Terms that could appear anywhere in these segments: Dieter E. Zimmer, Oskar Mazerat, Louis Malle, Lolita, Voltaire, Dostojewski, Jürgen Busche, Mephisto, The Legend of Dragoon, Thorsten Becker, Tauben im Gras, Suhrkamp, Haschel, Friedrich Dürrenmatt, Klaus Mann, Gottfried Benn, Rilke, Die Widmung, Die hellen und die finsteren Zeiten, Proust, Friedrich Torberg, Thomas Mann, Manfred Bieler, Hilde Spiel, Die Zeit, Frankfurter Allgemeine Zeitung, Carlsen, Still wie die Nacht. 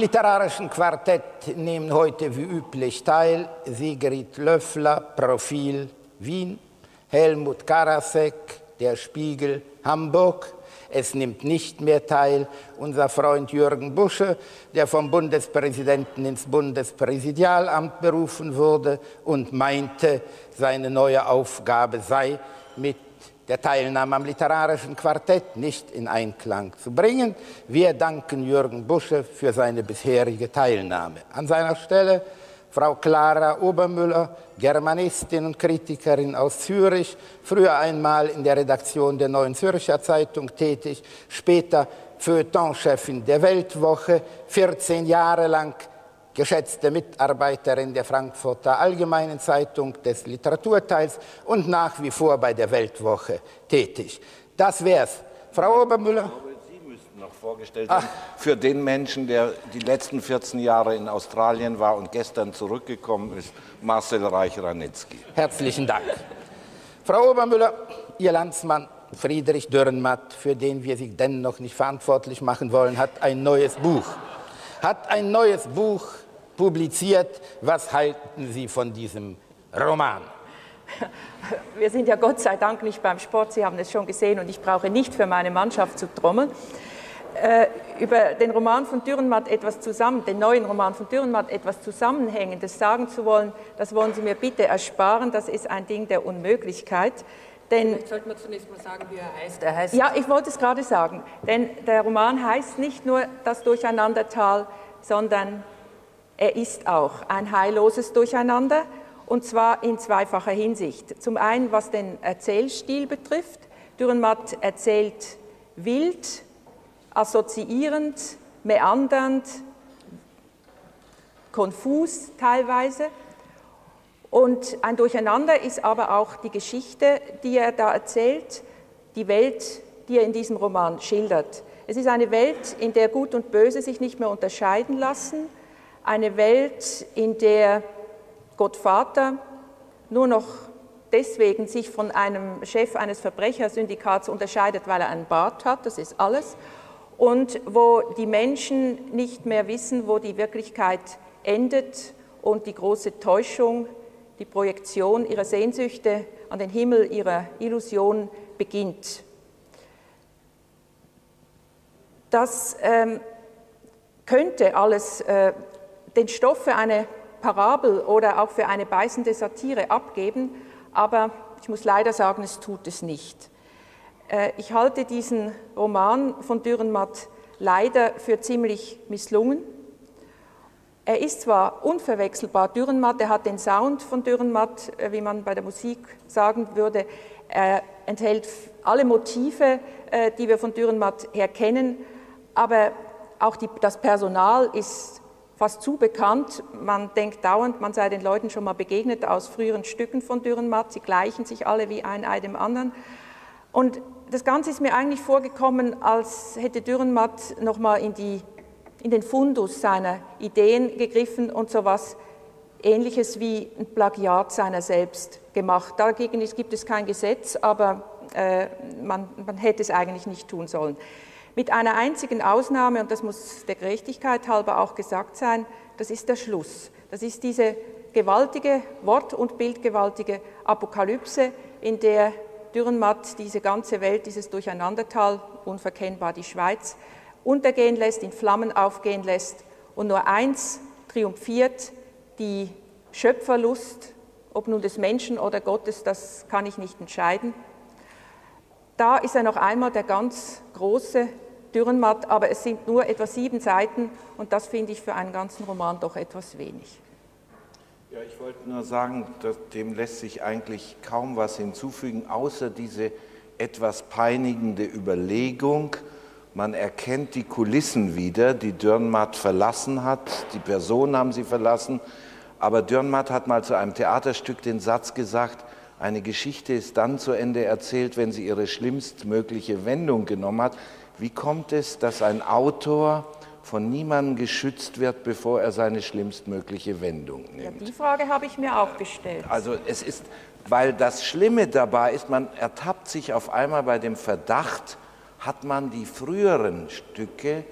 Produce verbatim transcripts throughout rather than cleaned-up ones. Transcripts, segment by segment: literarischen Quartett nehmen heute wie üblich teil Sigrid Löffler, Profil Wien, Hellmuth Karasek, Der Spiegel, Hamburg. Es nimmt nicht mehr teil unser Freund Jürgen Busche, der vom Bundespräsidenten ins Bundespräsidialamt berufen wurde und meinte, seine neue Aufgabe sei, mit der Teilnahme am literarischen Quartett nicht in Einklang zu bringen. Wir danken Jürgen Busche für seine bisherige Teilnahme. An seiner Stelle Frau Clara Obermüller, Germanistin und Kritikerin aus Zürich, früher einmal in der Redaktion der Neuen Zürcher Zeitung tätig, später Feuilleton-Chefin der Weltwoche, vierzehn Jahre lang geschätzte Mitarbeiterin der Frankfurter Allgemeinen Zeitung des Literaturteils und nach wie vor bei der Weltwoche tätig. Das wär's. Frau Obermüller? Noch vorgestellt haben, für den Menschen, der die letzten vierzehn Jahre in Australien war und gestern zurückgekommen ist, Marcel Reich-Ranicki. Herzlichen Dank. Frau Obermüller, Ihr Landsmann Friedrich Dürrenmatt, für den wir Sie dennoch nicht verantwortlich machen wollen, hat ein neues Buch. Hat ein neues Buch publiziert. Was halten Sie von diesem Roman? Wir sind ja Gott sei Dank nicht beim Sport, Sie haben es schon gesehen, und ich brauche nicht für meine Mannschaft zu trommeln. Über den Roman von Dürrenmatt etwas zusammen, den neuen Roman von Dürrenmatt etwas Zusammenhängendes sagen zu wollen, das wollen Sie mir bitte ersparen, das ist ein Ding der Unmöglichkeit. Denn, vielleicht sollte man zunächst mal sagen, wie er heißt. Er heißt ja, ich wollte es gerade sagen, denn der Roman heißt nicht nur das Durcheinandertal, sondern er ist auch ein heilloses Durcheinander, und zwar in zweifacher Hinsicht. Zum einen, was den Erzählstil betrifft, Dürrenmatt erzählt wild, assoziierend, meandernd, konfus teilweise. Und ein Durcheinander ist aber auch die Geschichte, die er da erzählt, die Welt, die er in diesem Roman schildert. Es ist eine Welt, in der Gut und Böse sich nicht mehr unterscheiden lassen, eine Welt, in der Gott Vater nur noch deswegen sich von einem Chef eines Verbrechersyndikats unterscheidet, weil er einen Bart hat, das ist alles, und wo die Menschen nicht mehr wissen, wo die Wirklichkeit endet und die große Täuschung, die Projektion ihrer Sehnsüchte an den Himmel, ihrer Illusion beginnt. Das ähm, könnte alles äh, den Stoff für eine Parabel oder auch für eine beißende Satire abgeben, aber ich muss leider sagen, es tut es nicht. Ich halte diesen Roman von Dürrenmatt leider für ziemlich misslungen. Er ist zwar unverwechselbar Dürrenmatt, er hat den Sound von Dürrenmatt, wie man bei der Musik sagen würde, er enthält alle Motive, die wir von Dürrenmatt her kennen, aber auch die, das Personal ist fast zu bekannt, man denkt dauernd, man sei den Leuten schon mal begegnet aus früheren Stücken von Dürrenmatt, sie gleichen sich alle wie ein Ei dem anderen. Und das Ganze ist mir eigentlich vorgekommen, als hätte Dürrenmatt nochmal in, in den Fundus seiner Ideen gegriffen und so etwas Ähnliches wie ein Plagiat seiner selbst gemacht. Dagegen gibt es kein Gesetz, aber äh, man, man hätte es eigentlich nicht tun sollen. Mit einer einzigen Ausnahme, und das muss der Gerechtigkeit halber auch gesagt sein, das ist der Schluss. Das ist diese gewaltige, wort- und bildgewaltige Apokalypse, in der Dürrenmatt diese ganze Welt, dieses Durcheinandertal, unverkennbar die Schweiz, untergehen lässt, in Flammen aufgehen lässt, und nur eins triumphiert, die Schöpferlust, ob nun des Menschen oder Gottes, das kann ich nicht entscheiden. Da ist er noch einmal der ganz große Dürrenmatt, aber es sind nur etwa sieben Seiten, und das finde ich für einen ganzen Roman doch etwas wenig. Ja, ich wollte nur sagen, dass dem lässt sich eigentlich kaum was hinzufügen, außer diese etwas peinigende Überlegung. Man erkennt die Kulissen wieder, die Dürrenmatt verlassen hat, die Personen haben sie verlassen, aber Dürrenmatt hat mal zu einem Theaterstück den Satz gesagt: Eine Geschichte ist dann zu Ende erzählt, wenn sie ihre schlimmstmögliche Wendung genommen hat. Wie kommt es, dass ein Autor von niemandem geschützt wird, bevor er seine schlimmstmögliche Wendung nimmt? Ja, die Frage habe ich mir auch gestellt. Also es ist, weil das Schlimme dabei ist, man ertappt sich auf einmal bei dem Verdacht, hat man die früheren Stücke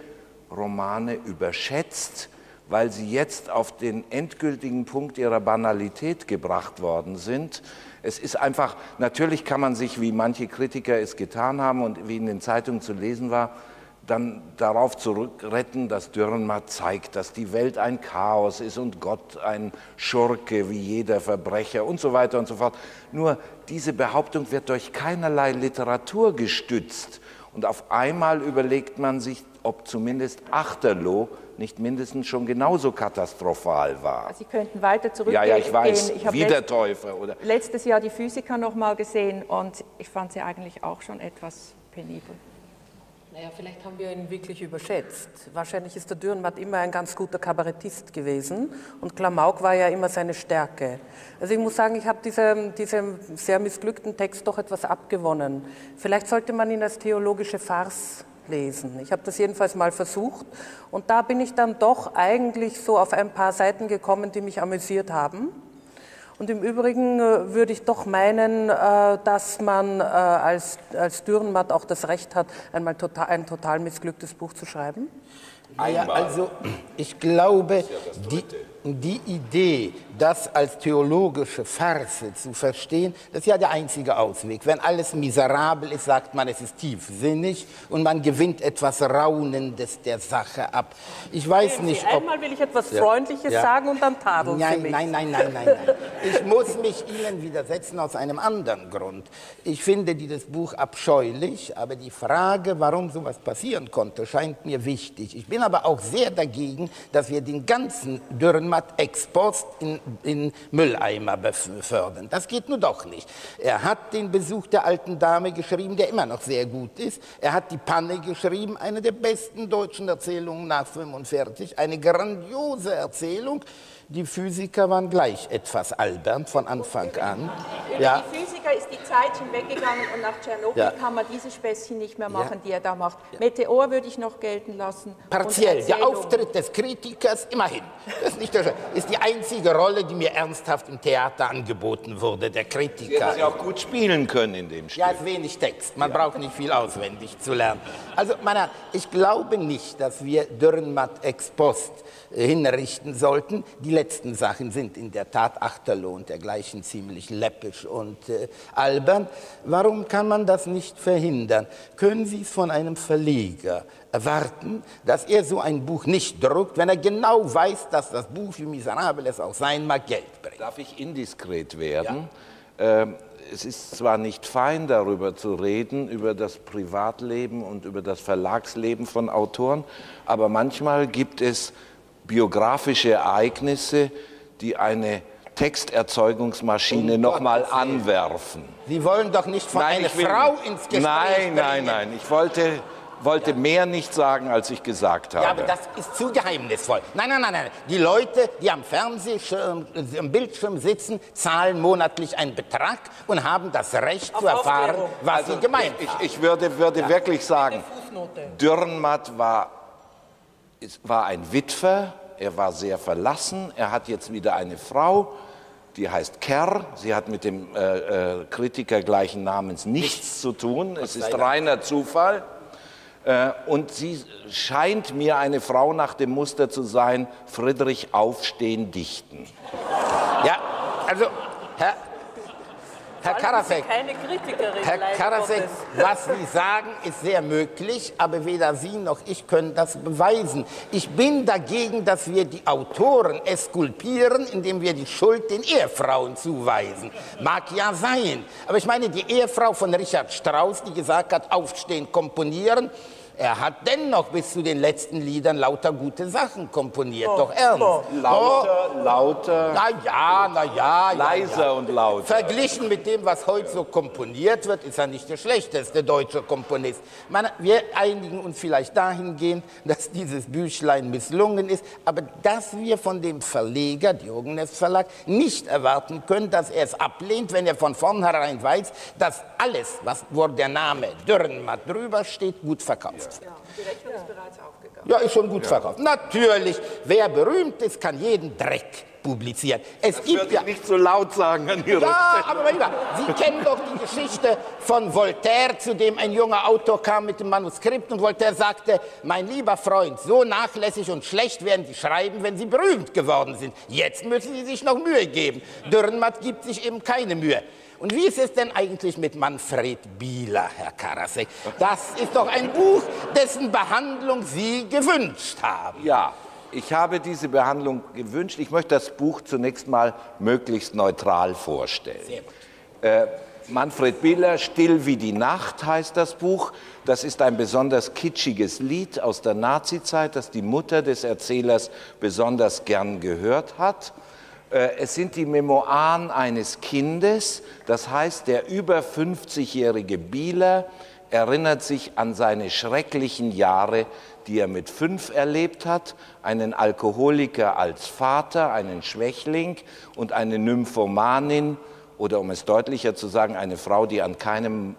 Romane überschätzt, weil sie jetzt auf den endgültigen Punkt ihrer Banalität gebracht worden sind. Es ist einfach, natürlich kann man sich, wie manche Kritiker es getan haben und wie in den Zeitungen zu lesen war, dann darauf zurückretten, dass Dürrenmatt zeigt, dass die Welt ein Chaos ist und Gott ein Schurke wie jeder Verbrecher und so weiter und so fort. Nur diese Behauptung wird durch keinerlei Literatur gestützt. Und auf einmal überlegt man sich, ob zumindest Achterloo nicht mindestens schon genauso katastrophal war. Sie könnten weiter zurückgehen. Ja, ja, ich weiß, ich Wiedertäufer. Letzt, oder? Letztes Jahr die Physiker noch mal gesehen und ich fand sie eigentlich auch schon etwas penibel. Naja, vielleicht haben wir ihn wirklich überschätzt. Wahrscheinlich ist der Dürrenmatt immer ein ganz guter Kabarettist gewesen und Klamauk war ja immer seine Stärke. Also ich muss sagen, ich habe diesem, diesem sehr missglückten Text doch etwas abgewonnen. Vielleicht sollte man ihn als theologische Farce lesen. Ich habe das jedenfalls mal versucht und da bin ich dann doch eigentlich so auf ein paar Seiten gekommen, die mich amüsiert haben. Und im Übrigen würde ich doch meinen, dass man als, als Dürrenmatt auch das Recht hat, einmal total, ein total missglücktes Buch zu schreiben. Ah ja, also ich glaube, die, die Idee, das als theologische Farce zu verstehen, das ist ja der einzige Ausweg. Wenn alles miserabel ist, sagt man, es ist tiefsinnig und man gewinnt etwas Raunendes der Sache ab. Ich weiß nicht, ob... Einmal will ich etwas Freundliches ja. sagen und dann tadeln Sie mich. Nein, nein, nein, nein, nein. Ich muss mich Ihnen widersetzen aus einem anderen Grund. Ich finde dieses Buch abscheulich, aber die Frage, warum sowas passieren konnte, scheint mir wichtig. Ich bin Ich bin aber auch sehr dagegen, dass wir den ganzen Dürrenmatt-Export in, in Mülleimer befördern. Das geht nun doch nicht. Er hat den Besuch der alten Dame geschrieben, der immer noch sehr gut ist. Er hat die Panne geschrieben, eine der besten deutschen Erzählungen nach neunzehnhundertfünfundvierzig. Eine grandiose Erzählung. Die Physiker waren gleich etwas albern von Anfang an. Über ja. die Physiker ist die Zeit hinweggegangen und nach Tschernobyl ja. kann man diese Späßchen nicht mehr machen, ja. die er da macht. Ja. Meteor würde ich noch gelten lassen. Partiell, der Auftritt des Kritikers, immerhin. Das ist, nicht der ist die einzige Rolle, die mir ernsthaft im Theater angeboten wurde, der Kritiker. Sie hätten sie auch gut spielen können in dem Stück. Ja, es ist wenig Text, man ja. braucht nicht viel auswendig zu lernen. Also, meine, ich glaube nicht, dass wir Dürrenmatt ex post hinrichten sollten. Die Die letzten Sachen sind in der Tat Achterloo und dergleichen ziemlich läppisch und äh, albern. Warum kann man das nicht verhindern? Können Sie es von einem Verleger erwarten, dass er so ein Buch nicht druckt, wenn er genau weiß, dass das Buch, wie miserabel es auch sein mag, Geld bringt? Darf ich indiskret werden? Ja. Ähm, es ist zwar nicht fein, darüber zu reden, über das Privatleben und über das Verlagsleben von Autoren, aber manchmal gibt es biografische Ereignisse, die eine Texterzeugungsmaschine noch mal anwerfen. Sie wollen doch nicht von einer Frau ins Gespräch bringen. Nein, nein, nein. Ich wollte, wollte ja. mehr nicht sagen, als ich gesagt habe. Ja, aber das ist zu geheimnisvoll. Nein, nein, nein, nein. Die Leute, die am Fernsehschirm, am Bildschirm sitzen, zahlen monatlich einen Betrag und haben das Recht Auf zu erfahren, Aufklärung. was also, sie gemeint ich, haben. Ich würde, würde ja. wirklich sagen, Dürrenmatt war Es war ein Witwer, er war sehr verlassen, er hat jetzt wieder eine Frau, die heißt Kerr, sie hat mit dem äh, äh, Kritiker gleichen Namens nichts zu tun, es ist reiner Zufall äh, und sie scheint mir eine Frau nach dem Muster zu sein, Friedrich Aufstehen dichten. Ja, also, Herr... Herr Karasek, Herr Karasek, was Sie sagen, ist sehr möglich, aber weder Sie noch ich können das beweisen. Ich bin dagegen, dass wir die Autoren eskulpieren, indem wir die Schuld den Ehefrauen zuweisen. Mag ja sein, aber ich meine, die Ehefrau von Richard Strauss, die gesagt hat, aufstehen, komponieren, er hat dennoch bis zu den letzten Liedern lauter gute Sachen komponiert, oh, doch ernst. Oh, lauter, oh, lauter. Na ja, na ja. Leiser ja, ja. und lauter. Verglichen mit dem, was heute so komponiert wird, ist er nicht der schlechteste deutsche Komponist. Man, wir einigen uns vielleicht dahingehend, dass dieses Büchlein misslungen ist, aber dass wir von dem Verleger, Diogenes Verlag, nicht erwarten können, dass er es ablehnt, wenn er von vornherein weiß, dass alles, was, wo der Name Dürrenmatt drüber steht, gut verkauft. Ja, die Rechnung ist bereits aufgegangen. Ja, ist schon gut ja. verkauft. Natürlich, wer berühmt ist, kann jeden Dreck publiziert. Es das gibt ja nicht so laut sagen an Ihre Ja, aber mein Lieber, Sie kennen doch die Geschichte von Voltaire, zu dem ein junger Autor kam mit dem Manuskript und Voltaire sagte, mein lieber Freund, so nachlässig und schlecht werden Sie schreiben, wenn Sie berühmt geworden sind. Jetzt müssen Sie sich noch Mühe geben. Dürrenmatt gibt sich eben keine Mühe. Und wie ist es denn eigentlich mit Manfred Bieler, Herr Karasek? Das ist doch ein Buch, dessen Behandlung Sie gewünscht haben. Ja, ich habe diese Behandlung gewünscht. Ich möchte das Buch zunächst mal möglichst neutral vorstellen. Sehr gut. Äh, Manfred Bieler, Still wie die Nacht heißt das Buch. Das ist ein besonders kitschiges Lied aus der Nazizeit, das die Mutter des Erzählers besonders gern gehört hat. Es sind die Memoiren eines Kindes, das heißt, der über fünfzigjährige Bieler erinnert sich an seine schrecklichen Jahre, die er mit fünf erlebt hat, einen Alkoholiker als Vater, einen Schwächling und eine Nymphomanin oder um es deutlicher zu sagen, eine Frau, die an keinem,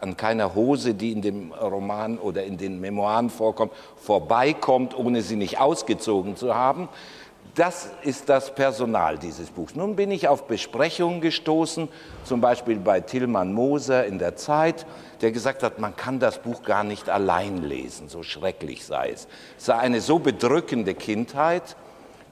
an keiner Hose, die in dem Roman oder in den Memoiren vorkommt, vorbeikommt, ohne sie nicht ausgezogen zu haben. Das ist das Personal dieses Buchs. Nun bin ich auf Besprechungen gestoßen, zum Beispiel bei Tilman Moser in der Zeit, der gesagt hat, man kann das Buch gar nicht allein lesen, so schrecklich sei es. Es sei eine so bedrückende Kindheit,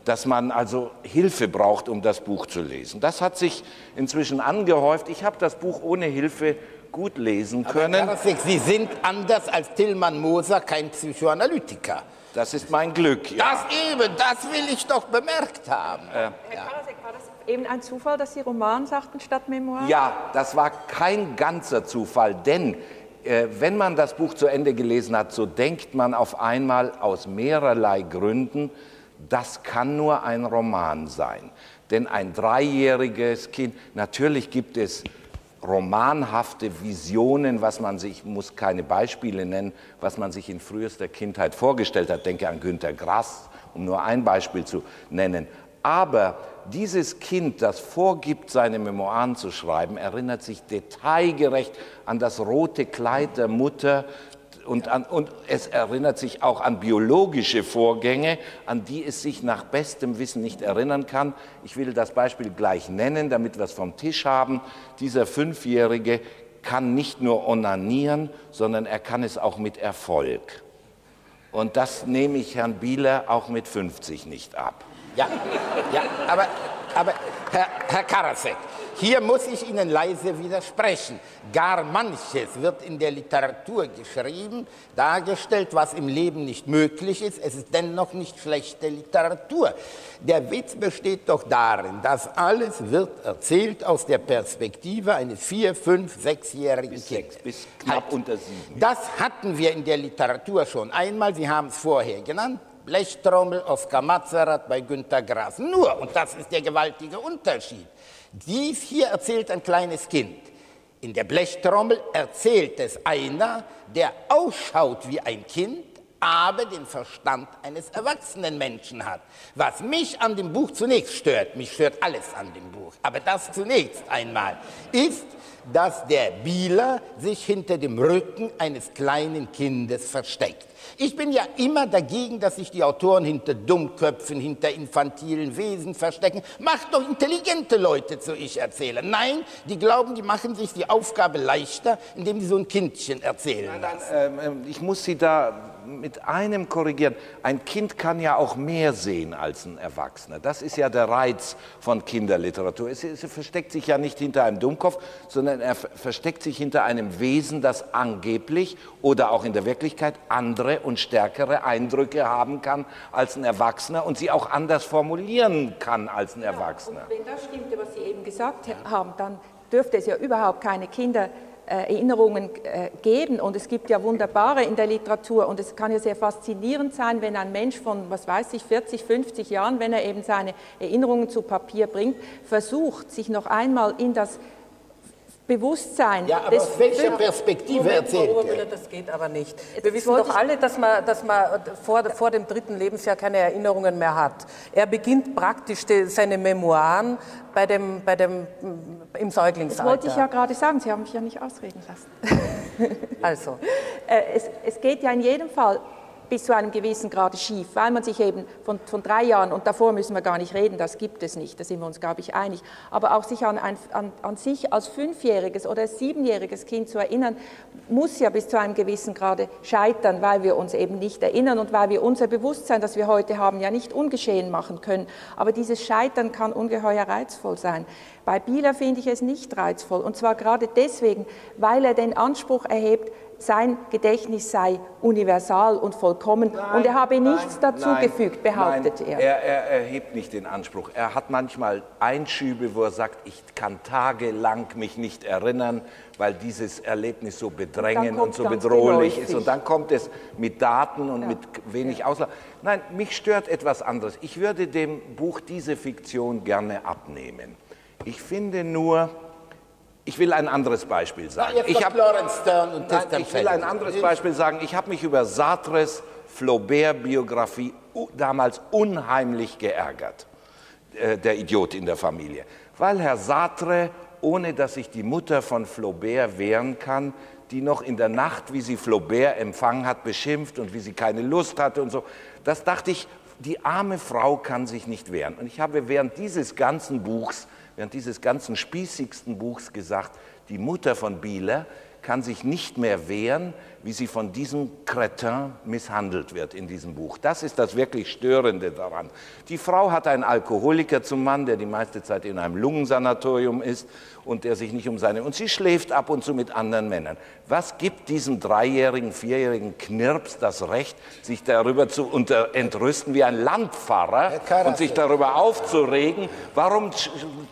dass man also Hilfe braucht, um das Buch zu lesen. Das hat sich inzwischen angehäuft. Ich habe das Buch ohne Hilfe gut lesen können. Aber Herr Karasek, Sie sind anders als Tilman Moser kein Psychoanalytiker. Das ist mein Glück, ja. Das eben, das will ich doch bemerkt haben. Äh, Herr Karasek, war das eben ein Zufall, dass Sie Roman sagten statt Memoiren? Ja, das war kein ganzer Zufall, denn äh, wenn man das Buch zu Ende gelesen hat, so denkt man auf einmal aus mehrerlei Gründen, das kann nur ein Roman sein. Denn ein dreijähriges Kind, natürlich gibt es romanhafte Visionen, was man sich, ich muss keine Beispiele nennen, was man sich in frühester Kindheit vorgestellt hat. Denke an Günter Grass, um nur ein Beispiel zu nennen. Aber dieses Kind, das vorgibt, seine Memoiren zu schreiben, erinnert sich detailgerecht an das rote Kleid der Mutter und, an, und es erinnert sich auch an biologische Vorgänge, an die es sich nach bestem Wissen nicht erinnern kann. Ich will das Beispiel gleich nennen, damit wir es vom Tisch haben. Dieser Fünfjährige kann nicht nur onanieren, sondern er kann es auch mit Erfolg. Und das nehme ich Herrn Bieler auch mit fünfzig nicht ab. Ja, ja, aber, aber Herr, Herr Karasek, hier muss ich Ihnen leise widersprechen. Gar manches wird in der Literatur geschrieben, dargestellt, was im Leben nicht möglich ist. Es ist dennoch nicht schlechte Literatur. Der Witz besteht doch darin, dass alles wird erzählt aus der Perspektive eines vier-, fünf-, sechsjährigen Kindes. Bis sechs, bis knapp unter sieben. Das hatten wir in der Literatur schon einmal, Sie haben es vorher genannt. Blechtrommel, Oskar Mazerat bei Günter Grass. Nur, und das ist der gewaltige Unterschied, dies hier erzählt ein kleines Kind. In der Blechtrommel erzählt es einer, der ausschaut wie ein Kind, aber den Verstand eines erwachsenen Menschen hat. Was mich an dem Buch zunächst stört, mich stört alles an dem Buch, aber das zunächst einmal, ist, dass der Bieler sich hinter dem Rücken eines kleinen Kindes versteckt. Ich bin ja immer dagegen, dass sich die Autoren hinter Dummköpfen, hinter infantilen Wesen verstecken. Macht doch intelligente Leute zu Ich-Erzählern. Nein, die glauben, die machen sich die Aufgabe leichter, indem sie so ein Kindchen erzählen. Nein, nein, ähm, ich muss Sie da mit einem korrigieren. Ein Kind kann ja auch mehr sehen als ein Erwachsener. Das ist ja der Reiz von Kinderliteratur. Es, es versteckt sich ja nicht hinter einem Dummkopf, sondern er versteckt sich hinter einem Wesen, das angeblich oder auch in der Wirklichkeit andere und stärkere Eindrücke haben kann als ein Erwachsener und sie auch anders formulieren kann als ein Erwachsener. Ja, und wenn das stimmt, was Sie eben gesagt haben, dann dürfte es ja überhaupt keine Kinder Erinnerungen geben und es gibt ja wunderbare in der Literatur und es kann ja sehr faszinierend sein, wenn ein Mensch von, was weiß ich, vierzig, fünfzig Jahren, wenn er eben seine Erinnerungen zu Papier bringt, versucht, sich noch einmal in das Bewusstsein. Ja, aber aus welcher Perspektive Moment, erzählt er? Das geht aber nicht. Wir Jetzt wissen doch alle, dass man, dass man vor, vor dem dritten Lebensjahr keine Erinnerungen mehr hat. Er beginnt praktisch die, seine Memoiren bei dem, bei dem, im Säuglingsalter. Das wollte ich ja gerade sagen, Sie haben mich ja nicht ausreden lassen. Also. es, es geht ja in jedem Fall bis zu einem gewissen Grade schief, weil man sich eben von, von drei Jahren, und davor müssen wir gar nicht reden, das gibt es nicht, da sind wir uns, glaube ich, einig, aber auch sich an, an, an sich als fünfjähriges oder als siebenjähriges Kind zu erinnern, muss ja bis zu einem gewissen Grade scheitern, weil wir uns eben nicht erinnern und weil wir unser Bewusstsein, das wir heute haben, ja nicht ungeschehen machen können. Aber dieses Scheitern kann ungeheuer reizvoll sein. Bei Bieler finde ich es nicht reizvoll, und zwar gerade deswegen, weil er den Anspruch erhebt, sein Gedächtnis sei universal und vollkommen, nein, und er habe nein, nichts dazugefügt, behauptet nein, er. er. Er erhebt nicht den Anspruch. Er hat manchmal Einschübe, wo er sagt, ich kann tagelang mich nicht erinnern, weil dieses Erlebnis so bedrängend und so bedrohlich ist. Und dann kommt es mit Daten und ja. mit wenig ja. Auslauf. Nein, mich stört etwas anderes. Ich würde dem Buch diese Fiktion gerne abnehmen. Ich finde nur... Ich will ein anderes Beispiel sagen. Nein, ich, hab, und nein, ich will ein anderes Beispiel sagen. Ich habe mich über Sartres Flaubert-Biografie damals unheimlich geärgert, äh, der Idiot in der Familie, weil Herr Sartre, ohne dass sich die Mutter von Flaubert wehren kann, die noch in der Nacht, wie sie Flaubert empfangen hat, beschimpft und wie sie keine Lust hatte und so, das dachte ich, die arme Frau kann sich nicht wehren. Und ich habe während dieses ganzen Buchs Während dieses ganzen spießigsten Buchs gesagt, die Mutter von Bieler kann sich nicht mehr wehren, wie sie von diesem Kretin misshandelt wird in diesem Buch. Das ist das wirklich Störende daran. Die Frau hat einen Alkoholiker zum Mann, der die meiste Zeit in einem Lungensanatorium ist und der sich nicht um seine... Und sie schläft ab und zu mit anderen Männern. Was gibt diesem dreijährigen, vierjährigen Knirps das Recht, sich darüber zu unter entrüsten wie ein Landpfarrer und sich darüber aufzuregen? Warum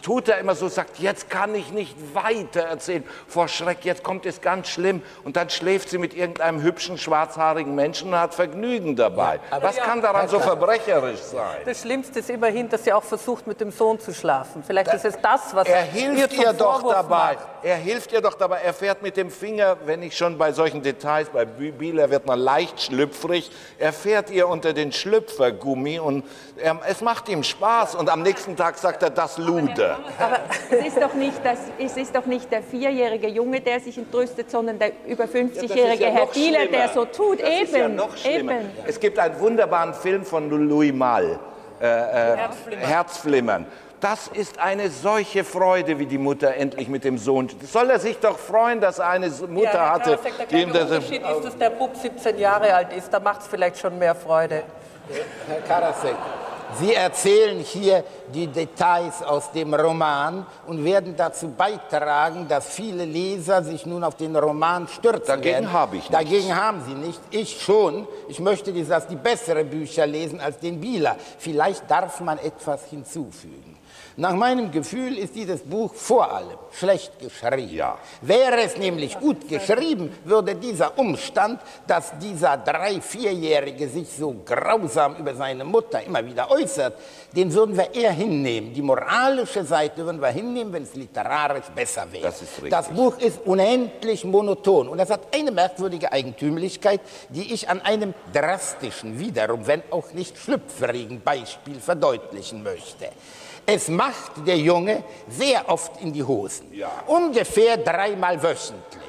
tut er immer so, sagt, jetzt kann ich nicht weiter erzählen. Vor Schreck, jetzt kommt es ganz schlimm. Und dann schläft sie mit irgendeinem hübschen, schwarzhaarigen Menschen und hat Vergnügen dabei. Ja, was ja, kann daran so verbrecherisch sein? Das Schlimmste ist immerhin, dass sie auch versucht, mit dem Sohn zu schlafen. Vielleicht das, ist es das, was er hilft ihr doch dabei. Macht. Er hilft ihr doch dabei. Er fährt mit dem Finger, wenn ich schon bei solchen Details, bei Bieler wird man leicht schlüpfrig, er fährt ihr unter den Schlüpfergummi und er, es macht ihm Spaß. Und am nächsten Tag sagt er, das Luder. Aber es ist doch nicht, das, es ist doch nicht der vierjährige Junge, der sich entrüstet, sondern der über fünfzigjährige. Ja, Herr Bieler, der so tut, das eben. Ist ja noch schlimmer. Eben. Es gibt einen wunderbaren Film von Louis Malle, äh, äh, Herzflimmern. Herzflimmern. Das ist eine solche Freude, wie die Mutter endlich mit dem Sohn... Soll er sich doch freuen, dass er eine Mutter ja, hatte... Sagt, der kleine Unterschied ist, dass der Bub siebzehn Jahre alt ist, da macht es vielleicht schon mehr Freude. Herr Karasek, Sie erzählen hier die Details aus dem Roman und werden dazu beitragen, dass viele Leser sich nun auf den Roman stürzen Dagegen werden. Habe ich Dagegen nichts. haben Sie nicht. Ich schon. Ich möchte, dass die besseren Bücher lesen als den Bieler. Vielleicht darf man etwas hinzufügen. Nach meinem Gefühl ist dieses Buch vor allem schlecht geschrieben. Ja. Wäre es nämlich gut geschrieben, würde dieser Umstand, dass dieser drei-, vierjährige sich so grausam über seine Mutter immer wieder äußert, den würden wir eher hinnehmen. Die moralische Seite würden wir hinnehmen, wenn es literarisch besser wäre. Das, das Buch ist unendlich monoton und es hat eine merkwürdige Eigentümlichkeit, die ich an einem drastischen, wiederum, wenn auch nicht schlüpfrigen Beispiel verdeutlichen möchte. Es macht der Junge sehr oft in die Hosen, ja. Ungefähr dreimal wöchentlich.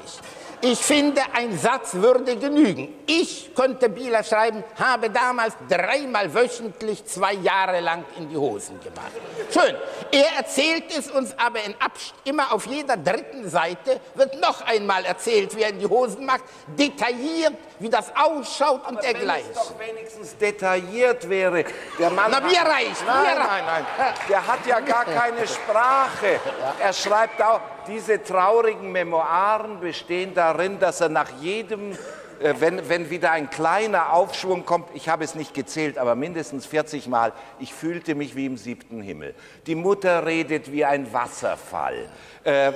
Ich finde, ein Satz würde genügen. Ich könnte Bieler schreiben, habe damals dreimal wöchentlich zwei Jahre lang in die Hosen gemacht. Schön. Er erzählt es uns aber in Abst immer auf jeder dritten Seite, wird noch einmal erzählt, wie er in die Hosen macht, detailliert, wie das ausschaut aber und dergleichen. Wenn es doch wenigstens detailliert wäre. Der Mann Na, wir reicht. Nein, nein, nein. Der hat ja gar keine Sprache. Er schreibt auch, diese traurigen Memoiren bestehen da darin, dass er nach jedem, äh, wenn, wenn wieder ein kleiner Aufschwung kommt, ich habe es nicht gezählt, aber mindestens vierzig Mal, ich fühlte mich wie im siebten Himmel. Die Mutter redet wie ein Wasserfall. Äh, äh,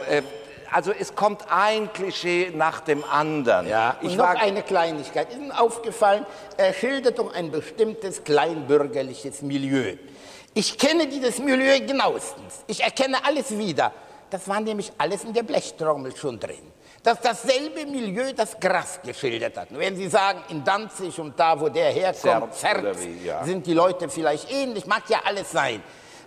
Also es kommt ein Klischee nach dem anderen. Ja, ich und noch eine Kleinigkeit. Ist Ihnen aufgefallen, er schildert um ein bestimmtes kleinbürgerliches Milieu. Ich kenne dieses Milieu genauestens. Ich erkenne alles wieder. Das war nämlich alles in der Blechtrommel schon drin. Dass dasselbe Milieu das Gras geschildert hat. Wenn Sie sagen, in Danzig und da, wo der herkommt, Zerz, ja. sind die Leute vielleicht ähnlich, mag ja alles sein.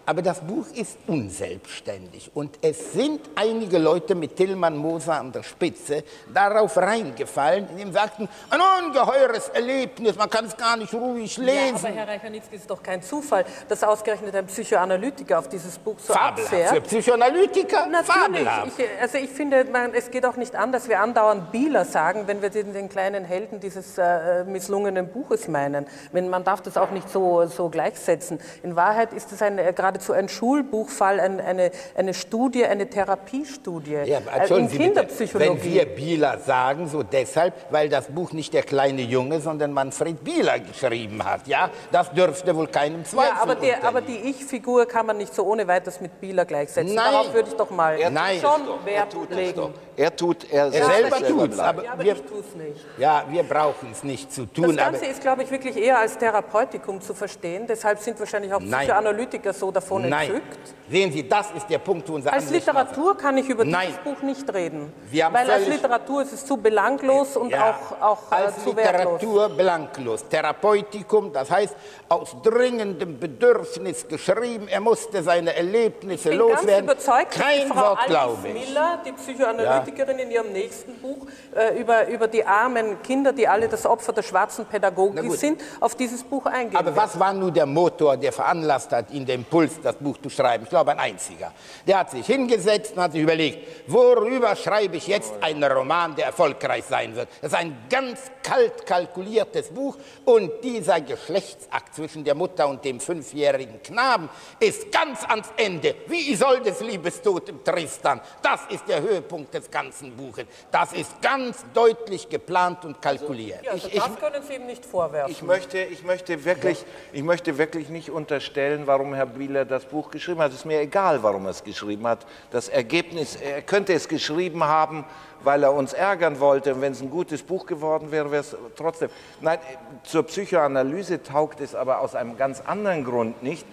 Aber das Buch ist unselbstständig und es sind einige Leute mit Tilman Moser an der Spitze darauf reingefallen, indem sie sagten, ein ungeheures Erlebnis, man kann es gar nicht ruhig lesen. Ja, aber Herr Reich-Ranicki, ist doch kein Zufall, dass ausgerechnet ein Psychoanalytiker auf dieses Buch so abfährt. Fabelhaft für Psychoanalytiker? Natürlich. Ich, also ich finde, man, es geht auch nicht an, dass wir andauernd Bieler sagen, wenn wir den, den kleinen Helden dieses äh, misslungenen Buches meinen. Wenn, man darf das auch nicht so, so gleichsetzen. In Wahrheit ist es ein, äh, geradezu ein Schulbuchfall, ein, eine, eine Studie, eine Therapiestudie ja, äh, in Sie Kinderpsychologie. Bitte, wenn wir Bieler sagen, so deshalb, weil das Buch nicht der kleine Junge, sondern Manfred Bieler geschrieben hat. Ja? Das dürfte wohl keinem Zweifel ja, aber, der, aber die Ich-Figur kann man nicht so ohne weiteres mit Bieler gleichsetzen. Nein. Darauf würde ich doch mal er nein. schon doch. Wert er tut legen. Doch. Er tut, er, er selber, selber tut es, aber, ja, aber wir, nicht. Ja, wir brauchen es nicht zu tun. Das Ganze aber ist, glaube ich, wirklich eher als Therapeutikum zu verstehen. Deshalb sind wahrscheinlich auch nein. Psychoanalytiker so davon nein. entzückt. Sehen Sie, das ist der Punkt, wo unser Als Literatur kann ich über nein. dieses Buch nicht reden. Wir haben weil als Literatur ist es zu belanglos und ja, auch, auch als zu wertlos. Literatur belanglos. Therapeutikum, das heißt, aus dringendem Bedürfnis geschrieben. Er musste seine Erlebnisse loswerden. Ich bin ganz überzeugt, Kein Frau Wort, glaube ich. Miller, die Psychoanalytikerin ja. in ihrem nächsten Buch äh, über, über die armen Kinder, die alle das Opfer der schwarzen Pädagogik sind, auf dieses Buch eingehen. Aber wird. was war nun der Motor, der veranlasst hat, ihn den Impuls, das Buch zu schreiben? Ich glaube, ein einziger. Der hat sich hingesetzt und hat sich überlegt, worüber schreibe ich jetzt einen Roman, der erfolgreich sein wird. Das ist ein ganz kalt kalkuliertes Buch und dieser Geschlechtsakt zwischen der Mutter und dem fünfjährigen Knaben ist ganz ans Ende. Wie Isoldes Liebestod im Tristan. Das ist der Höhepunkt des ganzen Buches. Das ist ganz deutlich geplant und kalkuliert. Ja, also ich, das ich, können Sie ihm nicht vorwerfen. Ich möchte, ich möchte, wirklich, ich möchte wirklich nicht unterstellen, warum Herr Bieler das Buch geschrieben hat. Es ist mir egal, warum er es geschrieben hat. Das Ergebnis, er könnte es geschrieben haben, weil er uns ärgern wollte. Und wenn es ein gutes Buch geworden wäre, wäre es trotzdem. Nein, zur Psychoanalyse taugt es aber aus einem ganz anderen Grund nicht.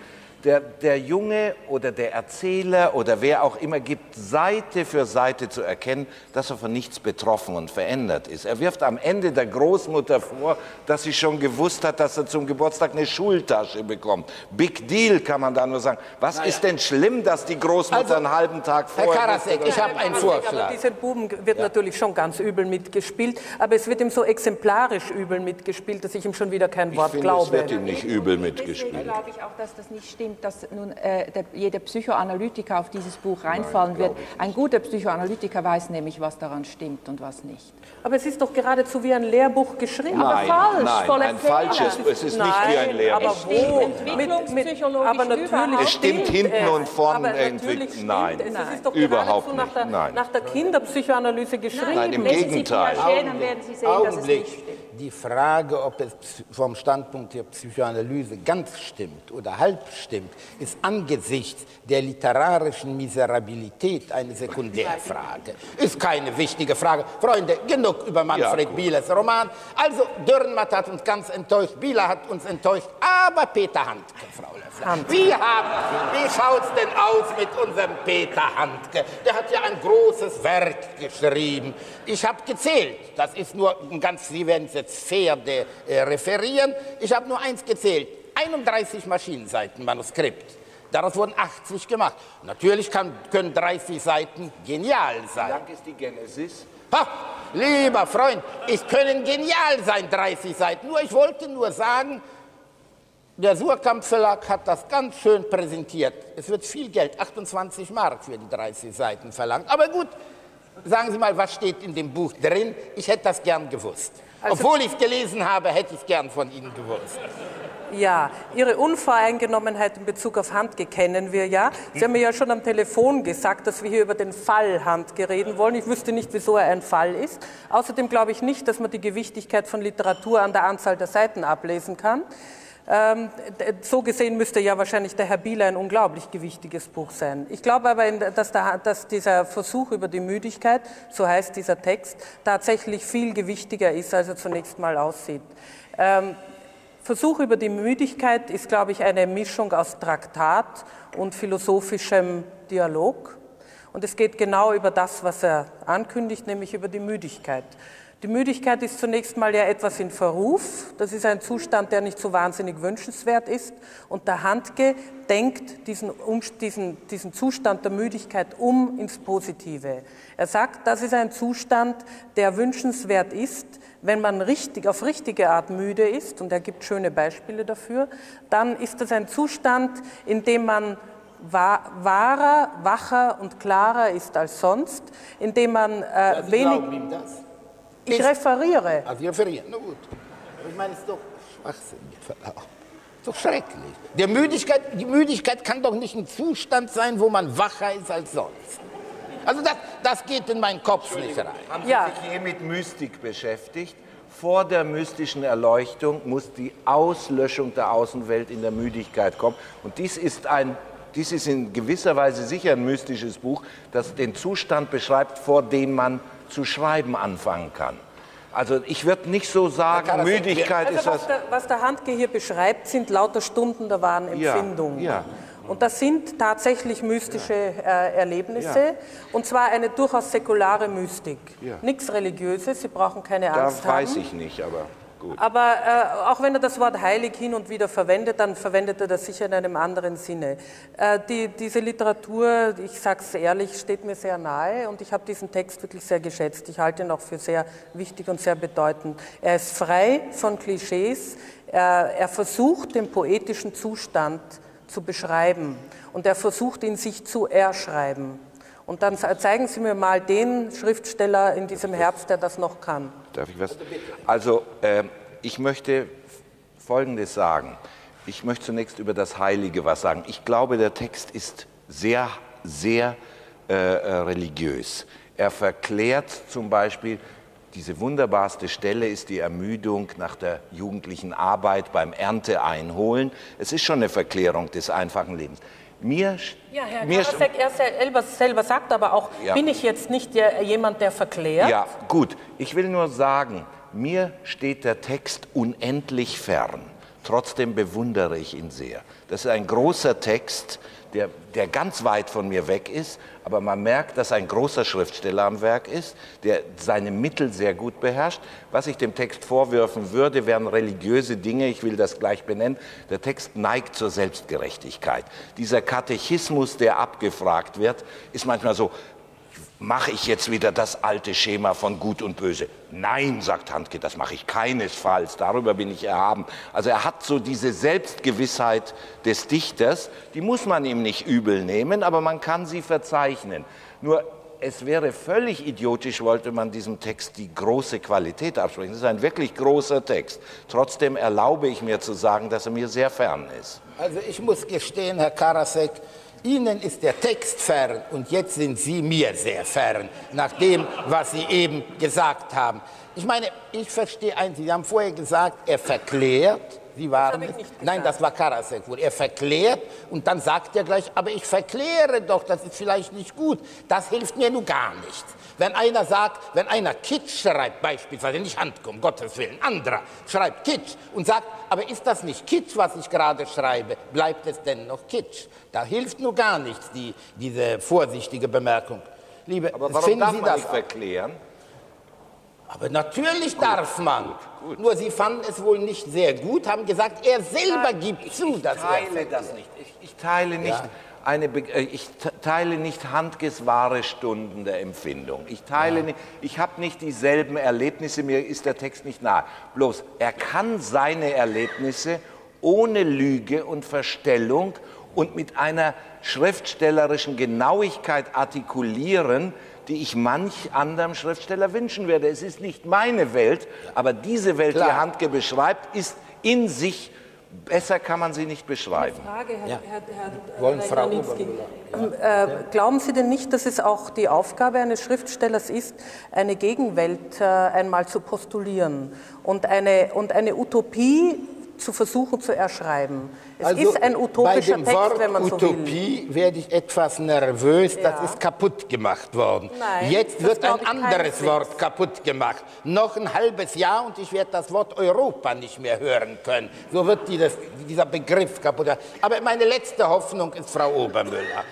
Der, der Junge oder der Erzähler oder wer auch immer gibt Seite für Seite zu erkennen, dass er von nichts betroffen und verändert ist. Er wirft am Ende der Großmutter vor, dass sie schon gewusst hat, dass er zum Geburtstag eine Schultasche bekommt. Big Deal kann man da nur sagen. Was naja. ist denn schlimm, dass die Großmutter also, einen halben Tag vorher... Herr Karasek, ich habe einen Vorschlag. Aber diesen Buben wird ja. natürlich schon ganz übel mitgespielt, aber es wird ihm so exemplarisch übel mitgespielt, dass ich ihm schon wieder kein Wort ich finde, glaube. Es wird ihm nicht übel mitgespielt. Deswegen glaube ich auch, dass das nicht stimmt. Dass nun äh, der, jeder Psychoanalytiker auf dieses Buch reinfallen Nein, wird. Ein guter Psychoanalytiker weiß nämlich, was daran stimmt und was nicht. Aber es ist doch geradezu wie ein Lehrbuch geschrieben. Nein, aber falsch, nein, ein falsches. Es ist nein, nicht wie ein Lehrbuch. Aber wo? Mit, mit, aber natürlich es stimmt hinten und vorne entwickelt. Nein, es. Es ist doch überhaupt nach der, nicht. Nach der Kinderpsychoanalyse geschrieben. Nein, im Gegenteil. Augenblick. Die Frage, ob es vom Standpunkt der Psychoanalyse ganz stimmt oder halb stimmt, ist angesichts der literarischen Miserabilität eine Sekundärfrage. Ist keine wichtige Frage. Freunde, genug über Manfred ja, Bielers Roman. Also Dürrenmatt hat uns ganz enttäuscht, Bieler hat uns enttäuscht, aber Peter Handke, Frau Löffler. Wie, wie schaut es denn aus mit unserem Peter Handke? Der hat ja ein großes Werk geschrieben. Ich habe gezählt. Das ist nur ein ganz, Sie werden es jetzt Pferde äh, referieren. Ich habe nur eins gezählt. einunddreißig Maschinenseiten Manuskript. Daraus wurden achtzig gemacht. Natürlich kann, können dreißig Seiten genial sein. Wie lang ist die Genesis? Ha, lieber Freund, es können genial sein, dreißig Seiten. Nur, ich wollte nur sagen, der Suhrkamp Verlag hat das ganz schön präsentiert. Es wird viel Geld, achtundzwanzig Mark für die dreißig Seiten verlangt. Aber gut, sagen Sie mal, was steht in dem Buch drin? Ich hätte das gern gewusst. Also, obwohl ich es gelesen habe, hätte ich es gern von Ihnen gewusst. Ja, Ihre Unvoreingenommenheit in Bezug auf Handke kennen wir ja. Sie haben mir ja schon am Telefon gesagt, dass wir hier über den Fall Handke reden wollen. Ich wüsste nicht, wieso er ein Fall ist. Außerdem glaube ich nicht, dass man die Gewichtigkeit von Literatur an der Anzahl der Seiten ablesen kann. Ähm, so gesehen müsste ja wahrscheinlich der Herr Bieler ein unglaublich gewichtiges Buch sein. Ich glaube aber, dass, der, dass dieser Versuch über die Müdigkeit, so heißt dieser Text, tatsächlich viel gewichtiger ist, als er zunächst mal aussieht. Ähm, Versuch über die Müdigkeit ist, glaube ich, eine Mischung aus Traktat und philosophischem Dialog. Und es geht genau über das, was er ankündigt, nämlich über die Müdigkeit. Die Müdigkeit ist zunächst mal ja etwas in Verruf. Das ist ein Zustand, der nicht so wahnsinnig wünschenswert ist. Und der Handke denkt diesen, diesen, diesen Zustand der Müdigkeit um ins Positive. Er sagt, das ist ein Zustand, der wünschenswert ist, wenn man richtig, auf richtige Art müde ist. Und er gibt schöne Beispiele dafür. Dann ist das ein Zustand, in dem man wahrer, wacher und klarer ist als sonst, in dem man äh, ja, wenig... Glauben ihm das? Ich ist, referiere. Ah, Sie referieren, na gut. Ich meine, es ist doch Schwachsinn. Ist doch schrecklich. Die Müdigkeit, die Müdigkeit kann doch nicht ein Zustand sein, wo man wacher ist als sonst. Also das, das geht in meinen Kopf nicht rein. Haben Sie ja. sich je mit Mystik beschäftigt? Vor der mystischen Erleuchtung muss die Auslöschung der Außenwelt in der Müdigkeit kommen. Und dies ist ein... Dies ist in gewisser Weise sicher ein mystisches Buch, das den Zustand beschreibt, vor dem man zu schreiben anfangen kann. Also ich würde nicht so sagen, Müdigkeit also ist was... Der, was der Handke hier beschreibt, sind lauter Stunden der wahren Empfindung. Ja, ja. Und das sind tatsächlich mystische äh, Erlebnisse, ja. und zwar eine durchaus säkulare Mystik. Ja. Nichts Religiöses, Sie brauchen keine Angst haben. Da weiß ich nicht, aber... Gut. Aber äh, auch wenn er das Wort heilig hin und wieder verwendet, dann verwendet er das sicher in einem anderen Sinne. Äh, die, diese Literatur, ich sage es ehrlich, steht mir sehr nahe und ich habe diesen Text wirklich sehr geschätzt. Ich halte ihn auch für sehr wichtig und sehr bedeutend. Er ist frei von Klischees, äh, er versucht den poetischen Zustand zu beschreiben und er versucht ihn sich zu erschreiben. Und dann zeigen Sie mir mal den Schriftsteller in diesem Herbst, der das noch kann. Darf ich was? Also, äh, ich möchte Folgendes sagen. Ich möchte zunächst über das Heilige was sagen. Ich glaube, der Text ist sehr, sehr äh, religiös. Er verklärt zum Beispiel, diese wunderbarste Stelle ist die Ermüdung nach der jugendlichen Arbeit beim Ernteeinholen. Es ist schon eine Verklärung des einfachen Lebens. Mir, ja, Herr mir Karasek, er selber, selber sagt aber auch, ja. bin ich jetzt nicht der, jemand, der verklärt? Ja, gut. Ich will nur sagen, mir steht der Text unendlich fern. Trotzdem bewundere ich ihn sehr. Das ist ein großer Text, der, der ganz weit von mir weg ist, aber man merkt, dass ein großer Schriftsteller am Werk ist, der seine Mittel sehr gut beherrscht. Was ich dem Text vorwerfen würde, wären religiöse Dinge, ich will das gleich benennen. Der Text neigt zur Selbstgerechtigkeit. Dieser Katechismus, der abgefragt wird, ist manchmal so, mache ich jetzt wieder das alte Schema von Gut und Böse? Nein, sagt Handke, das mache ich keinesfalls, darüber bin ich erhaben. Also er hat so diese Selbstgewissheit des Dichters, die muss man ihm nicht übel nehmen, aber man kann sie verzeichnen. Nur es wäre völlig idiotisch, wollte man diesem Text die große Qualität absprechen. Es ist ein wirklich großer Text. Trotzdem erlaube ich mir zu sagen, dass er mir sehr fern ist. Also ich muss gestehen, Herr Karasek, Ihnen ist der Text fern und jetzt sind Sie mir sehr fern, nach dem, was Sie eben gesagt haben. Ich meine, ich verstehe eins, Sie haben vorher gesagt, er verklärt, Sie waren... Das habe ich nicht gesagt. Nein, das war Karasek wohl. Er verklärt und dann sagt er gleich, aber ich verkläre doch, das ist vielleicht nicht gut. Das hilft mir nun gar nichts. Wenn einer sagt, wenn einer Kitsch schreibt, beispielsweise, nicht Handke, um Gottes Willen, anderer schreibt Kitsch und sagt, aber ist das nicht Kitsch, was ich gerade schreibe? Bleibt es denn noch Kitsch? Da hilft nur gar nichts, die, diese vorsichtige Bemerkung. Liebe, aber warum darf man nicht verklären? Aber natürlich darf man. Nur Sie fanden es wohl nicht sehr gut, haben gesagt, er selber gibt zu, dass er verklärt. Ich teile das nicht. Ich, ich teile nicht. Ja. Eine ich teile nicht Handkes wahre Stunden der Empfindung. Ich teile ja. nicht, ich habe nicht dieselben Erlebnisse, mir ist der Text nicht nahe. Bloß, er kann seine Erlebnisse ohne Lüge und Verstellung und mit einer schriftstellerischen Genauigkeit artikulieren, die ich manch anderem Schriftsteller wünschen werde. Es ist nicht meine Welt, aber diese Welt, Klar. die Handke beschreibt, ist in sich... Besser kann man sie nicht beschreiben. Eine Frage, Herr, ja. Herr, Herr, Wollen Herr Frau ja. äh, Glauben Sie denn nicht, dass es auch die Aufgabe eines Schriftstellers ist, eine Gegenwelt äh, einmal zu postulieren und eine, und eine Utopie zu versuchen zu erschreiben? Es also ist ein utopischer Text, Wort wenn man so will. Bei dem Utopie werde ich etwas nervös, ja. das ist kaputt gemacht worden. Nein, jetzt wird ein anderes Wort kaputt gemacht. Noch ein halbes Jahr und ich werde das Wort Europa nicht mehr hören können. So wird dieses, dieser Begriff kaputt gemacht. Aber meine letzte Hoffnung ist Frau Obermüller.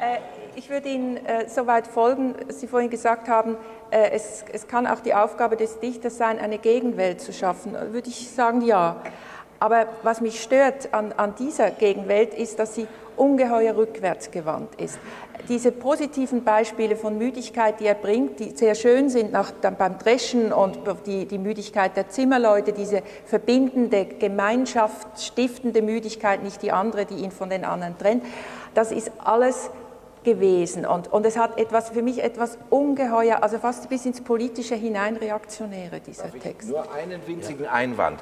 äh, Ich würde Ihnen äh, soweit folgen, Sie vorhin gesagt haben, äh, es, es kann auch die Aufgabe des Dichters sein, eine Gegenwelt zu schaffen. Würde ich sagen, ja. Aber was mich stört an, an dieser Gegenwelt ist, dass sie ungeheuer rückwärtsgewandt ist. Diese positiven Beispiele von Müdigkeit, die er bringt, die sehr schön sind nach, dann beim Dreschen und die, die Müdigkeit der Zimmerleute, diese verbindende, gemeinschaftsstiftende Müdigkeit, nicht die andere, die ihn von den anderen trennt, das ist alles gewesen. Und, und es hat etwas, für mich etwas ungeheuer, also fast bis ins Politische hinein reaktionäre, dieser Darf Text. Ich nur einen winzigen ja. Einwand.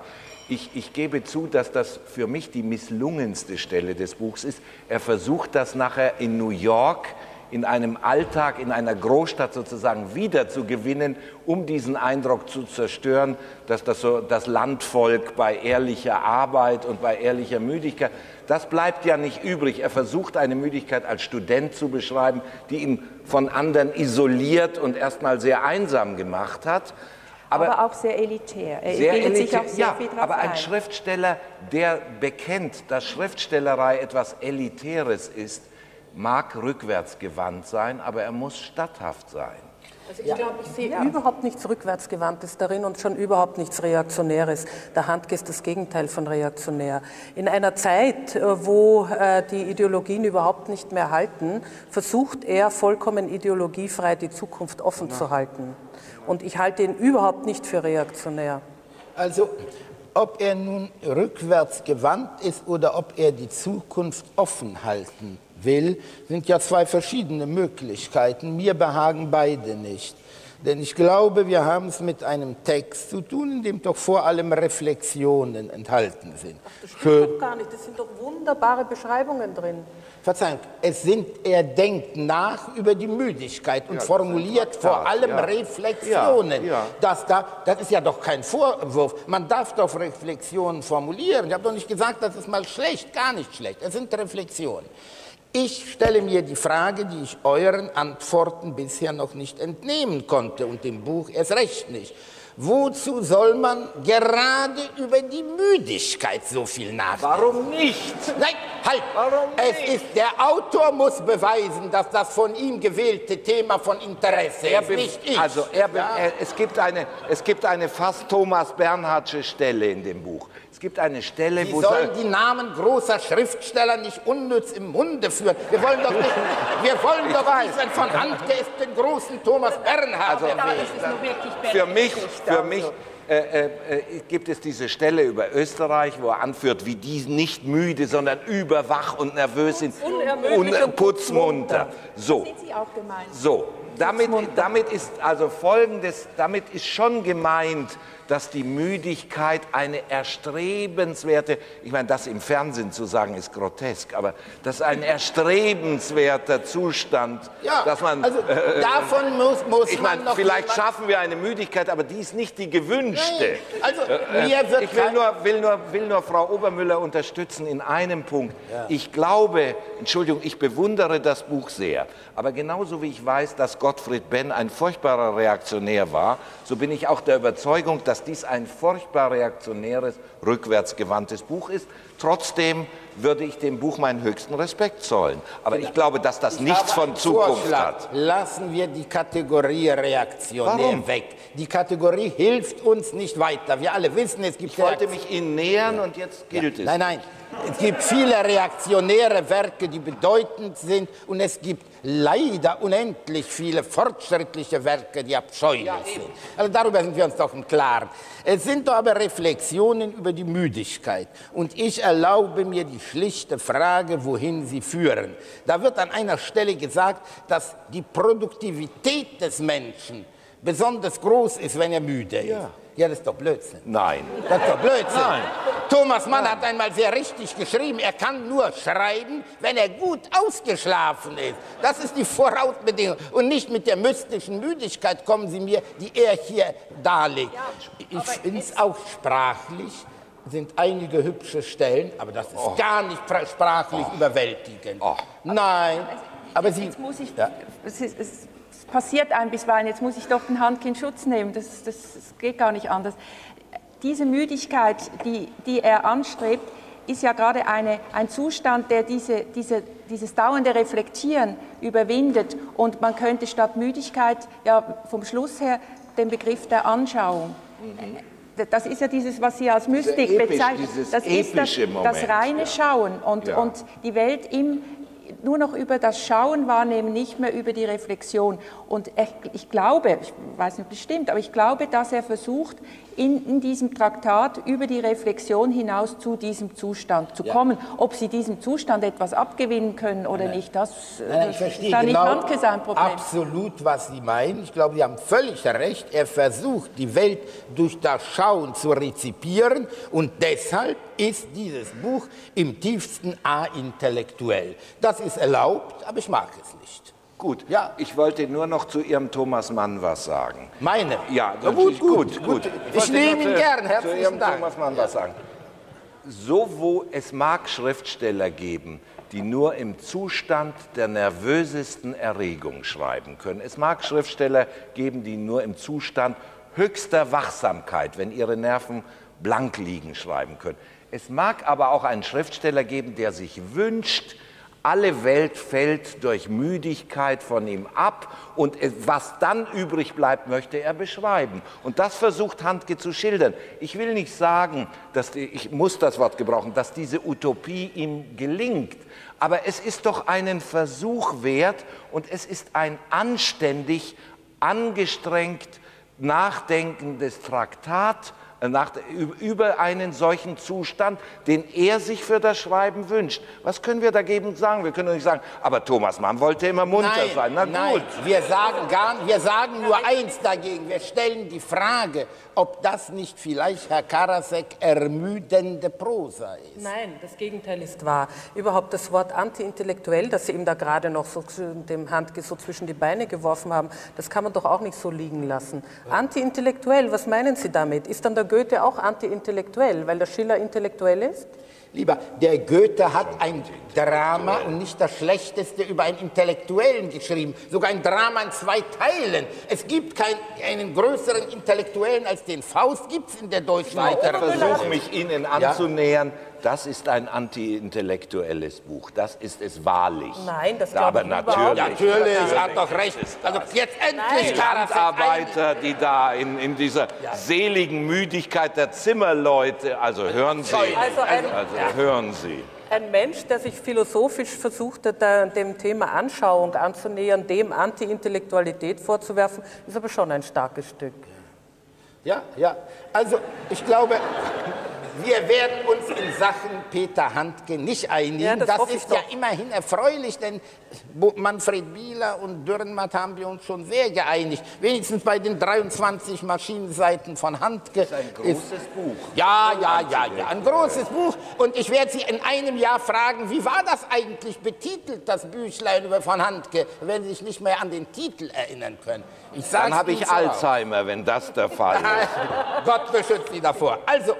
Ich, ich gebe zu, dass das für mich die misslungenste Stelle des Buchs ist. Er versucht das nachher in New York, in einem Alltag, in einer Großstadt sozusagen wieder zu gewinnen, um diesen Eindruck zu zerstören, dass das, so, das Landvolk bei ehrlicher Arbeit und bei ehrlicher Müdigkeit, das bleibt ja nicht übrig. Er versucht eine Müdigkeit als Student zu beschreiben, die ihn von anderen isoliert und erstmal sehr einsam gemacht hat. Aber, aber auch sehr elitär. Er sehr elitär, sich auch sehr ja, viel drauf aber ein, ein Schriftsteller, der bekennt, dass Schriftstellerei etwas Elitäres ist, mag rückwärtsgewandt sein, aber er muss statthaft sein. Also ich ja. glaube, ich sehe ja. überhaupt nichts Rückwärtsgewandtes darin und schon überhaupt nichts Reaktionäres. Der Handke ist das Gegenteil von reaktionär. In einer Zeit, wo die Ideologien überhaupt nicht mehr halten, versucht er vollkommen ideologiefrei die Zukunft offen ja. zu halten. Und ich halte ihn überhaupt nicht für reaktionär. Also, ob er nun rückwärts gewandt ist oder ob er die Zukunft offen halten will, sind ja zwei verschiedene Möglichkeiten. Mir behagen beide nicht. Denn ich glaube, wir haben es mit einem Text zu tun, in dem doch vor allem Reflexionen enthalten sind. Ach, das stimmt doch gar nicht. Das sind doch wunderbare Beschreibungen drin. Verzeihung, es sind, er denkt nach über die Müdigkeit und ja, formuliert vor allem ja. Reflexionen. Ja, ja. Das, da, das ist ja doch kein Vorwurf. Man darf doch Reflexionen formulieren. Ich habe doch nicht gesagt, das ist mal schlecht, gar nicht schlecht. Es sind Reflexionen. Ich stelle mir die Frage, die ich euren Antworten bisher noch nicht entnehmen konnte und dem Buch erst recht nicht. Wozu soll man gerade über die Müdigkeit so viel nachdenken? Warum nicht? Nein, halt! Warum es nicht? Ist, der Autor muss beweisen, dass das von ihm gewählte Thema von Interesse er ist, nicht ich. Also er ja. er, es, gibt eine, es gibt eine fast Thomas-Bernhardsche Stelle in dem Buch. Es gibt eine Stelle, die wo... Sie sollen die Namen großer Schriftsteller nicht unnütz im Munde führen. Wir wollen doch nicht, wir wollen doch nicht wenn von Handke ist den großen Thomas Bernhard. Also, für mich... Für mich äh, äh, gibt es diese Stelle über Österreich, wo er anführt, wie die nicht müde, sondern überwach und nervös sind und putzmunter. So, so. Damit, damit ist also Folgendes, damit ist schon gemeint, dass die Müdigkeit eine erstrebenswerte, ich meine, das im Fernsehen zu sagen ist grotesk, aber das ist ein erstrebenswerter Zustand, ja, dass man, also äh, davon muss, muss ich meine, vielleicht schaffen wir eine Müdigkeit, aber die ist nicht die gewünschte. Nein, also äh, mir wird ich will nur, will, nur, will nur Frau Obermüller unterstützen in einem Punkt. Ja. Ich glaube, Entschuldigung, ich bewundere das Buch sehr, aber genauso wie ich weiß, dass Gottfried Benn ein furchtbarer Reaktionär war, so bin ich auch der Überzeugung, dass dies ein furchtbar reaktionäres, rückwärtsgewandtes Buch ist. Trotzdem würde ich dem Buch meinen höchsten Respekt zollen. Aber ich glaube, dass das nichts von Zukunft hat. Lassen wir die Kategorie reaktionär Warum? weg. Die Kategorie hilft uns nicht weiter. Wir alle wissen, es gibt... Ich wollte mich Ihnen nähern und jetzt gilt ja. es. Nein, nein. Es gibt viele reaktionäre Werke, die bedeutend sind, und es gibt leider unendlich viele fortschrittliche Werke, die abscheulich ja, sind. Also darüber sind wir uns doch im Klaren. Es sind doch aber Reflexionen über die Müdigkeit. Und ich erlaube mir die schlichte Frage, wohin sie führen. Da wird an einer Stelle gesagt, dass die Produktivität des Menschen besonders groß ist, wenn er müde ist. Ja. Ja, das ist doch Blödsinn. Nein. Das ist doch Blödsinn. Nein. Thomas Mann Nein. hat einmal sehr richtig geschrieben, er kann nur schreiben, wenn er gut ausgeschlafen ist. Das ist die Vorausbedingung. Und nicht mit der mystischen Müdigkeit kommen Sie mir, die er hier darlegt. Ja, ich finde es auch sprachlich. Sind einige hübsche Stellen, aber das ist oh. gar nicht sprachlich oh. überwältigend. Oh. Nein. Aber, also, aber jetzt Sie... Muss ich, ja. es ist, es passiert ein bisweilen, jetzt muss ich doch den Handke in Schutz nehmen, das, das, das geht gar nicht anders. Diese Müdigkeit, die, die er anstrebt, ist ja gerade eine, ein Zustand, der diese, diese, dieses dauernde Reflektieren überwindet. Und man könnte statt Müdigkeit ja vom Schluss her den Begriff der Anschauung. Mhm. Das ist ja dieses, was Sie als Mystik episch, bezeichnen. Das ist das, das reine ja. Schauen und, ja. und die Welt im, nur noch über das Schauen wahrnehmen, nicht mehr über die Reflexion. Und ich glaube, ich weiß nicht, ob das stimmt, aber ich glaube, dass er versucht, in, in diesem Traktat über die Reflexion hinaus zu diesem Zustand zu ja. kommen. Ob Sie diesem Zustand etwas abgewinnen können oder nein. nicht, das, nein, ich verstehe. Ist da nicht genau Handke sein Problem. Absolut, was Sie meinen. Ich glaube, Sie haben völlig recht. Er versucht, die Welt durch das Schauen zu rezipieren und deshalb ist dieses Buch im tiefsten a-intellektuell. Das ist erlaubt, aber ich mag es nicht. Gut, ja. Ich wollte nur noch zu Ihrem Thomas Mann was sagen. Meine? Ja, ja gut, gut, gut, gut. Ich, ich nehme ihn gern, herzlichen zu Ihrem Dank. Thomas Mann ja. was sagen. So, wo es mag Schriftsteller geben, die nur im Zustand der nervösesten Erregung schreiben können. Es mag Schriftsteller geben, die nur im Zustand höchster Wachsamkeit, wenn ihre Nerven blank liegen, schreiben können. Es mag aber auch einen Schriftsteller geben, der sich wünscht, alle Welt fällt durch Müdigkeit von ihm ab und was dann übrig bleibt, möchte er beschreiben. Und das versucht Handke zu schildern. Ich will nicht sagen, dass die, ich muss das Wort gebrauchen, dass diese Utopie ihm gelingt. Aber es ist doch einen Versuch wert und es ist ein anständig, angestrengt nachdenkendes Traktat Nach, über einen solchen Zustand, den er sich für das Schreiben wünscht. Was können wir dagegen sagen? Wir können nicht sagen, aber Thomas Mann wollte immer munter nein, sein. Na nein, gut. Wir sagen, gar, wir sagen nur eins dagegen. Wir stellen die Frage, ob das nicht vielleicht, Herr Karasek, ermüdende Prosa ist. Nein, das Gegenteil ist wahr. Überhaupt das Wort antiintellektuell, das Sie ihm da gerade noch so dem Handke so zwischen die Beine geworfen haben, das kann man doch auch nicht so liegen lassen. Antiintellektuell, was meinen Sie damit? Ist dann der Goethe auch antiintellektuell, weil der Schiller intellektuell ist? Lieber, der Goethe hat ein Drama und nicht das Schlechteste über einen Intellektuellen geschrieben. Sogar ein Drama in zwei Teilen. Es gibt keinen einen größeren Intellektuellen als den Faust, gibt es in der deutschen Literatur. Ich versuche mich Ihnen anzunähern. Ja? Das ist ein antiintellektuelles Buch. Das ist es wahrlich. Nein, das glaube ich überhaupt nicht. Aber natürlich. Natürlich, natürlich hat doch recht. Also jetzt endlich Landarbeiter, die da in, in dieser ja. seligen Müdigkeit der Zimmerleute, also hören Sie, also, ein, also ja. hören Sie. Ein Mensch, der sich philosophisch versuchte, dem Thema Anschauung anzunähern, dem Antiintellektualität vorzuwerfen, ist aber schon ein starkes Stück. Ja, ja. Also ich glaube... Wir werden uns in Sachen Peter Handke nicht einigen. Ja, das das ist ja immerhin erfreulich, denn Manfred Bieler und Dürrenmatt haben wir uns schon sehr geeinigt. Wenigstens bei den dreiundzwanzig Maschinenseiten von Handke. Das ist ein großes ist, Buch. Ja, ja, ja, ja, ein großes Buch. Und ich werde Sie in einem Jahr fragen, wie war das eigentlich betitelt, das Büchlein über von Handke, wenn Sie sich nicht mehr an den Titel erinnern können. Ich Dann habe ich Alzheimer, auch. wenn das der Fall ist. Gott beschützt Sie davor. Also...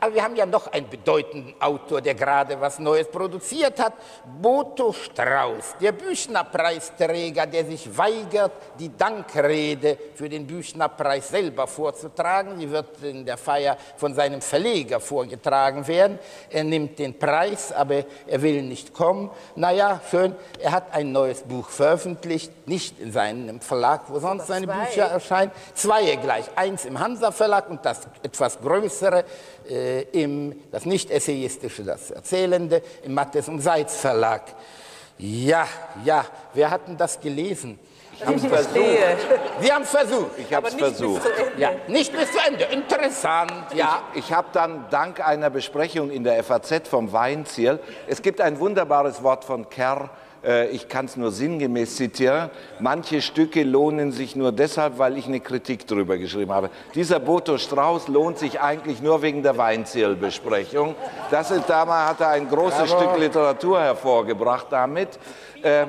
Aber wir haben ja noch einen bedeutenden Autor, der gerade was Neues produziert hat. Botho Strauß, der Büchnerpreisträger, der sich weigert, die Dankrede für den Büchnerpreis selber vorzutragen. Die wird in der Feier von seinem Verleger vorgetragen werden. Er nimmt den Preis, aber er will nicht kommen. Naja, schön, er hat ein neues Buch veröffentlicht, nicht in seinem Verlag, wo sonst seine Bücher erscheinen. Zwei gleich, eins im Hansa-Verlag und das etwas größere, Äh, im, das nicht-essayistische, das Erzählende, im Mattes und Seitz Verlag. Ja, ja, wer hat denn das gelesen? Ich habe es versucht. Sie haben es versucht. Ich habe es versucht. Ja, nicht bis zu Ende. Interessant, ja. Ich, ich habe dann dank einer Besprechung in der F A Z vom Weinzierl, es gibt ein wunderbares Wort von Kerr, ich kann es nur sinngemäß zitieren, manche Stücke lohnen sich nur deshalb, weil ich eine Kritik darüber geschrieben habe. Dieser Botho Strauß lohnt sich eigentlich nur wegen der Weinzierl-Besprechung. Das ist, damals hat er ein großes Bravo. Stück Literatur hervorgebracht damit. Äh,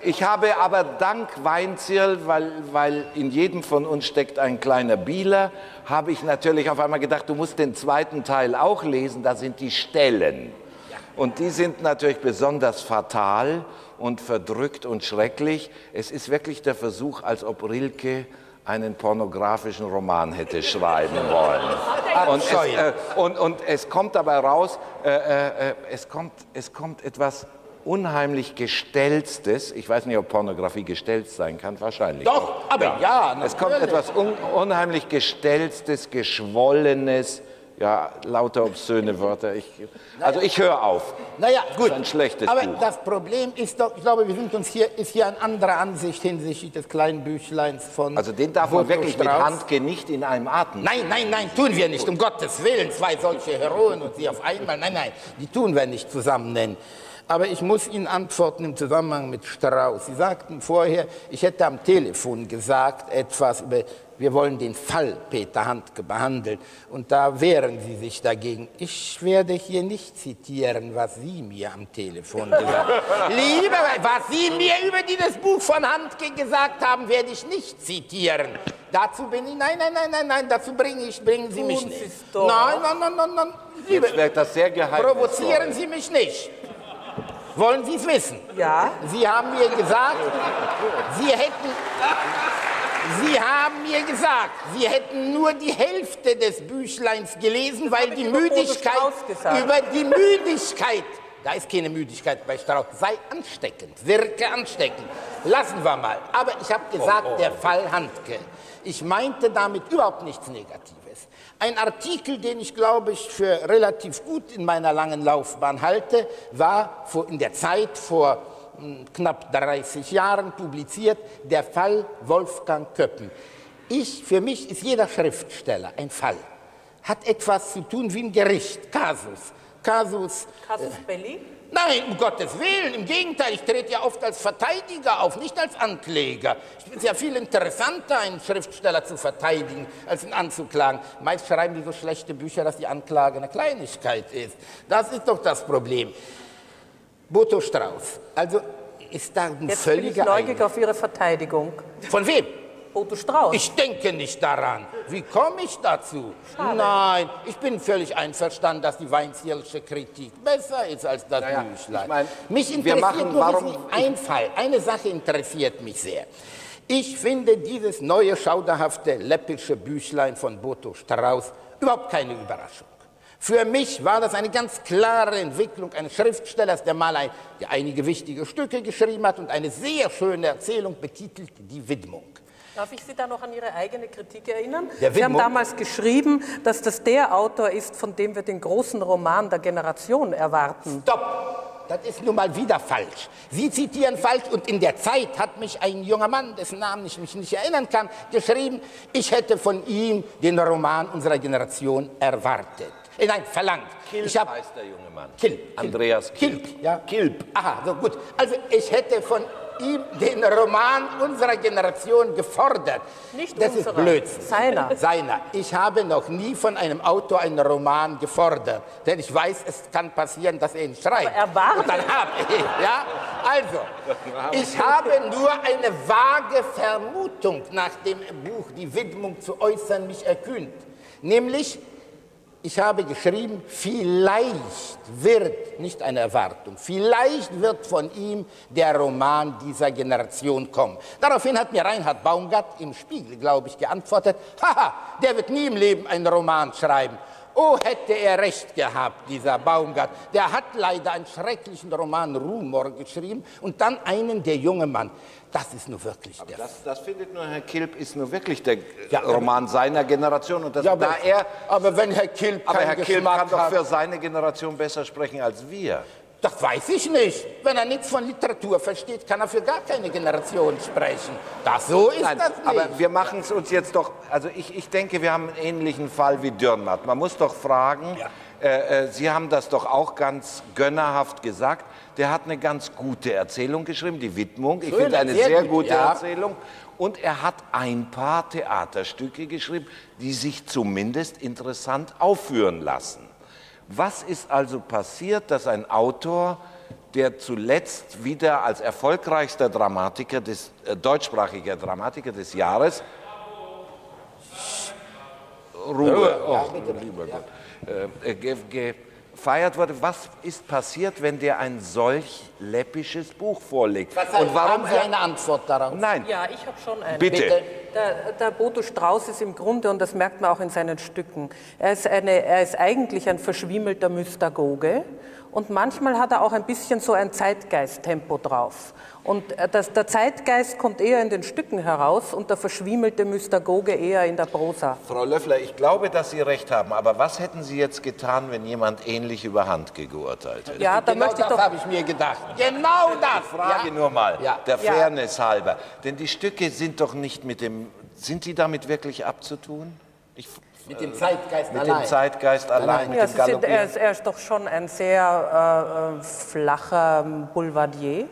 ich habe aber dank Weinzierl, weil, weil in jedem von uns steckt ein kleiner Bieler, habe ich natürlich auf einmal gedacht, du musst den zweiten Teil auch lesen, da sind die Stellen. Und die sind natürlich besonders fatal und verdrückt und schrecklich. Es ist wirklich der Versuch, als ob Rilke einen pornografischen Roman hätte schreiben wollen. Und es, äh, und, und es kommt dabei raus, äh, äh, es, kommt, es kommt etwas unheimlich Gestelztes. Ich weiß nicht, ob Pornografie gestelzt sein kann, wahrscheinlich. Doch, auch. aber ja. ja es kommt etwas un, unheimlich Gestelztes, Geschwollenes, ja, lauter obszöne Wörter. Ich, also ich höre auf. Naja, gut. Das ist ein schlechtes Aber Buch. Das Problem ist doch, ich glaube, wir sind uns hier, ist hier eine andere Ansicht hinsichtlich des kleinen Büchleins von... Also den darf Botho man wirklich Strauß. mit Handke nicht in einem Atem... Nein, nein, nein, tun wir nicht, um Gottes Willen. Zwei solche Heroen und sie auf einmal, nein, nein, die tun wir nicht zusammen nennen. Aber ich muss Ihnen antworten im Zusammenhang mit Strauß. Sie sagten vorher, ich hätte am Telefon gesagt etwas über... Wir wollen den Fall Peter Handke behandeln, und da wehren Sie sich dagegen. Ich werde hier nicht zitieren, was Sie mir am Telefon gesagt haben. Lieber, was Sie mir über dieses Buch von Handke gesagt haben, werde ich nicht zitieren. Dazu bin ich, nein, nein, nein, nein, nein, dazu bringe ich, bringen Sie mich nicht. Nein, nein, nein, nein, nein, Liebe, das sehr provozieren Sie mich nicht. Wollen Sie es wissen? Ja. Sie haben mir gesagt, Sie hätten... Sie haben mir gesagt, Sie hätten nur die Hälfte des Büchleins gelesen, weil die Müdigkeit, über die Müdigkeit, da ist keine Müdigkeit bei Strauß, sei ansteckend, wirke ansteckend. Lassen wir mal. Aber ich habe gesagt, oh, oh. der Fall Handke. Ich meinte damit überhaupt nichts Negatives. Ein Artikel, den ich, glaube ich, für relativ gut in meiner langen Laufbahn halte, war in der Zeit vor... knapp dreißig Jahren publiziert, der Fall Wolfgang Köppen. Ich, für mich ist jeder Schriftsteller ein Fall. Hat etwas zu tun wie ein Gericht, Kasus. Kasus, Kasus äh, Belli? Nein, um Gottes Willen, im Gegenteil, ich trete ja oft als Verteidiger auf, nicht als Ankläger. Ich finde es ja viel interessanter, einen Schriftsteller zu verteidigen, als ihn anzuklagen. Meist schreiben die so schlechte Bücher, dass die Anklage eine Kleinigkeit ist. Das ist doch das Problem. Botho Strauß, also ist da ein Jetzt völliger Jetzt Neugierig auf Ihre Verteidigung. Von wem? Botho Strauß. Ich denke nicht daran. Wie komme ich dazu? Schade. Nein, ich bin völlig einverstanden, dass die Weinzierlsche Kritik besser ist als das naja, Büchlein. Ich mein, mich interessiert machen, nur warum ein Fall. Eine Sache interessiert mich sehr. Ich finde dieses neue, schauderhafte, läppische Büchlein von Botho Strauß überhaupt keine Überraschung. Für mich war das eine ganz klare Entwicklung eines Schriftstellers, der mal ein, der einige wichtige Stücke geschrieben hat und eine sehr schöne Erzählung betitelt, Die Widmung. Darf ich Sie da noch an Ihre eigene Kritik erinnern? Der Sie Widmung? haben damals geschrieben, dass das der Autor ist, von dem wir den großen Roman der Generation erwarten. Stopp! Das ist nun mal wieder falsch. Sie zitieren falsch, und in der Zeit hat mich ein junger Mann, dessen Namen ich mich nicht erinnern kann, geschrieben, ich hätte von ihm den Roman unserer Generation erwartet. Nein, verlangt. Kilb ich hab, heißt der junge Mann. Kilb. Andreas Kilb. Kilb, ja. Kilb. Aha, so gut. Also ich hätte von ihm den Roman unserer Generation gefordert. Nicht das unserer. Das ist Blödsinn. Seiner. Seiner. Ich habe noch nie von einem Autor einen Roman gefordert, denn ich weiß, es kann passieren, dass er ihn schreibt. Aber er war Und dann habe ich, ja. Also, ich habe nur eine vage Vermutung nach dem Buch Die Widmung zu äußern mich erkühnt. Nämlich... Ich habe geschrieben, vielleicht wird, nicht eine Erwartung, vielleicht wird von ihm der Roman dieser Generation kommen. Daraufhin hat mir Reinhard Baumgart im Spiegel, glaube ich, geantwortet, haha, der wird nie im Leben einen Roman schreiben. Oh, hätte er recht gehabt, dieser Baumgart. Der hat leider einen schrecklichen Roman Rumor geschrieben und dann einen Der junge Mann. Das ist nur wirklich der. Das, das findet nur Herr Kilb, ist nur wirklich der ja, Roman seiner Generation. Und das ja, aber, da er, aber wenn Herr Kilb aber Herr Kilb kann doch für seine Generation besser sprechen als wir. Das weiß ich nicht. Wenn er nichts von Literatur versteht, kann er für gar keine Generation sprechen. Das so ist Nein, das nicht. Aber wir machen es uns jetzt doch... Also ich, ich denke, wir haben einen ähnlichen Fall wie Dürrenmatt. Man muss doch fragen, ja. äh, äh, Sie haben das doch auch ganz gönnerhaft gesagt, der hat eine ganz gute Erzählung geschrieben, Die Widmung. Ich finde eine sehr, sehr gute ja. Erzählung. Und er hat ein paar Theaterstücke geschrieben, die sich zumindest interessant aufführen lassen. Was ist also passiert, dass ein Autor, der zuletzt wieder als erfolgreichster Dramatiker, des, äh, deutschsprachiger Dramatiker des Jahres, Ruhe, oh, lieber Gott, äh, ge, ge, gefeiert wurde. Was ist passiert, wenn der ein solch läppisches Buch vorlegt? Was heißt, und warum haben Sie eine Antwort darauf? Nein. Ja, ich habe schon eine. Bitte. Bitte. Der, der Botho Strauß ist im Grunde, und das merkt man auch in seinen Stücken, er ist, eine, er ist eigentlich ein verschwiemelter Mystagoge. Und manchmal hat er auch ein bisschen so ein Zeitgeist-Tempo drauf. Und das, der Zeitgeist kommt eher in den Stücken heraus und der verschwiemelte Mystagoge eher in der Prosa. Frau Löffler, ich glaube, dass Sie recht haben, aber was hätten Sie jetzt getan, wenn jemand ähnlich über Handke geurteilt hätte? Ja, da genau möchte ich das doch... habe ich mir gedacht. Genau das! Ich frage ja. nur mal, ja. der Fairness ja. halber. Denn die Stücke sind doch nicht mit dem... Sind die damit wirklich abzutun? Ich... Mit dem Zeitgeist mit allein. Dem Zeitgeist allein ja, mit dem sind, er, ist, er ist doch schon ein sehr äh, flacher Boulevardier.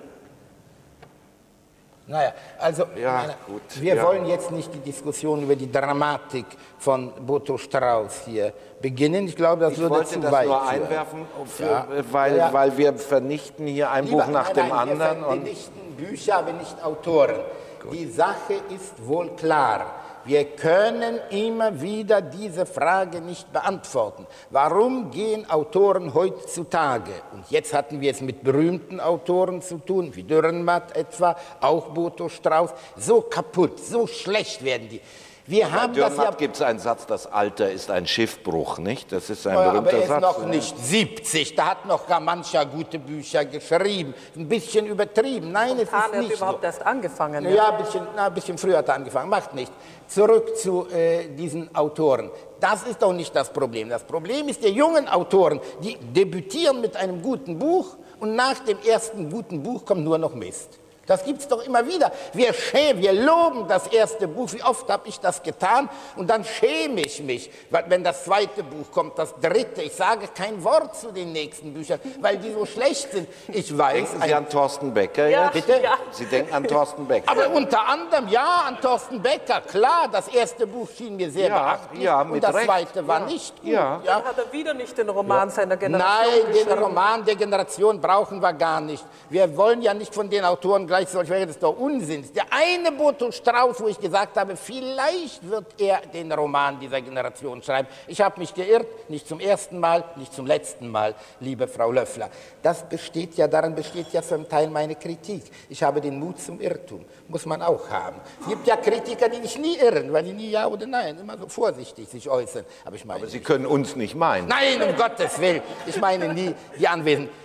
Naja, also ja, meine, gut, wir ja. wollen jetzt nicht die Diskussion über die Dramatik von Botho Strauß hier beginnen. Ich glaube, das ich würde zu weit führen. Ich wollte das nur einwerfen, für, ja. weil, ja. weil wir vernichten hier ein Lieber, Buch nach nein, dem nein, anderen. Wir vernichten Bücher, aber nicht Autoren. Gut. Die Sache ist wohl klar. Wir können immer wieder diese Frage nicht beantworten. Warum gehen Autoren heutzutage, und jetzt hatten wir es mit berühmten Autoren zu tun, wie Dürrenmatt etwa, auch Botho Strauß, so kaputt, so schlecht werden die. Wir haben bei Dürrenmatt ja gibt es einen Satz, das Alter ist ein Schiffbruch, nicht? Das ist ein ja, berühmter Satz. Aber er ist noch nicht siebzig, da hat noch gar mancher gute Bücher geschrieben. Ein bisschen übertrieben, nein, und es Hahn ist nicht hat überhaupt so. erst angefangen. Ja, ja. Ein, bisschen, na, ein bisschen früher hat er angefangen, macht nichts. Zurück zu äh, diesen Autoren. Das ist doch nicht das Problem. Das Problem ist der jungen Autoren, die debütieren mit einem guten Buch und nach dem ersten guten Buch kommt nur noch Mist. Das gibt es doch immer wieder. Wir schämen, wir loben das erste Buch. Wie oft habe ich das getan? Und dann schäme ich mich, wenn das zweite Buch kommt, das dritte. Ich sage kein Wort zu den nächsten Büchern, weil die so schlecht sind. Ich weiß, denken Sie an Thorsten Becker? Ja, bitte? Ja. Sie denken an Thorsten Becker. Aber unter anderem, ja, an Thorsten Becker. Klar, das erste Buch schien mir sehr ja, beachtlich ja, mit und das Recht. zweite war ja. nicht gut. Ja. Ja. Dann hat er wieder nicht den Roman ja. seiner Generation Nein, geschrieben. Den Roman der Generation brauchen wir gar nicht. Wir wollen ja nicht von den Autoren gleich solch wäre das doch Unsinn. Der eine Botho Strauß, wo ich gesagt habe, vielleicht wird er den Roman dieser Generation schreiben. Ich habe mich geirrt, nicht zum ersten Mal, nicht zum letzten Mal, liebe Frau Löffler. Das besteht ja, daran besteht ja zum Teil meine Kritik. Ich habe den Mut zum Irrtum, muss man auch haben. Es gibt ja Kritiker, die sich nie irren, weil die nie Ja oder Nein, immer so vorsichtig sich äußern. Aber, ich meine Aber Sie nicht. können uns nicht meinen. Nein, um Gottes Willen. Ich meine nie die Anwesenden.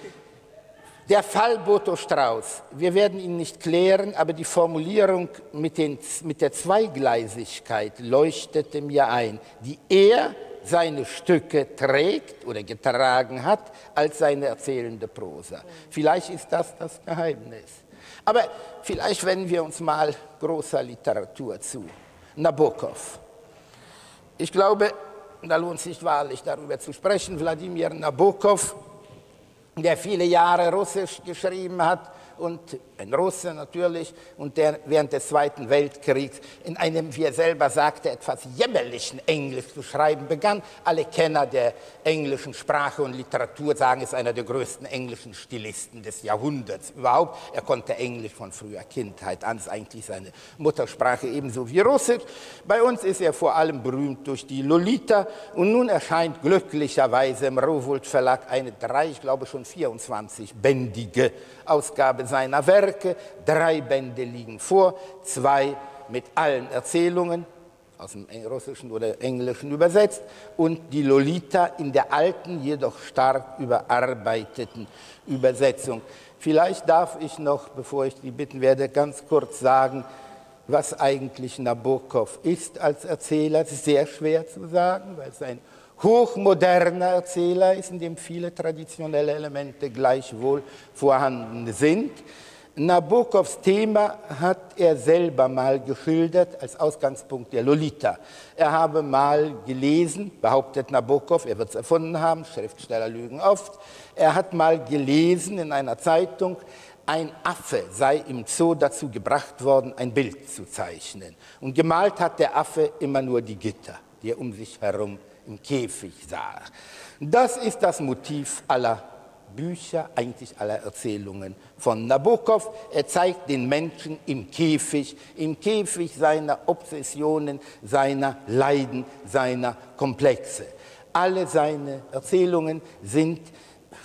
Der Fall Botho Strauß, wir werden ihn nicht klären, aber die Formulierung mit, den, mit der Zweigleisigkeit leuchtete mir ein, die er seine Stücke trägt oder getragen hat als seine erzählende Prosa. Vielleicht ist das das Geheimnis. Aber vielleicht wenden wir uns mal großer Literatur zu. Nabokov. Ich glaube, da lohnt es sich wahrlich darüber zu sprechen, Wladimir Nabokov, der viele Jahre Russisch geschrieben hat, und ein Russe natürlich, und der während des Zweiten Weltkriegs in einem, wie er selber sagte, etwas jämmerlichen Englisch zu schreiben begann. Alle Kenner der englischen Sprache und Literatur sagen, er ist einer der größten englischen Stilisten des Jahrhunderts überhaupt. Er konnte Englisch von früher Kindheit an, das ist eigentlich seine Muttersprache ebenso wie Russisch. Bei uns ist er vor allem berühmt durch die Lolita, und nun erscheint glücklicherweise im Rowohlt Verlag eine drei, ich glaube schon vierundzwanzigbändige Ausgabe seiner Werke. Drei Bände liegen vor, zwei mit allen Erzählungen, aus dem Russischen oder Englischen übersetzt, und die Lolita in der alten, jedoch stark überarbeiteten Übersetzung. Vielleicht darf ich noch, bevor ich die bitten werde, ganz kurz sagen, was eigentlich Nabokov ist als Erzähler. Es ist sehr schwer zu sagen, weil es ein hochmoderner Erzähler ist, in dem viele traditionelle Elemente gleichwohl vorhanden sind. Nabokovs Thema hat er selber mal geschildert als Ausgangspunkt der Lolita. Er habe mal gelesen, behauptet Nabokov, er wird es erfunden haben, Schriftsteller lügen oft, er hat mal gelesen in einer Zeitung, ein Affe sei im Zoo dazu gebracht worden, ein Bild zu zeichnen. Und gemalt hat der Affe immer nur die Gitter, die er um sich herum im Käfig sah. Das ist das Motiv aller Bücher, eigentlich aller Erzählungen von Nabokov. Er zeigt den Menschen im Käfig, im Käfig seiner Obsessionen, seiner Leiden, seiner Komplexe. Alle seine Erzählungen sind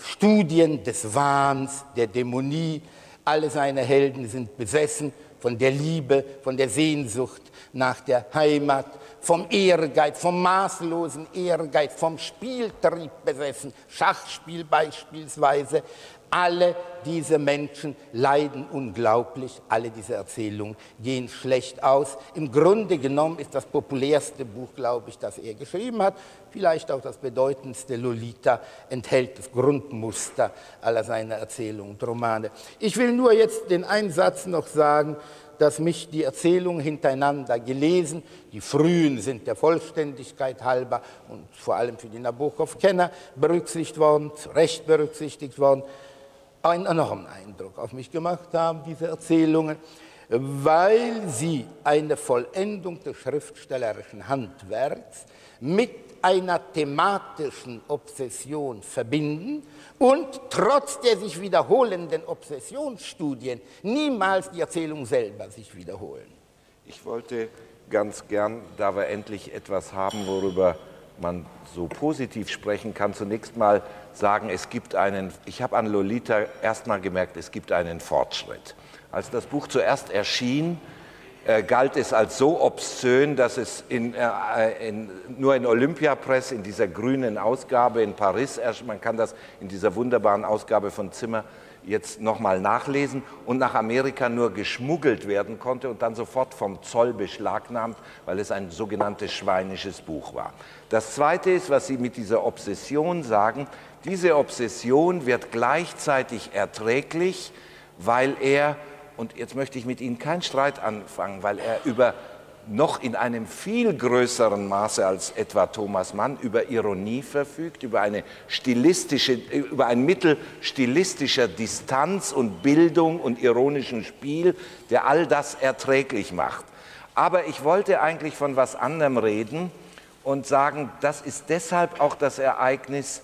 Studien des Wahns, der Dämonie. Alle seine Helden sind besessen von der Liebe, von der Sehnsucht nach der Heimat, vom Ehrgeiz, vom maßlosen Ehrgeiz, vom Spieltrieb besessen, Schachspiel beispielsweise. Alle diese Menschen leiden unglaublich, alle diese Erzählungen gehen schlecht aus. Im Grunde genommen ist das populärste Buch, glaube ich, das er geschrieben hat, vielleicht auch das bedeutendste. Lolita enthält das Grundmuster aller seiner Erzählungen und Romane. Ich will nur jetzt den einen Satz noch sagen, dass mich die Erzählungen hintereinander gelesen, die frühen sind der Vollständigkeit halber und vor allem für die Nabokov-Kenner berücksichtigt worden, zu Recht berücksichtigt worden, einen enormen Eindruck auf mich gemacht haben, diese Erzählungen, weil sie eine Vollendung des schriftstellerischen Handwerks mit einer thematischen Obsession verbinden und trotz der sich wiederholenden Obsessionsstudien niemals die Erzählung selber sich wiederholen. Ich wollte ganz gern, da wir endlich etwas haben, worüber man so positiv sprechen kann, zunächst mal sagen, es gibt einen, ich habe an Lolita erst mal gemerkt, es gibt einen Fortschritt. Als das Buch zuerst erschien, Äh, galt es als so obszön, dass es in, äh, in, nur in Olympiapress, in dieser grünen Ausgabe in Paris, man kann das in dieser wunderbaren Ausgabe von Zimmer jetzt nochmal nachlesen, und nach Amerika nur geschmuggelt werden konnte und dann sofort vom Zoll beschlagnahmt, weil es ein sogenanntes schweinisches Buch war. Das Zweite ist, was Sie mit dieser Obsession sagen, diese Obsession wird gleichzeitig erträglich, weil er, und jetzt möchte ich mit Ihnen keinen Streit anfangen, weil er über noch in einem viel größeren Maße als etwa Thomas Mann über Ironie verfügt, über eine stilistische, über ein Mittel stilistischer Distanz und Bildung und ironischem Spiel, der all das erträglich macht. Aber ich wollte eigentlich von was anderem reden und sagen, das ist deshalb auch das Ereignis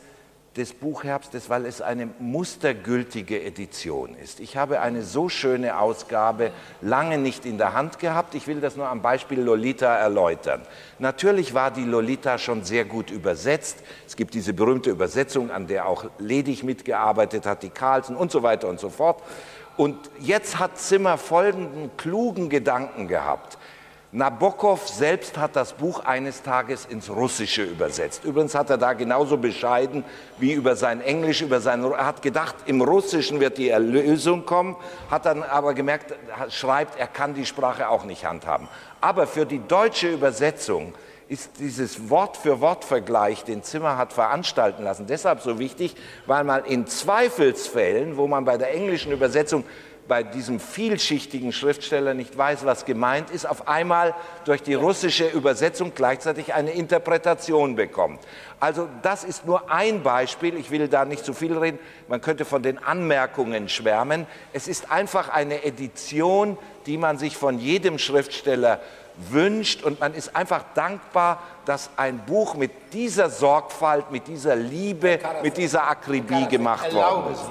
des Buchherbstes, weil es eine mustergültige Edition ist. Ich habe eine so schöne Ausgabe lange nicht in der Hand gehabt. Ich will das nur am Beispiel Lolita erläutern. Natürlich war die Lolita schon sehr gut übersetzt. Es gibt diese berühmte Übersetzung, an der auch Ledig mitgearbeitet hat, die Carlsen und so weiter und so fort. Und jetzt hat Zimmer folgenden klugen Gedanken gehabt. Nabokov selbst hat das Buch eines Tages ins Russische übersetzt. Übrigens hat er da genauso bescheiden wie über sein Englisch, über sein, er hat gedacht, im Russischen wird die Erlösung kommen, hat dann aber gemerkt, schreibt, er kann die Sprache auch nicht handhaben. Aber für die deutsche Übersetzung ist dieses Wort-für-Wort-Vergleich, den Zimmer hat veranstalten lassen, deshalb so wichtig, weil man in Zweifelsfällen, wo man bei der englischen Übersetzung bei diesem vielschichtigen Schriftsteller nicht weiß, was gemeint ist, auf einmal durch die russische Übersetzung gleichzeitig eine Interpretation bekommt. Also das ist nur ein Beispiel, ich will da nicht zu viel reden, man könnte von den Anmerkungen schwärmen. Es ist einfach eine Edition, die man sich von jedem Schriftsteller wünscht, und man ist einfach dankbar, dass ein Buch mit dieser Sorgfalt, mit dieser Liebe, mit dieser Akribie gemacht worden ist.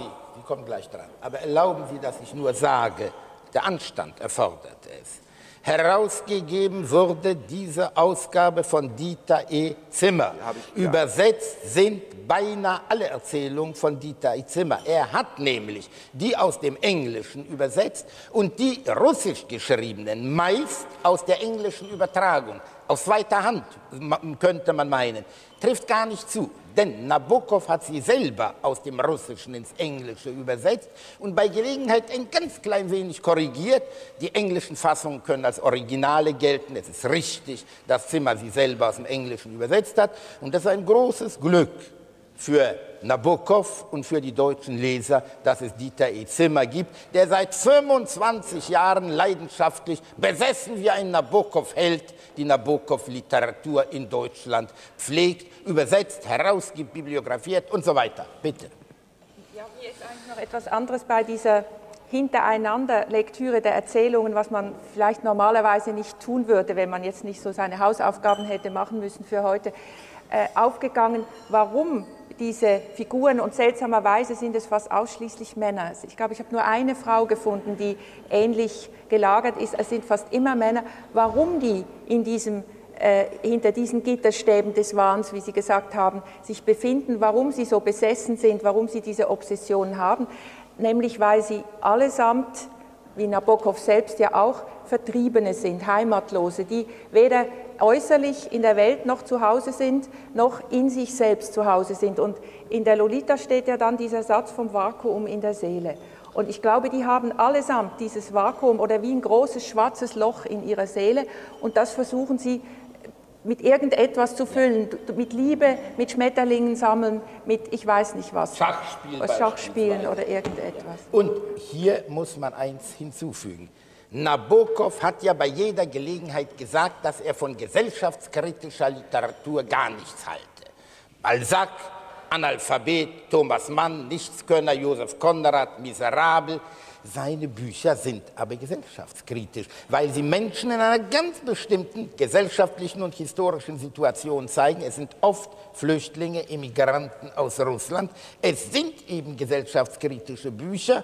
Kommt gleich dran. Aber erlauben Sie, dass ich nur sage, der Anstand erfordert es. Herausgegeben wurde diese Ausgabe von Dieter E. Zimmer. Übersetzt sind beinahe alle Erzählungen von Dieter E. Zimmer. Er hat nämlich die aus dem Englischen übersetzt und die russisch geschriebenen meist aus der englischen Übertragung. Aus zweiter Hand, könnte man meinen. Trifft gar nicht zu, denn Nabokov hat sie selber aus dem Russischen ins Englische übersetzt und bei Gelegenheit ein ganz klein wenig korrigiert. Die englischen Fassungen können als Originale gelten. Es ist richtig, dass Zimmer sie selber aus dem Englischen übersetzt hat. Und das ist ein großes Glück für Nabokov und für die deutschen Leser, dass es Dieter E. Zimmer gibt, der seit fünfundzwanzig Jahren leidenschaftlich, besessen wie ein Nabokov-Held, die Nabokov-Literatur in Deutschland pflegt, übersetzt, herausgibt, bibliografiert und so weiter. Bitte. Ja, hier ist eigentlich noch etwas anderes bei dieser Hintereinander-Lektüre der Erzählungen, was man vielleicht normalerweise nicht tun würde, wenn man jetzt nicht so seine Hausaufgaben hätte machen müssen für heute, äh, aufgegangen, warum diese Figuren, und seltsamerweise sind es fast ausschließlich Männer. Ich glaube, ich habe nur eine Frau gefunden, die ähnlich gelagert ist. Es sind fast immer Männer. Warum die in diesem äh, hinter diesen Gitterstäben des Wahns, wie Sie gesagt haben, sich befinden, warum sie so besessen sind, warum sie diese Obsession haben, nämlich weil sie allesamt, wie Nabokov selbst ja auch, Vertriebene sind, Heimatlose, die weder äußerlich in der Welt noch zu Hause sind, noch in sich selbst zu Hause sind. Und in der Lolita steht ja dann dieser Satz vom Vakuum in der Seele. Und ich glaube, die haben allesamt dieses Vakuum oder wie ein großes schwarzes Loch in ihrer Seele und das versuchen sie mit irgendetwas zu füllen, mit Liebe, mit Schmetterlingen sammeln, mit ich weiß nicht was. Schachspiel Schachspielen oder irgendetwas. Und hier muss man eins hinzufügen. Nabokov hat ja bei jeder Gelegenheit gesagt, dass er von gesellschaftskritischer Literatur gar nichts halte. Balzac, Analphabet, Thomas Mann, Nichtskönner, Josef Konrad, miserabel. Seine Bücher sind aber gesellschaftskritisch, weil sie Menschen in einer ganz bestimmten gesellschaftlichen und historischen Situation zeigen. Es sind oft Flüchtlinge, Immigranten aus Russland. Es sind eben gesellschaftskritische Bücher.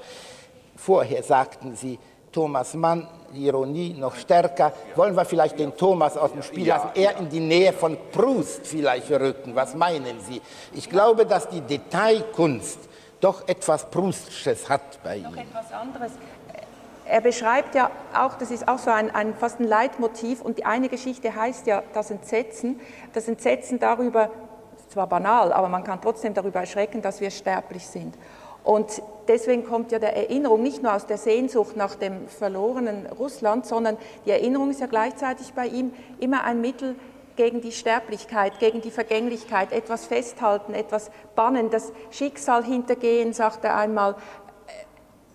Vorher sagten sie, Thomas Mann, Ironie noch stärker. Wollen wir vielleicht den Thomas aus dem Spiel lassen, eher in die Nähe von Proust vielleicht rücken? Was meinen Sie? Ich glaube, dass die Detailkunst doch etwas Proustsches hat bei ihm. Noch etwas anderes. Er beschreibt ja auch, das ist auch so ein, ein fast ein Leitmotiv, und die eine Geschichte heißt ja das Entsetzen, das Entsetzen darüber, zwar banal, aber man kann trotzdem darüber erschrecken, dass wir sterblich sind. Und deswegen kommt ja der Erinnerung nicht nur aus der Sehnsucht nach dem verlorenen Russland, sondern die Erinnerung ist ja gleichzeitig bei ihm immer ein Mittel gegen die Sterblichkeit, gegen die Vergänglichkeit, etwas festhalten, etwas bannen, das Schicksal hintergehen, sagt er einmal.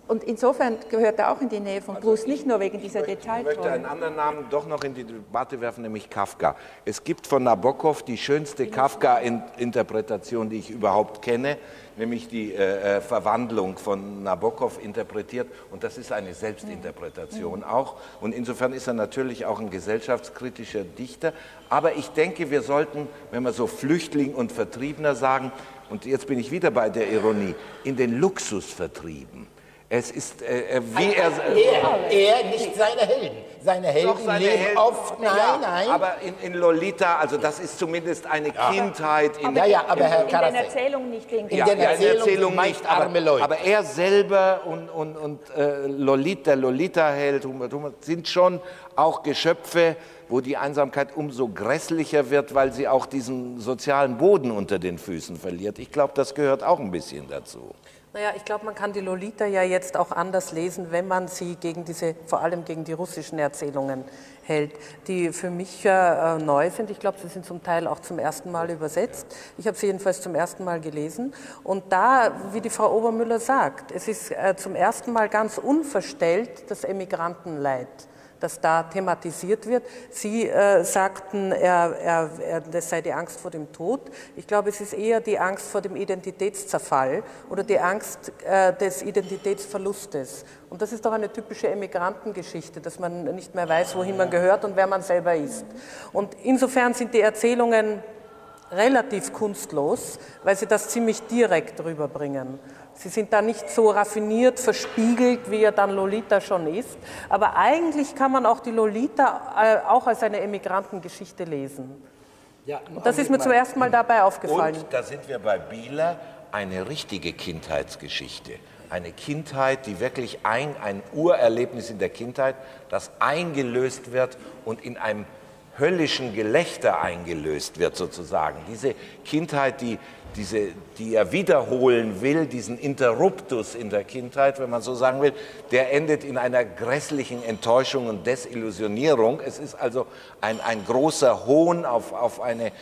Und insofern gehört er auch in die Nähe von Proust, also nicht nur wegen dieser Detailtreue. Ich möchte einen anderen Namen doch noch in die Debatte werfen, nämlich Kafka. Es gibt von Nabokov die schönste Kafka-Interpretation, die ich überhaupt kenne, nämlich die äh, Verwandlung von Nabokov interpretiert. Und das ist eine Selbstinterpretation mhm. auch. Und insofern ist er natürlich auch ein gesellschaftskritischer Dichter. Aber ich denke, wir sollten, wenn wir so Flüchtling und Vertriebener sagen, und jetzt bin ich wieder bei der Ironie, in den Luxus vertrieben. Es ist, äh, wie also, er, er, er, nicht seine Helden. Seine Helden seine leben Helden. oft, nein, ja, nein. Aber in, in Lolita, also das ist zumindest eine ja. Kindheit. In, ja, ja, aber in, Herr Karasek, in den Erzählungen nicht. In, ja, den ja, Erzählung in der Erzählung nicht, aber, arme Leute. aber er selber und, und, und äh, Lolita, Lolita-Held sind schon auch Geschöpfe, wo die Einsamkeit umso grässlicher wird, weil sie auch diesen sozialen Boden unter den Füßen verliert. Ich glaube, das gehört auch ein bisschen dazu. Naja, ich glaube, man kann die Lolita ja jetzt auch anders lesen, wenn man sie gegen diese, vor allem gegen die russischen Erzählungen hält, die für mich äh, neu sind. Ich glaube, sie sind zum Teil auch zum ersten Mal übersetzt. Ich habe sie jedenfalls zum ersten Mal gelesen. Und da, wie die Frau Obermüller sagt, es ist äh, zum ersten Mal ganz unverstellt das Emigrantenleid, das da thematisiert wird. Sie äh, sagten, er, er, er, das sei die Angst vor dem Tod. Ich glaube, es ist eher die Angst vor dem Identitätszerfall oder die Angst äh, des Identitätsverlustes. Und das ist doch eine typische Emigrantengeschichte, dass man nicht mehr weiß, wohin man gehört und wer man selber ist. Und insofern sind die Erzählungen relativ kunstlos, weil sie das ziemlich direkt rüberbringen. Sie sind da nicht so raffiniert, verspiegelt, wie ja dann Lolita schon ist. Aber eigentlich kann man auch die Lolita auch als eine Emigrantengeschichte lesen. Ja, und das ist mir zum ersten Mal dabei aufgefallen. Und da sind wir bei Bieler, eine richtige Kindheitsgeschichte. Eine Kindheit, die wirklich ein, ein Urerlebnis in der Kindheit, das eingelöst wird und in einem höllischen Gelächter eingelöst wird sozusagen. Diese Kindheit, die, diese, die er wiederholen will, diesen Interruptus in der Kindheit, wenn man so sagen will, der endet in einer grässlichen Enttäuschung und Desillusionierung. Es ist also ein, ein großer Hohn auf, auf eine,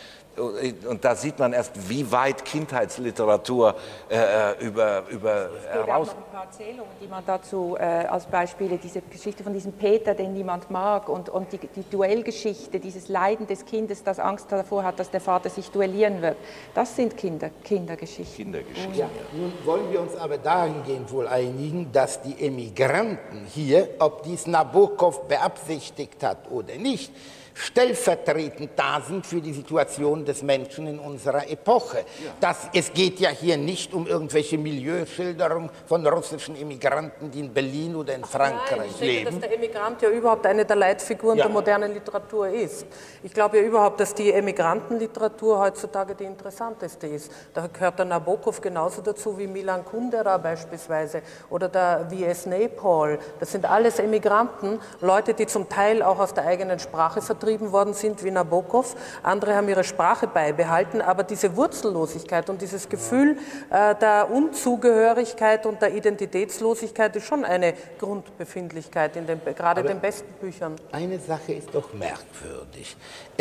und da sieht man erst, wie weit Kindheitsliteratur äh, über, über heraus... Es gibt auch noch ein paar Erzählungen, die man dazu äh, als Beispiele, diese Geschichte von diesem Peter, den niemand mag, und, und die, die Duellgeschichte, dieses Leiden des Kindes, das Angst davor hat, dass der Vater sich duellieren wird. Das sind Kinder, Kindergeschichten. Kindergeschichten. Ja. Nun wollen wir uns aber dahingehend wohl einigen, dass die Emigranten hier, ob dies Nabokov beabsichtigt hat oder nicht, stellvertretend da sind für die Situation des Menschen in unserer Epoche. Ja. Das, es geht ja hier nicht um irgendwelche Milieuschilderungen von russischen Immigranten, die in Berlin oder in Ach, Frankreich nein, ich leben. Ich denke, dass der Emigrant ja überhaupt eine der Leitfiguren ja. der modernen Literatur ist. Ich glaube ja überhaupt, dass die Emigrantenliteratur heutzutage die interessanteste ist. Da gehört der Nabokov genauso dazu wie Milan Kundera beispielsweise oder der V S Naipaul. Das sind alles Emigranten, Leute, die zum Teil auch aus der eigenen Sprache vertrieben worden sind, wie Nabokov. Andere haben ihre Sprache beibehalten, aber diese Wurzellosigkeit und dieses Gefühl äh, der Unzugehörigkeit und der Identitätslosigkeit ist schon eine Grundbefindlichkeit, in den, gerade aber den besten Büchern. Eine Sache ist doch merkwürdig.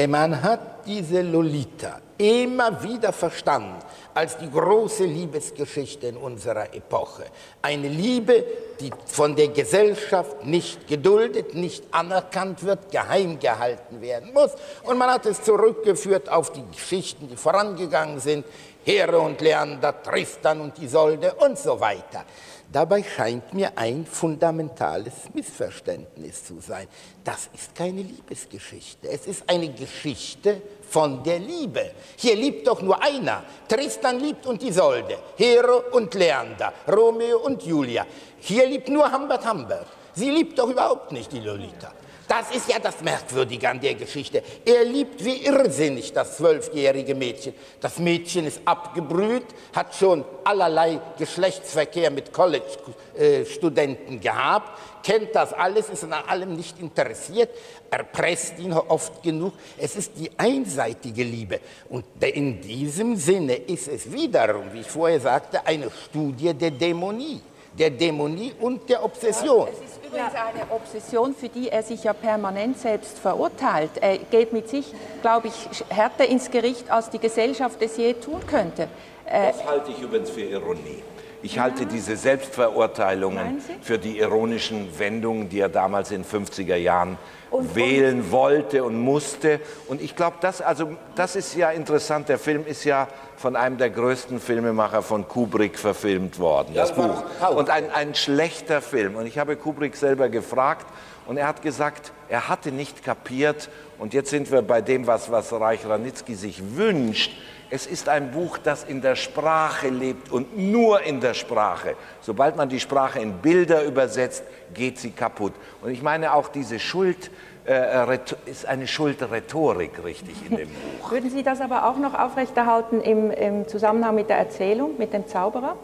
Man hat diese Lolita immer wieder verstanden als die große Liebesgeschichte in unserer Epoche. Eine Liebe, die von der Gesellschaft nicht geduldet, nicht anerkannt wird, geheim gehalten werden muss. Und man hat es zurückgeführt auf die Geschichten, die vorangegangen sind, Here und Leander, Tristan und Isolde und so weiter. Dabei scheint mir ein fundamentales Missverständnis zu sein. Das ist keine Liebesgeschichte. Es ist eine Geschichte von der Liebe. Hier liebt doch nur einer. Tristan liebt und Isolde, Hero und Leander, Romeo und Julia. Hier liebt nur Humbert Humbert. Sie liebt doch überhaupt nicht die Lolita. Das ist ja das Merkwürdige an der Geschichte. Er liebt wie irrsinnig das zwölfjährige Mädchen. Das Mädchen ist abgebrüht, hat schon allerlei Geschlechtsverkehr mit College-Studenten gehabt, kennt das alles, ist an allem nicht interessiert, erpresst ihn oft genug. Es ist die einseitige Liebe. Und in diesem Sinne ist es wiederum, wie ich vorher sagte, eine Studie der Dämonie. Der Dämonie und der Obsession. Ja, es ist übrigens eine Obsession, für die er sich ja permanent selbst verurteilt. Er geht mit sich, glaube ich, härter ins Gericht, als die Gesellschaft es je tun könnte. Das halte ich übrigens für Ironie. Ich halte diese Selbstverurteilungen für die ironischen Wendungen, die er damals in den fünfziger Jahren und, wählen und wollte und musste. Und ich glaube, das, also, das ist ja interessant. Der Film ist ja von einem der größten Filmemacher von Kubrick verfilmt worden, das Buch. Und ein, ein schlechter Film. Und ich habe Kubrick selber gefragt und er hat gesagt, er hatte nicht kapiert. Und jetzt sind wir bei dem, was, was Reich-Ranicki sich wünscht. Es ist ein Buch, das in der Sprache lebt und nur in der Sprache. Sobald man die Sprache in Bilder übersetzt, geht sie kaputt. Und ich meine auch diese Schuld äh, ist eine Schuldrhetorik, richtig, in dem Buch. Würden Sie das aber auch noch aufrechterhalten im, im Zusammenhang mit der Erzählung, mit dem Zauberer?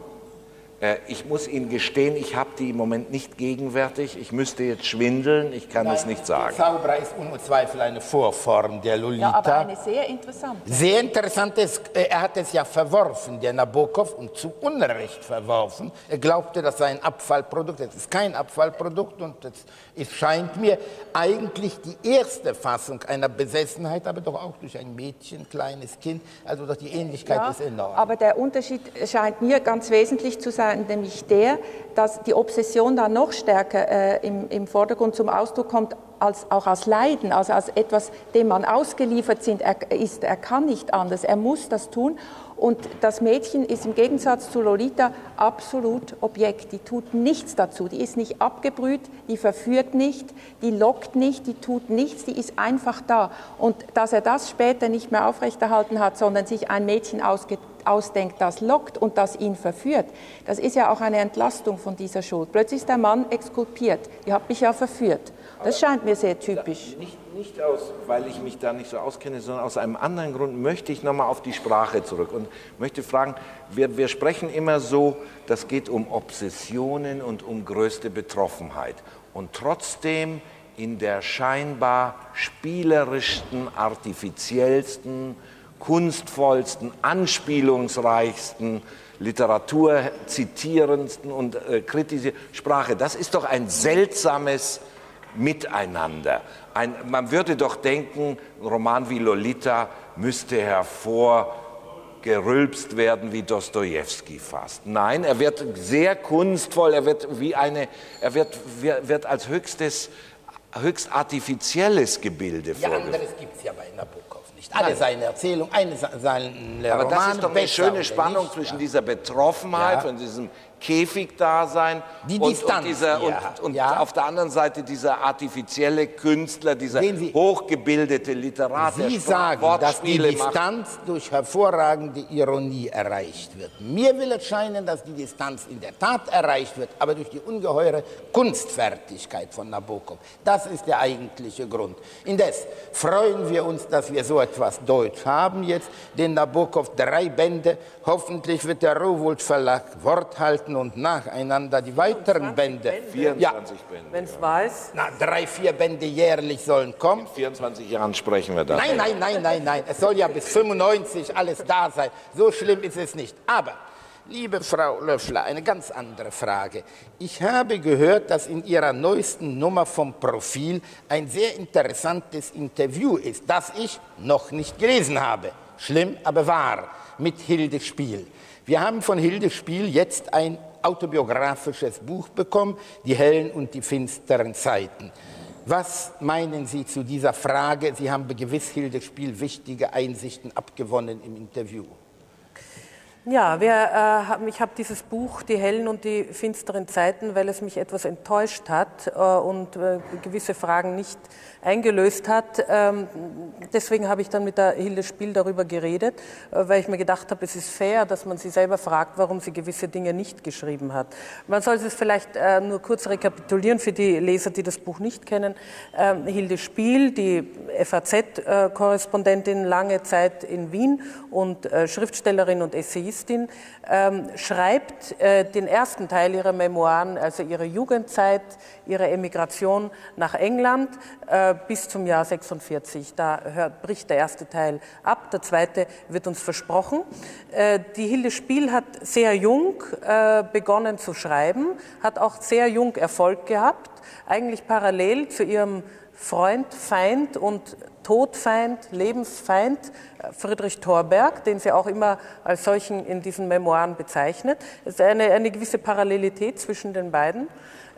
Äh, ich muss Ihnen gestehen, ich habe die im Moment nicht gegenwärtig. Ich müsste jetzt schwindeln, ich kann Nein, es nicht sagen. Der Zauberer ist ohne Zweifel eine Vorform der Lolita. Ja, aber eine sehr interessante. Sehr interessant ist, er hat es ja verworfen, der Nabokov, und zu Unrecht verworfen. Er glaubte, das sei ein Abfallprodukt. Es ist kein Abfallprodukt und es scheint mir eigentlich die erste Fassung einer Besessenheit, aber doch auch durch ein Mädchen, kleines Kind. Also doch die Ähnlichkeit ja, ist enorm. Aber der Unterschied scheint mir ganz wesentlich zu sein, nämlich der, dass die Obsession da noch stärker äh, im, im Vordergrund zum Ausdruck kommt, als, auch als Leiden, also als etwas, dem man ausgeliefert sind, er, ist. Er kann nicht anders, er muss das tun. Und das Mädchen ist im Gegensatz zu Lolita absolut Objekt. Die tut nichts dazu, die ist nicht abgebrüht, die verführt nicht, die lockt nicht, die tut nichts, die ist einfach da. Und dass er das später nicht mehr aufrechterhalten hat, sondern sich ein Mädchen ausgetragen ausdenkt, das lockt und das ihn verführt. Das ist ja auch eine Entlastung von dieser Schuld. Plötzlich ist der Mann exkulpiert. Ihr habt mich ja verführt. Das aber scheint mir sehr typisch. Nicht, nicht aus, weil ich mich da nicht so auskenne, sondern aus einem anderen Grund möchte ich nochmal auf die Sprache zurück und möchte fragen, wir, wir sprechen immer so, das geht um Obsessionen und um größte Betroffenheit. Und trotzdem in der scheinbar spielerischsten, artifiziellsten, kunstvollsten, anspielungsreichsten, literaturzitierendsten und äh, kritisierenden Sprache. Das ist doch ein seltsames Miteinander. Ein, man würde doch denken, ein Roman wie Lolita müsste hervorgerülpst werden wie Dostojewski fast. Nein, er wird sehr kunstvoll, er wird, wie eine, er wird, wird als höchstes, höchst artifizielles Gebilde vorgeführt. Ja, anderes gibt es ja bei Nabokov. Alle Nein. seine Erzählungen, eine seine Romane. Aber das ist doch eine schöne Spannung nicht, zwischen ja. dieser Betroffenheit ja. und diesem Käfigdasein die und, und, dieser, ja. und, und ja. auf der anderen Seite dieser artifizielle Künstler, dieser Sie, hochgebildete Literat, Sie sagen, dass die Distanz macht. durch hervorragende Ironie erreicht wird. Mir will es scheinen, dass die Distanz in der Tat erreicht wird, aber durch die ungeheure Kunstfertigkeit von Nabokov. Das ist der eigentliche Grund. Indes freuen wir uns, dass wir so etwas Deutsch haben jetzt, den Nabokov drei Bände. Hoffentlich wird der Rowohlt Verlag Wort halten und nacheinander die weiteren Bände. Bände. vierundzwanzig ja. Bände. Wenn es ja. weiß. Na, drei, vier Bände jährlich sollen kommen. In vierundzwanzig Jahren sprechen wir da. Nein, nein, nein, nein, nein. Es soll ja bis fünfundneunzig alles da sein. So schlimm ist es nicht. Aber, liebe Frau Löffler, eine ganz andere Frage. Ich habe gehört, dass in Ihrer neuesten Nummer vom Profil ein sehr interessantes Interview ist, das ich noch nicht gelesen habe. Schlimm, aber wahr. Mit Hilde Spiel. Wir haben von Hilde Spiel jetzt ein autobiografisches Buch bekommen, Die hellen und die finsteren Zeiten. Was meinen Sie zu dieser Frage? Sie haben gewiss Hilde Spiel wichtige Einsichten abgewonnen im Interview. Ja, wir, äh, haben, ich habe dieses Buch, Die hellen und die finsteren Zeiten, weil es mich etwas enttäuscht hat äh, und äh, gewisse Fragen nicht eingelöst hat. Ähm, deswegen habe ich dann mit der Hilde Spiel darüber geredet, äh, weil ich mir gedacht habe, es ist fair, dass man sie selber fragt, warum sie gewisse Dinge nicht geschrieben hat. Man soll es vielleicht äh, nur kurz rekapitulieren für die Leser, die das Buch nicht kennen. Ähm, Hilde Spiel, die F A Z-Korrespondentin, lange Zeit in Wien und äh, Schriftstellerin und Essayistin, Ähm, schreibt äh, den ersten Teil ihrer Memoiren, also ihre Jugendzeit, ihre Emigration nach England äh, bis zum Jahr sechsundvierzig. Da hört, bricht der erste Teil ab, der zweite wird uns versprochen. Äh, die Hilde Spiel hat sehr jung äh, begonnen zu schreiben, hat auch sehr jung Erfolg gehabt, eigentlich parallel zu ihrem Freund, Feind und Todfeind, Lebensfeind Friedrich Torberg, den sie auch immer als solchen in diesen Memoiren bezeichnet. Es ist eine, eine gewisse Parallelität zwischen den beiden.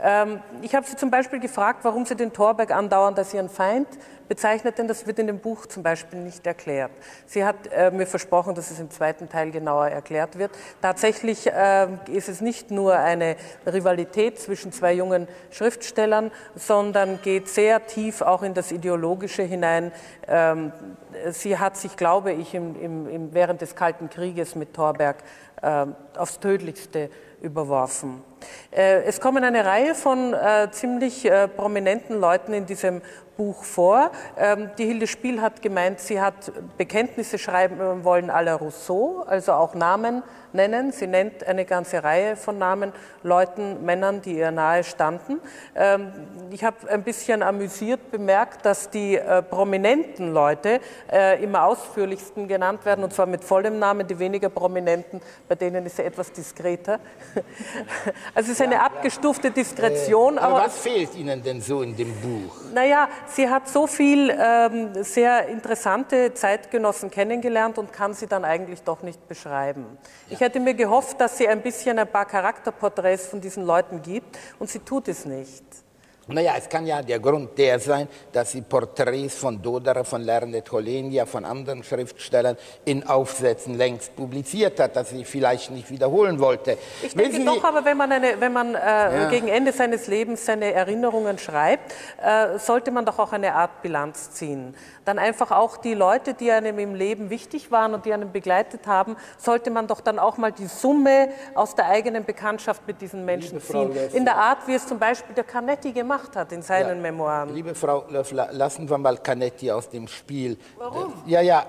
Ähm, ich habe sie zum Beispiel gefragt, warum sie den Torberg andauernd als ihren Feind bezeichnet, denn das wird in dem Buch zum Beispiel nicht erklärt. Sie hat äh, mir versprochen, dass es im zweiten Teil genauer erklärt wird. Tatsächlich äh, ist es nicht nur eine Rivalität zwischen zwei jungen Schriftstellern, sondern geht sehr tief auch in das Ideologische hinein. Ähm, sie hat sich, glaube ich, im, im, im, während des Kalten Krieges mit Torberg äh, aufs Tödlichste überworfen. Es kommen eine Reihe von ziemlich prominenten Leuten in diesem Buch vor. Die Hilde Spiel hat gemeint, sie hat Bekenntnisse schreiben wollen à la Rousseau, also auch Namen nennen. Sie nennt eine ganze Reihe von Namen, Leuten, Männern, die ihr nahe standen. Ich habe ein bisschen amüsiert bemerkt, dass die prominenten Leute immer ausführlichsten genannt werden, und zwar mit vollem Namen. Die weniger prominenten, bei denen ist sie etwas diskreter. Also es ist eine ja, abgestufte ja. Diskretion. Äh, aber, aber was fehlt Ihnen denn so in dem Buch? Naja, sie hat so viel ähm, sehr interessante Zeitgenossen kennengelernt und kann sie dann eigentlich doch nicht beschreiben. Ja. Ich hätte mir gehofft, dass sie ein bisschen ein paar Charakterporträts von diesen Leuten gibt, und sie tut es nicht. Naja, es kann ja der Grund der sein, dass sie Porträts von Doderer, von Lernet Holenia, von anderen Schriftstellern in Aufsätzen längst publiziert hat, dass sie vielleicht nicht wiederholen wollte. Ich denke doch, aber wenn man, eine, wenn man äh, ja. gegen Ende seines Lebens seine Erinnerungen schreibt, äh, sollte man doch auch eine Art Bilanz ziehen. Dann einfach auch die Leute, die einem im Leben wichtig waren und die einem begleitet haben, sollte man doch dann auch mal die Summe aus der eigenen Bekanntschaft mit diesen Menschen ziehen. In der Art, wie es zum Beispiel der Canetti gemacht hat. hat in seinen ja. Memoiren. Liebe Frau Löffler, lassen wir mal Canetti aus dem Spiel. Warum? Ja, ja,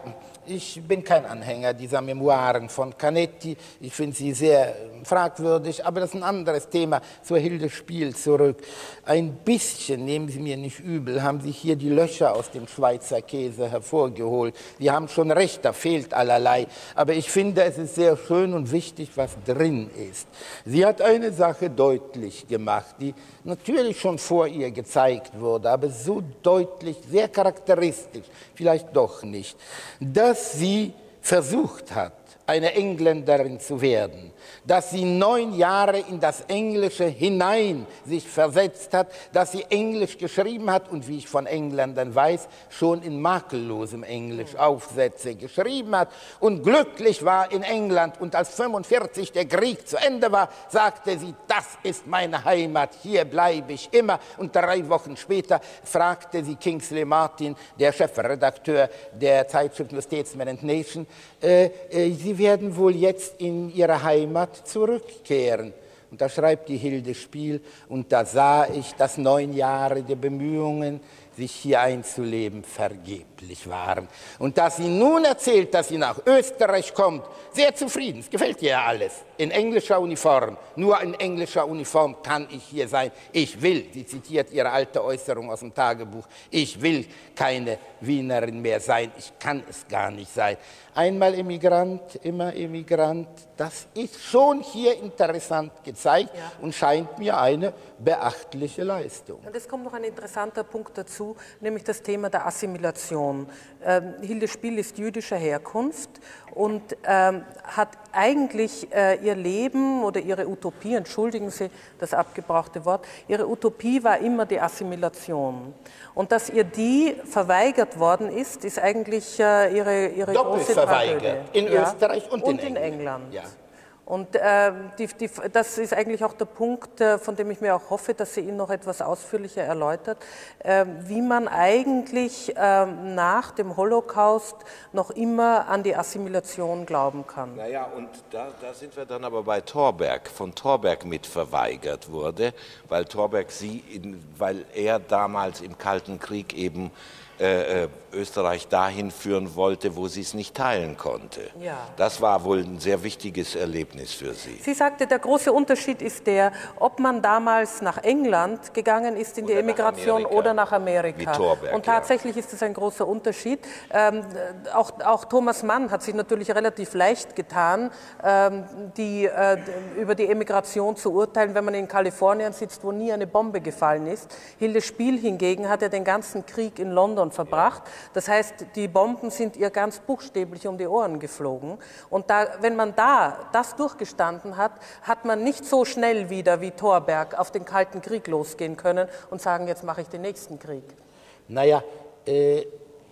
ich bin kein Anhänger dieser Memoiren von Canetti. Ich finde sie sehr fragwürdig, aber das ist ein anderes Thema. Zur Hilde Spiel zurück. Ein bisschen, nehmen Sie mir nicht übel, haben Sie hier die Löcher aus dem Schweizer Käse hervorgeholt. Sie haben schon recht, da fehlt allerlei. Aber ich finde, es ist sehr schön und wichtig, was drin ist. Sie hat eine Sache deutlich gemacht, die natürlich schon vor ihr gezeigt wurde, aber so deutlich, sehr charakteristisch, vielleicht doch nicht, dass sie versucht hat, eine Engländerin zu werden, dass sie neun Jahre in das Englische hinein sich versetzt hat, dass sie Englisch geschrieben hat und, wie ich von Engländern weiß, schon in makellosem Englisch Aufsätze geschrieben hat und glücklich war in England. Und als fünfundvierzig der Krieg zu Ende war, sagte sie, das ist meine Heimat, hier bleibe ich immer. Und drei Wochen später fragte sie Kingsley Martin, der Chefredakteur der Zeitschrift The Statesman and Nation, äh, äh, sie Sie werden wohl jetzt in Ihre Heimat zurückkehren. Und da schreibt die Hilde Spiel, und da sah ich, dass neun Jahre der Bemühungen, sich hier einzuleben, vergeblich waren. Und dass sie nun erzählt, dass sie nach Österreich kommt, sehr zufrieden, es gefällt ihr ja alles, in englischer Uniform. Nur in englischer Uniform kann ich hier sein. Ich will, sie zitiert ihre alte Äußerung aus dem Tagebuch, ich will keine Wienerin mehr sein, ich kann es gar nicht sein. Einmal Emigrant, immer Emigrant, das ist schon hier interessant gezeigt, ja, und scheint mir eine beachtliche Leistung. Und es kommt noch ein interessanter Punkt dazu, nämlich das Thema der Assimilation. Ähm, Hilde Spiel ist jüdischer Herkunft und ähm, hat eigentlich äh, ihr Leben oder ihre Utopie, entschuldigen Sie das abgebrauchte Wort, ihre Utopie war immer die Assimilation. Und dass ihr die verweigert worden ist, ist eigentlich äh, ihre, ihre große Tragödie. Doppelt verweigert, in ja, Österreich und, und in, in England. England. Ja. Und äh, die, die, das ist eigentlich auch der Punkt, äh, von dem ich mir auch hoffe, dass sie ihn noch etwas ausführlicher erläutert, äh, wie man eigentlich äh, nach dem Holocaust noch immer an die Assimilation glauben kann. Naja, und da, da sind wir dann aber bei Torberg, von Torberg mit verweigert wurde, weil Torberg sie, in, weil er damals im Kalten Krieg eben Äh, Österreich dahin führen wollte, wo sie es nicht teilen konnte. Ja. Das war wohl ein sehr wichtiges Erlebnis für sie. Sie sagte, der große Unterschied ist der, ob man damals nach England gegangen ist in oder die Emigration nach oder nach Amerika. Wie Torberg, und tatsächlich ja, ist es ein großer Unterschied. Ähm, auch, auch Thomas Mann hat sich natürlich relativ leicht getan, ähm, die, äh, über die Emigration zu urteilen, wenn man in Kalifornien sitzt, wo nie eine Bombe gefallen ist. Hilde Spiel hingegen hat ja den ganzen Krieg in London verbracht. Das heißt, die Bomben sind ihr ganz buchstäblich um die Ohren geflogen. Und da, wenn man da das durchgestanden hat, hat man nicht so schnell wieder wie Torberg auf den Kalten Krieg losgehen können und sagen, jetzt mache ich den nächsten Krieg. Naja, äh,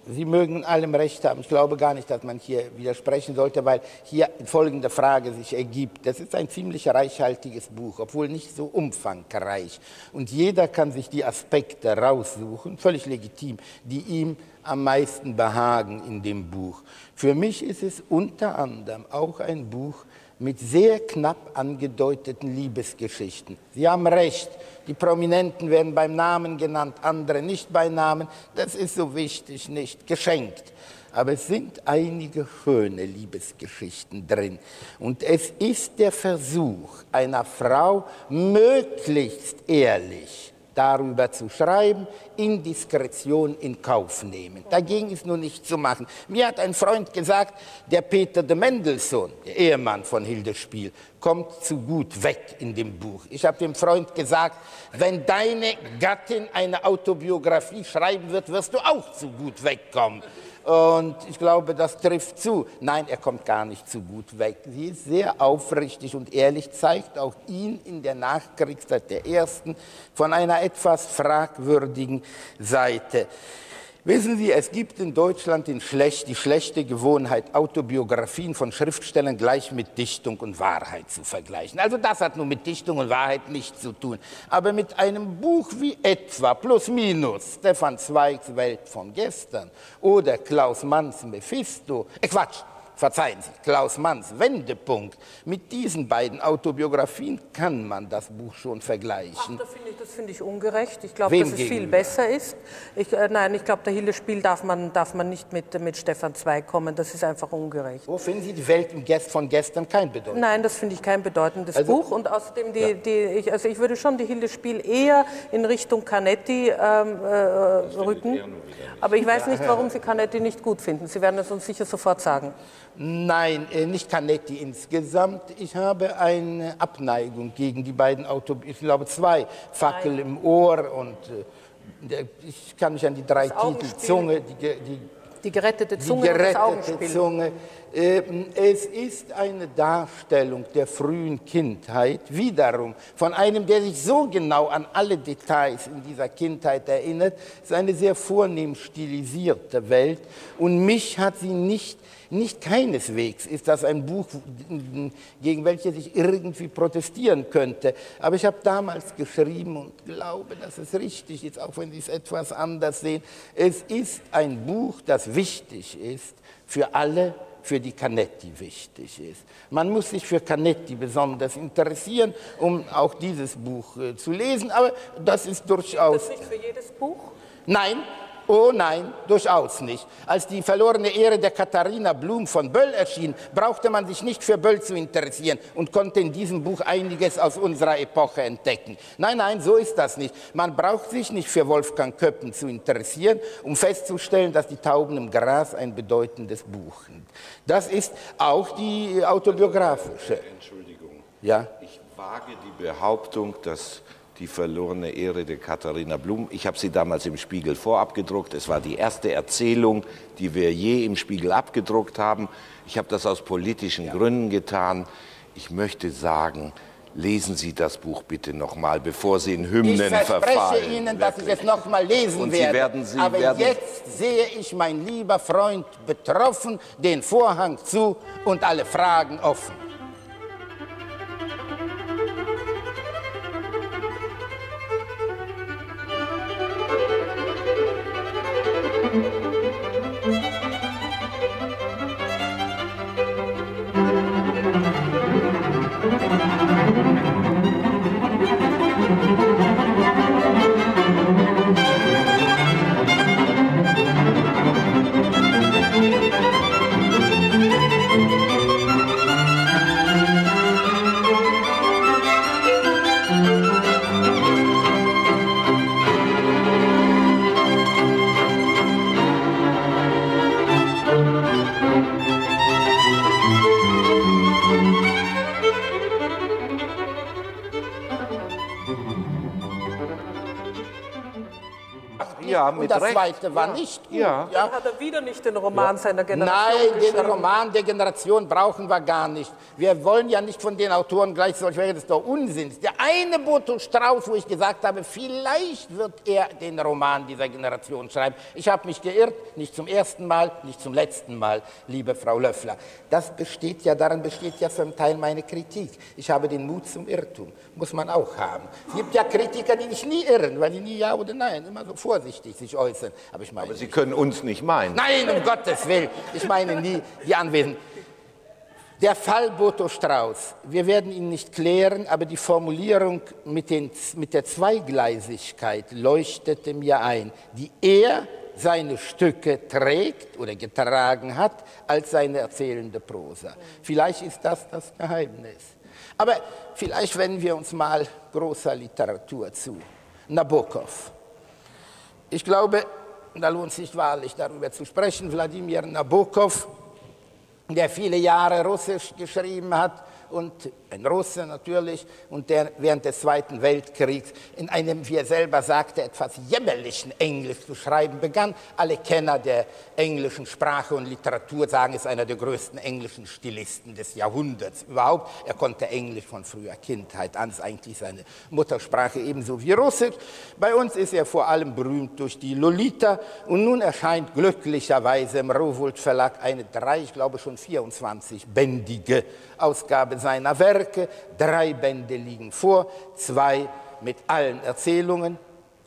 Sie mögen allem Recht haben. Ich glaube gar nicht, dass man hier widersprechen sollte, weil hier folgende Frage sich ergibt. Das ist ein ziemlich reichhaltiges Buch, obwohl nicht so umfangreich. Und jeder kann sich die Aspekte raussuchen, völlig legitim, die ihm am meisten behagen in dem Buch. Für mich ist es unter anderem auch ein Buch mit sehr knapp angedeuteten Liebesgeschichten. Sie haben recht. Die Prominenten werden beim Namen genannt, andere nicht bei Namen. Das ist so wichtig nicht, geschenkt. Aber es sind einige schöne Liebesgeschichten drin. Und es ist der Versuch einer Frau, möglichst ehrlich darüber zu schreiben, Indiskretion in Kauf nehmen. Dagegen ist nur nichts zu machen. Mir hat ein Freund gesagt, der Peter de Mendelssohn, der Ehemann von Hilde Spiel, kommt zu gut weg in dem Buch. Ich habe dem Freund gesagt, wenn deine Gattin eine Autobiografie schreiben wird, wirst du auch zu gut wegkommen. Und ich glaube, das trifft zu. Nein, er kommt gar nicht so gut weg. Sie ist sehr aufrichtig und ehrlich, zeigt auch ihn in der Nachkriegszeit der ersten von einer etwas fragwürdigen Seite. Wissen Sie, es gibt in Deutschland den Schlech, die schlechte Gewohnheit, Autobiografien von Schriftstellern gleich mit Dichtung und Wahrheit zu vergleichen. Also das hat nun mit Dichtung und Wahrheit nichts zu tun. Aber mit einem Buch wie etwa, plus minus, Stefan Zweigs Welt von gestern oder Klaus Manns Mephisto, äh Quatsch, verzeihen Sie, Klaus Manns Wendepunkt, mit diesen beiden Autobiografien kann man das Buch schon vergleichen. Ach, da find ich, das finde ich ungerecht. Ich glaube, dass es gegenüber viel besser ist. Ich, äh, nein, ich glaube, der Hilde Spiel darf man, darf man nicht mit, mit Stefan Zweig kommen. Das ist einfach ungerecht. Wo finden Sie die Welt von gestern kein bedeutendes? Nein, das finde ich kein bedeutendes also, Buch. Und außerdem, die, ja. die, ich, also ich würde schon die Hilde Spiel eher in Richtung Canetti ähm, äh, rücken. Aber ich weiß nicht, warum Sie Canetti nicht gut finden. Sie werden es uns sicher sofort sagen. Nein, nicht Canetti insgesamt. Ich habe eine Abneigung gegen die beiden Autobiografien. Ich glaube, zwei, Fackel im Ohr und ich kann mich an die drei Titel, Zunge, die, die Die gerettete Zunge, die gerettete und das Augenspiel. Zunge. Es ist eine Darstellung der frühen Kindheit, wiederum von einem, der sich so genau an alle Details in dieser Kindheit erinnert. Es ist eine sehr vornehm stilisierte Welt und mich hat sie nicht, nicht keineswegs ist das ein Buch, gegen welches ich irgendwie protestieren könnte. Aber ich habe damals geschrieben und glaube, dass es richtig ist, auch wenn Sie es etwas anders sehen. Es ist ein Buch, das wichtig ist für alle, für die Canetti wichtig ist. Man muss sich für Canetti besonders interessieren, um auch dieses Buch äh, zu lesen, aber das ist durchaus... Ist das nicht für jedes Buch? Nein. Oh nein, durchaus nicht. Als die verlorene Ehre der Katharina Blum von Böll erschien, brauchte man sich nicht für Böll zu interessieren und konnte in diesem Buch einiges aus unserer Epoche entdecken. Nein, nein, so ist das nicht. Man braucht sich nicht für Wolfgang Köppen zu interessieren, um festzustellen, dass die Tauben im Gras ein bedeutendes Buch sind. Das ist auch die autobiografische... Entschuldigung, ja? Ich wage die Behauptung, dass... Die verlorene Ehre der Katharina Blum. Ich habe sie damals im Spiegel vorabgedruckt. Es war die erste Erzählung, die wir je im Spiegel abgedruckt haben. Ich habe das aus politischen ja. Gründen getan. Ich möchte sagen, lesen Sie das Buch bitte nochmal, bevor Sie in Hymnen verfallen. Ich verspreche Ihnen, dass ich es nochmal lesen Und Sie werde. Werden, Sie Aber werden jetzt sehe ich, mein lieber Freund, betroffen, den Vorhang zu und alle Fragen offen. Und das Recht. Zweite war ja. nicht gut. Ja. Ja. Dann hat er wieder nicht den Roman ja. seiner Generation Nein, den Roman der Generation brauchen wir gar nicht. Wir wollen ja nicht von den Autoren gleich solch welche, das doch Unsinn. Der eine Botho Strauß, wo ich gesagt habe, vielleicht wird er den Roman dieser Generation schreiben. Ich habe mich geirrt, nicht zum ersten Mal, nicht zum letzten Mal, liebe Frau Löffler. Das besteht ja, daran besteht ja zum Teil meine Kritik. Ich habe den Mut zum Irrtum, muss man auch haben. Es gibt ja Kritiker, die sich nie irren, weil die nie Ja oder Nein, immer so vorsichtig sind. Sich äußern. Aber, ich meine Aber Sie nicht. Können uns nicht meinen. Nein, um Gottes Willen. Ich meine nie die Anwesenden. Der Fall Botho Strauß, wir werden ihn nicht klären, aber die Formulierung mit, den, mit der Zweigleisigkeit leuchtete mir ein, die er seine Stücke trägt oder getragen hat, als seine erzählende Prosa. Vielleicht ist das das Geheimnis. Aber vielleicht wenden wir uns mal großer Literatur zu. Nabokov. Ich glaube, da lohnt es sich wahrlich, darüber zu sprechen. Wladimir Nabokov, der viele Jahre Russisch geschrieben hat, und ein Russe natürlich, und der während des Zweiten Weltkriegs in einem, wie er selber sagte, etwas jämmerlichen Englisch zu schreiben begann. Alle Kenner der englischen Sprache und Literatur sagen, er ist einer der größten englischen Stilisten des Jahrhunderts überhaupt. Er konnte Englisch von früher Kindheit an, ist eigentlich seine Muttersprache ebenso wie Russisch. Bei uns ist er vor allem berühmt durch die Lolita und nun erscheint glücklicherweise im Rowohlt Verlag eine drei, ich glaube schon vierundzwanzigbändige Ausgabe seiner Werke. Drei Bände liegen vor, zwei mit allen Erzählungen,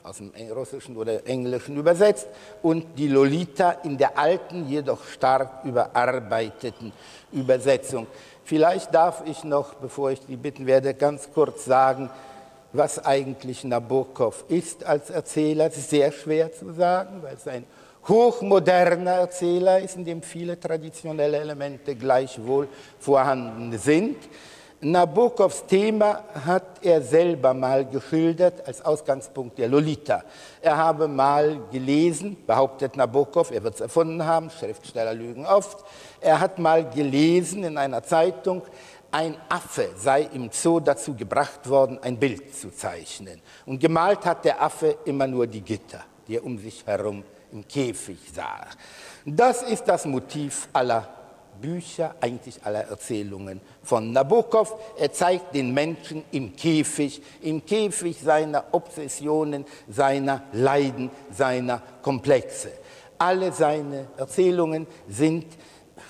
aus dem Russischen oder Englischen übersetzt, und die Lolita in der alten, jedoch stark überarbeiteten Übersetzung. Vielleicht darf ich noch, bevor ich die bitten werde, ganz kurz sagen, was eigentlich Nabokov ist als Erzähler. Es ist sehr schwer zu sagen, weil es ein hochmoderner Erzähler ist, in dem viele traditionelle Elemente gleichwohl vorhanden sind. Nabokovs Thema hat er selber mal geschildert als Ausgangspunkt der Lolita. Er habe mal gelesen, behauptet Nabokov, er wird es erfunden haben, Schriftsteller lügen oft, er hat mal gelesen in einer Zeitung, ein Affe sei im Zoo dazu gebracht worden, ein Bild zu zeichnen. Und gemalt hat der Affe immer nur die Gitter, die er um sich herum im Käfig sah. Das ist das Motiv aller Bücher, eigentlich aller Erzählungen von Nabokov. Er zeigt den Menschen im Käfig, im Käfig seiner Obsessionen, seiner Leiden, seiner Komplexe. Alle seine Erzählungen sind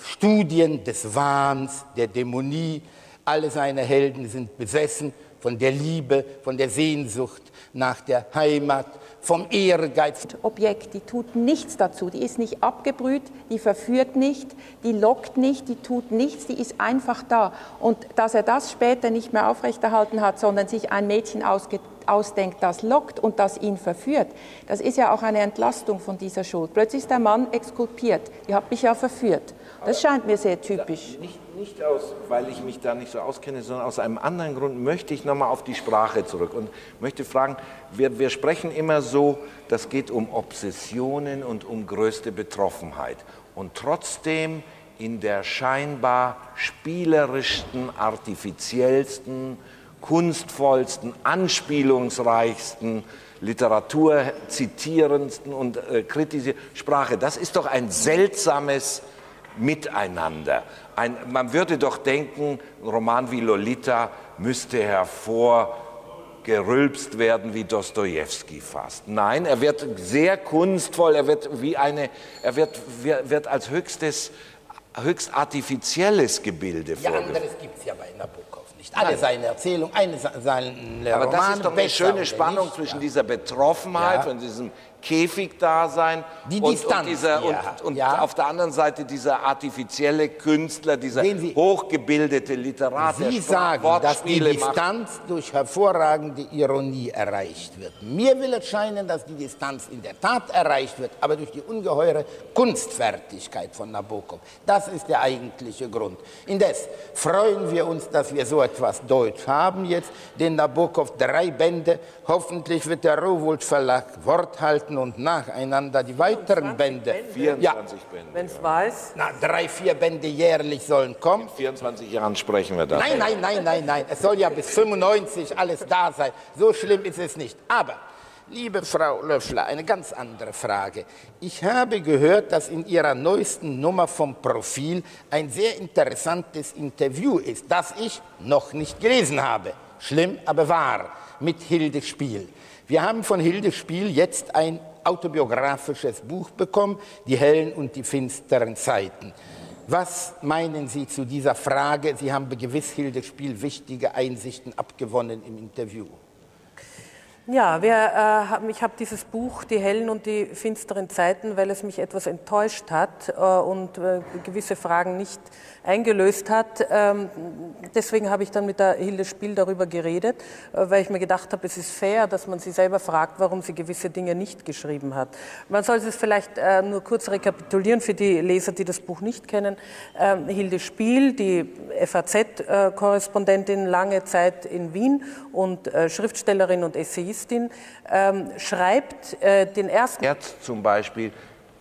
Studien des Wahns, der Dämonie. Alle seine Helden sind besessen von der Liebe, von der Sehnsucht nach der Heimat, vom Ehrgeiz. Objekt, die tut nichts dazu, die ist nicht abgebrüht, die verführt nicht, die lockt nicht, die tut nichts, die ist einfach da. Und dass er das später nicht mehr aufrechterhalten hat, sondern sich ein Mädchen ausdenkt, das lockt und das ihn verführt, das ist ja auch eine Entlastung von dieser Schuld. Plötzlich ist der Mann exkulpiert, ihr habt mich ja verführt. Das scheint mir sehr typisch. Nicht, nicht aus, weil ich mich da nicht so auskenne, sondern aus einem anderen Grund möchte ich nochmal auf die Sprache zurück und möchte fragen, wir, wir sprechen immer so, das geht um Obsessionen und um größte Betroffenheit. Und trotzdem in der scheinbar spielerischsten, artifiziellsten, kunstvollsten, anspielungsreichsten, Literatur zitierendsten und äh, kritisierenden Sprache. Das ist doch ein seltsames Miteinander. Ein, man würde doch denken, ein Roman wie Lolita müsste hervorgerülpst werden wie Dostojewski fast. Nein, er wird sehr kunstvoll, er wird, wie eine, er wird, wird als höchstes, höchst artifizielles Gebilde vorgeführt. Ja, anderes gibt es ja bei Nabokov nicht. Alle Nein. seine Erzählungen, eine seine Aber Romane, das ist doch eine schöne Spannung nicht, zwischen ja. dieser Betroffenheit ja. und diesem Käfigdasein die und, und, dieser, ja. und, und ja. auf der anderen Seite dieser artifizielle Künstler, dieser Sie, hochgebildete Literat, Sie sagen, dass die Distanz macht. durch hervorragende Ironie erreicht wird. Mir will es scheinen, dass die Distanz in der Tat erreicht wird, aber durch die ungeheure Kunstfertigkeit von Nabokov. Das ist der eigentliche Grund. Indes freuen wir uns, dass wir so etwas Deutsch haben jetzt, den Nabokov drei Bände, hoffentlich wird der Rowohlt Verlag Wort halten und nacheinander die weiteren Bände. vierundzwanzig ja. Bände. Wenn es weiß. Na, drei, vier Bände jährlich sollen kommen. In vierundzwanzig Jahren sprechen wir da. Nein, nein, nein, nein, nein. Es soll ja bis fünfundneunzig alles da sein. So schlimm ist es nicht. Aber, liebe Frau Löffler, eine ganz andere Frage. Ich habe gehört, dass in Ihrer neuesten Nummer vom Profil ein sehr interessantes Interview ist, das ich noch nicht gelesen habe. Schlimm, aber wahr. Mit Hilde Spiel. Wir haben von Hilde Spiel jetzt ein autobiografisches Buch bekommen, Die hellen und die finsteren Zeiten. Was meinen Sie zu dieser Frage? Sie haben gewiss Hilde Spiel wichtige Einsichten abgewonnen im Interview. Ja, wir, äh, haben, ich habe dieses Buch, Die hellen und die finsteren Zeiten, weil es mich etwas enttäuscht hat äh, und äh, gewisse Fragen nicht eingelöst hat. Deswegen habe ich dann mit der Hilde Spiel darüber geredet, weil ich mir gedacht habe, es ist fair, dass man sie selber fragt, warum sie gewisse Dinge nicht geschrieben hat. Man sollte es vielleicht nur kurz rekapitulieren für die Leser, die das Buch nicht kennen. Hilde Spiel, die F A Z-Korrespondentin, lange Zeit in Wien und Schriftstellerin und Essayistin, schreibt den ersten... Erz zum Beispiel...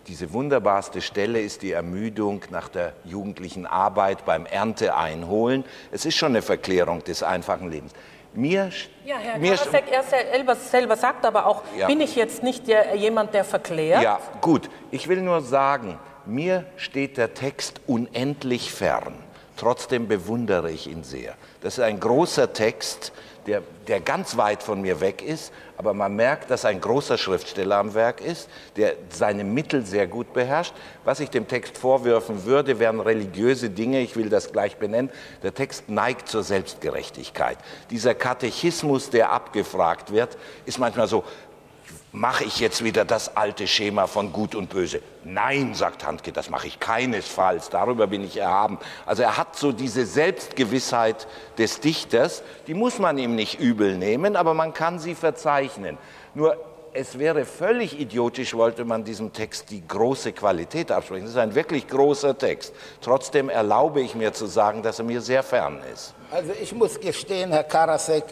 Diese wunderbarste Stelle ist die Ermüdung nach der jugendlichen Arbeit beim Ernteeinholen. Es ist schon eine Verklärung des einfachen Lebens. Mir, ja, Herr mir Karasek, er selber, selber sagt aber auch, ja. bin ich jetzt nicht der, jemand, der verklärt? Ja, gut. Ich will nur sagen, mir steht der Text unendlich fern. Trotzdem bewundere ich ihn sehr. Das ist ein großer Text, der, der ganz weit von mir weg ist, aber man merkt, dass ein großer Schriftsteller am Werk ist, der seine Mittel sehr gut beherrscht. Was ich dem Text vorwerfen würde, wären religiöse Dinge, ich will das gleich benennen. Der Text neigt zur Selbstgerechtigkeit. Dieser Katechismus, der abgefragt wird, ist manchmal so, mache ich jetzt wieder das alte Schema von Gut und Böse? Nein, sagt Handke, das mache ich keinesfalls, darüber bin ich erhaben. Also er hat so diese Selbstgewissheit des Dichters, die muss man ihm nicht übel nehmen, aber man kann sie verzeichnen. Nur es wäre völlig idiotisch, wollte man diesem Text die große Qualität absprechen. Das ist ein wirklich großer Text. Trotzdem erlaube ich mir zu sagen, dass er mir sehr fern ist. Also ich muss gestehen, Herr Karasek,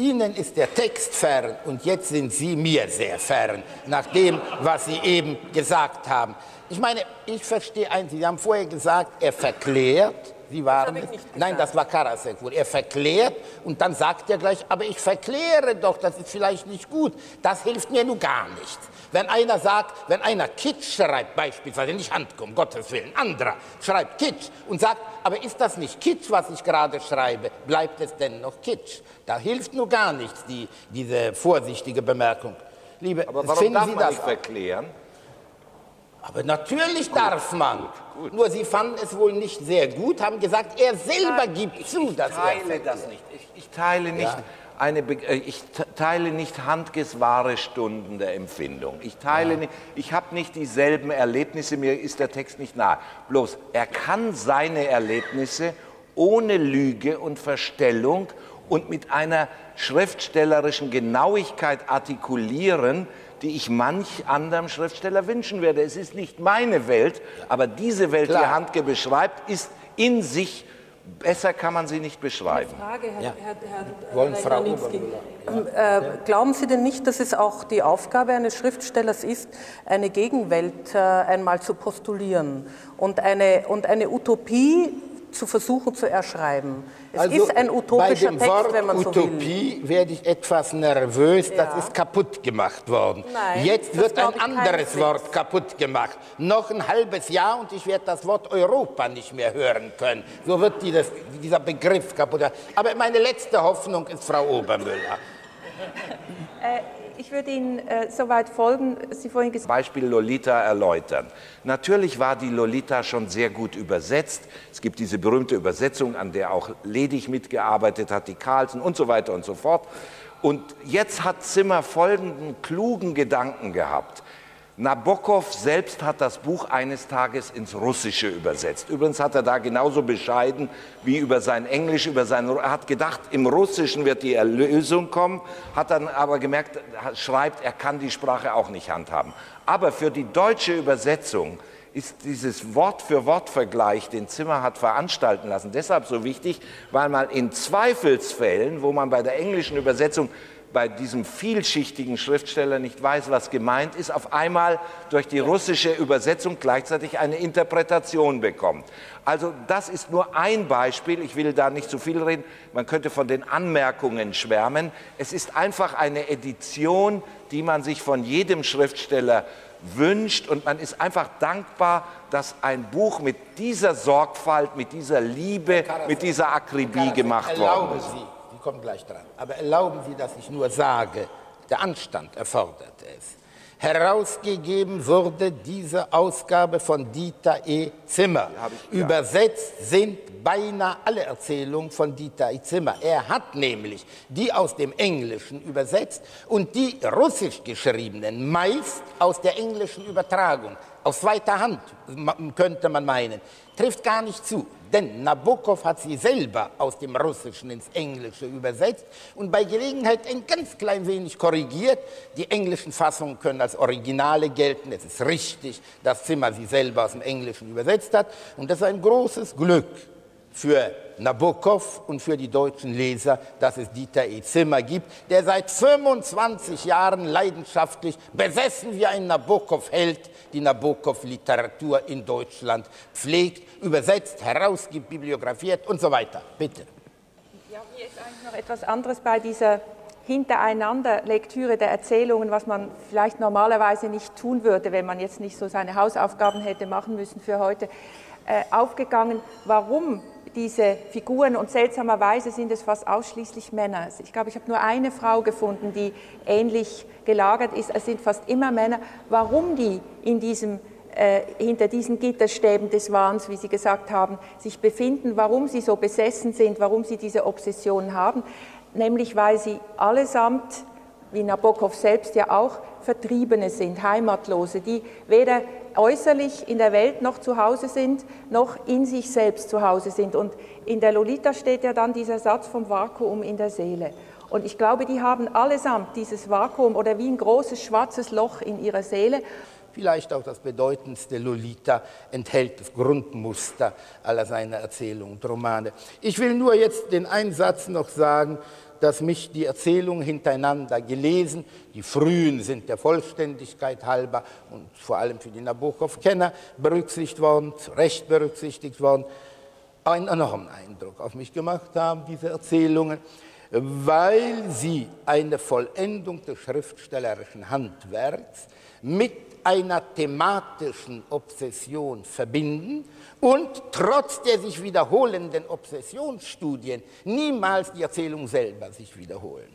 Ihnen ist der Text fern und jetzt sind Sie mir sehr fern, nach dem, was Sie eben gesagt haben. Ich meine, ich verstehe eins, Sie haben vorher gesagt, er verklärt, Sie waren das nicht nein, das war Karasek wohl. Er verklärt und dann sagt er gleich, aber ich verkläre doch, das ist vielleicht nicht gut. Das hilft mir nun gar nichts. Wenn einer sagt, wenn einer Kitsch schreibt, beispielsweise, nicht Handke, um Gottes Willen, anderer schreibt Kitsch und sagt, aber ist das nicht Kitsch, was ich gerade schreibe? Bleibt es denn noch Kitsch? Da hilft nun gar nichts, die, diese vorsichtige Bemerkung. Liebe, aber warum darf man nicht verklären? Aber natürlich darf man. Gut, gut. Nur Sie fanden es wohl nicht sehr gut, haben gesagt, er selber gibt zu, dass er verklärt. Ich teile das nicht. Ich, ich teile nicht. Ja. Eine ich teile nicht Handkes wahre Stunden der Empfindung. Ich teile ja. nicht, ich habe nicht dieselben Erlebnisse, mir ist der Text nicht nahe. Bloß, er kann seine Erlebnisse ohne Lüge und Verstellung und mit einer schriftstellerischen Genauigkeit artikulieren, die ich manch anderem Schriftsteller wünschen werde. Es ist nicht meine Welt, aber diese Welt, Klar. die Handke beschreibt, ist in sich. Besser kann man sie nicht beschreiben. Eine Frage, Herr, ja. Herr, Herr, Wollen Herr Frau ja. äh, Glauben Sie denn nicht, dass es auch die Aufgabe eines Schriftstellers ist, eine Gegenwelt äh, einmal zu postulieren und eine, und eine Utopie zu versuchen zu erschreiben? Es also ist ein utopischer Text, Wort wenn man so will. Bei dem Wort Utopie werde ich etwas nervös, ja. das ist kaputt gemacht worden. Nein, jetzt wird ein anderes Wort kaputt gemacht. Noch ein halbes Jahr und ich werde das Wort Europa nicht mehr hören können. So wird die das, dieser Begriff kaputt gemacht. Aber meine letzte Hoffnung ist Frau Obermüller. äh, ich würde Ihnen äh, soweit folgen, Sie vorhin gesagt haben. Beispiel Lolita erläutern. Natürlich war die Lolita schon sehr gut übersetzt. Es gibt diese berühmte Übersetzung, an der auch Ledig mitgearbeitet hat, die Carlsen und so weiter und so fort. Und jetzt hat Zimmer folgenden klugen Gedanken gehabt. Nabokov selbst hat das Buch eines Tages ins Russische übersetzt. Übrigens hat er da genauso bescheiden wie über sein Englisch, über sein, er hat gedacht, im Russischen wird die Erlösung kommen, hat dann aber gemerkt, schreibt, er kann die Sprache auch nicht handhaben. Aber für die deutsche Übersetzung ist dieses Wort-für-Wort-Vergleich, den Zimmer hat veranstalten lassen, deshalb so wichtig, weil man in Zweifelsfällen, wo man bei der englischen Übersetzung bei diesem vielschichtigen Schriftsteller nicht weiß, was gemeint ist, auf einmal durch die russische Übersetzung gleichzeitig eine Interpretation bekommt. Also das ist nur ein Beispiel, ich will da nicht zu viel reden, man könnte von den Anmerkungen schwärmen. Es ist einfach eine Edition, die man sich von jedem Schriftsteller wünscht und man ist einfach dankbar, dass ein Buch mit dieser Sorgfalt, mit dieser Liebe, mit dieser Akribie gemacht worden ist. Kommt gleich dran. Aber erlauben Sie, dass ich nur sage, der Anstand erfordert es. Herausgegeben wurde diese Ausgabe von Dieter E. Zimmer. Ich, Übersetzt ja. sind beinahe alle Erzählungen von Dieter E. Zimmer. Er hat nämlich die aus dem Englischen übersetzt und die russisch geschriebenen meist aus der englischen Übertragung. Aus zweiter Hand, könnte man meinen. Trifft gar nicht zu. Denn Nabokov hat sie selber aus dem Russischen ins Englische übersetzt und bei Gelegenheit ein ganz klein wenig korrigiert. Die englischen Fassungen können als Originale gelten. Es ist richtig, dass Zimmer sie selber aus dem Englischen übersetzt hat. Und das ist ein großes Glück für Nabokov und für die deutschen Leser, dass es Dieter E. Zimmer gibt, der seit fünfundzwanzig Jahren leidenschaftlich besessen wie ein Nabokov-Held die Nabokov-Literatur in Deutschland pflegt, übersetzt, herausgibt, bibliografiert und so weiter. Bitte. Ja, hier ist eigentlich noch etwas anderes bei dieser Hintereinanderlektüre der Erzählungen, was man vielleicht normalerweise nicht tun würde, wenn man jetzt nicht so seine Hausaufgaben hätte machen müssen für heute. Aufgegangen, warum diese Figuren, und seltsamerweise sind es fast ausschließlich Männer. Ich glaube, ich habe nur eine Frau gefunden, die ähnlich gelagert ist. Es sind fast immer Männer. Warum die in diesem, äh, hinter diesen Gitterstäben des Wahns, wie Sie gesagt haben, sich befinden, warum sie so besessen sind, warum sie diese Obsession haben, nämlich weil sie allesamt, wie Nabokov selbst ja auch, Vertriebene sind, Heimatlose, die weder äußerlich in der Welt noch zu Hause sind, noch in sich selbst zu Hause sind. Und in der Lolita steht ja dann dieser Satz vom Vakuum in der Seele. Und ich glaube, die haben allesamt dieses Vakuum oder wie ein großes schwarzes Loch in ihrer Seele. Vielleicht auch das bedeutendste Lolita enthält das Grundmuster aller seiner Erzählungen und Romane. Ich will nur jetzt den einen Satz noch sagen, dass mich die Erzählungen hintereinander gelesen, die frühen sind der Vollständigkeit halber und vor allem für die Nabokov-Kenner berücksichtigt worden, zu Recht berücksichtigt worden, einen enormen Eindruck auf mich gemacht haben, diese Erzählungen, weil sie eine Vollendung des schriftstellerischen Handwerks mit einer thematischen Obsession verbinden und trotz der sich wiederholenden Obsessionsstudien niemals die Erzählung selber sich wiederholen.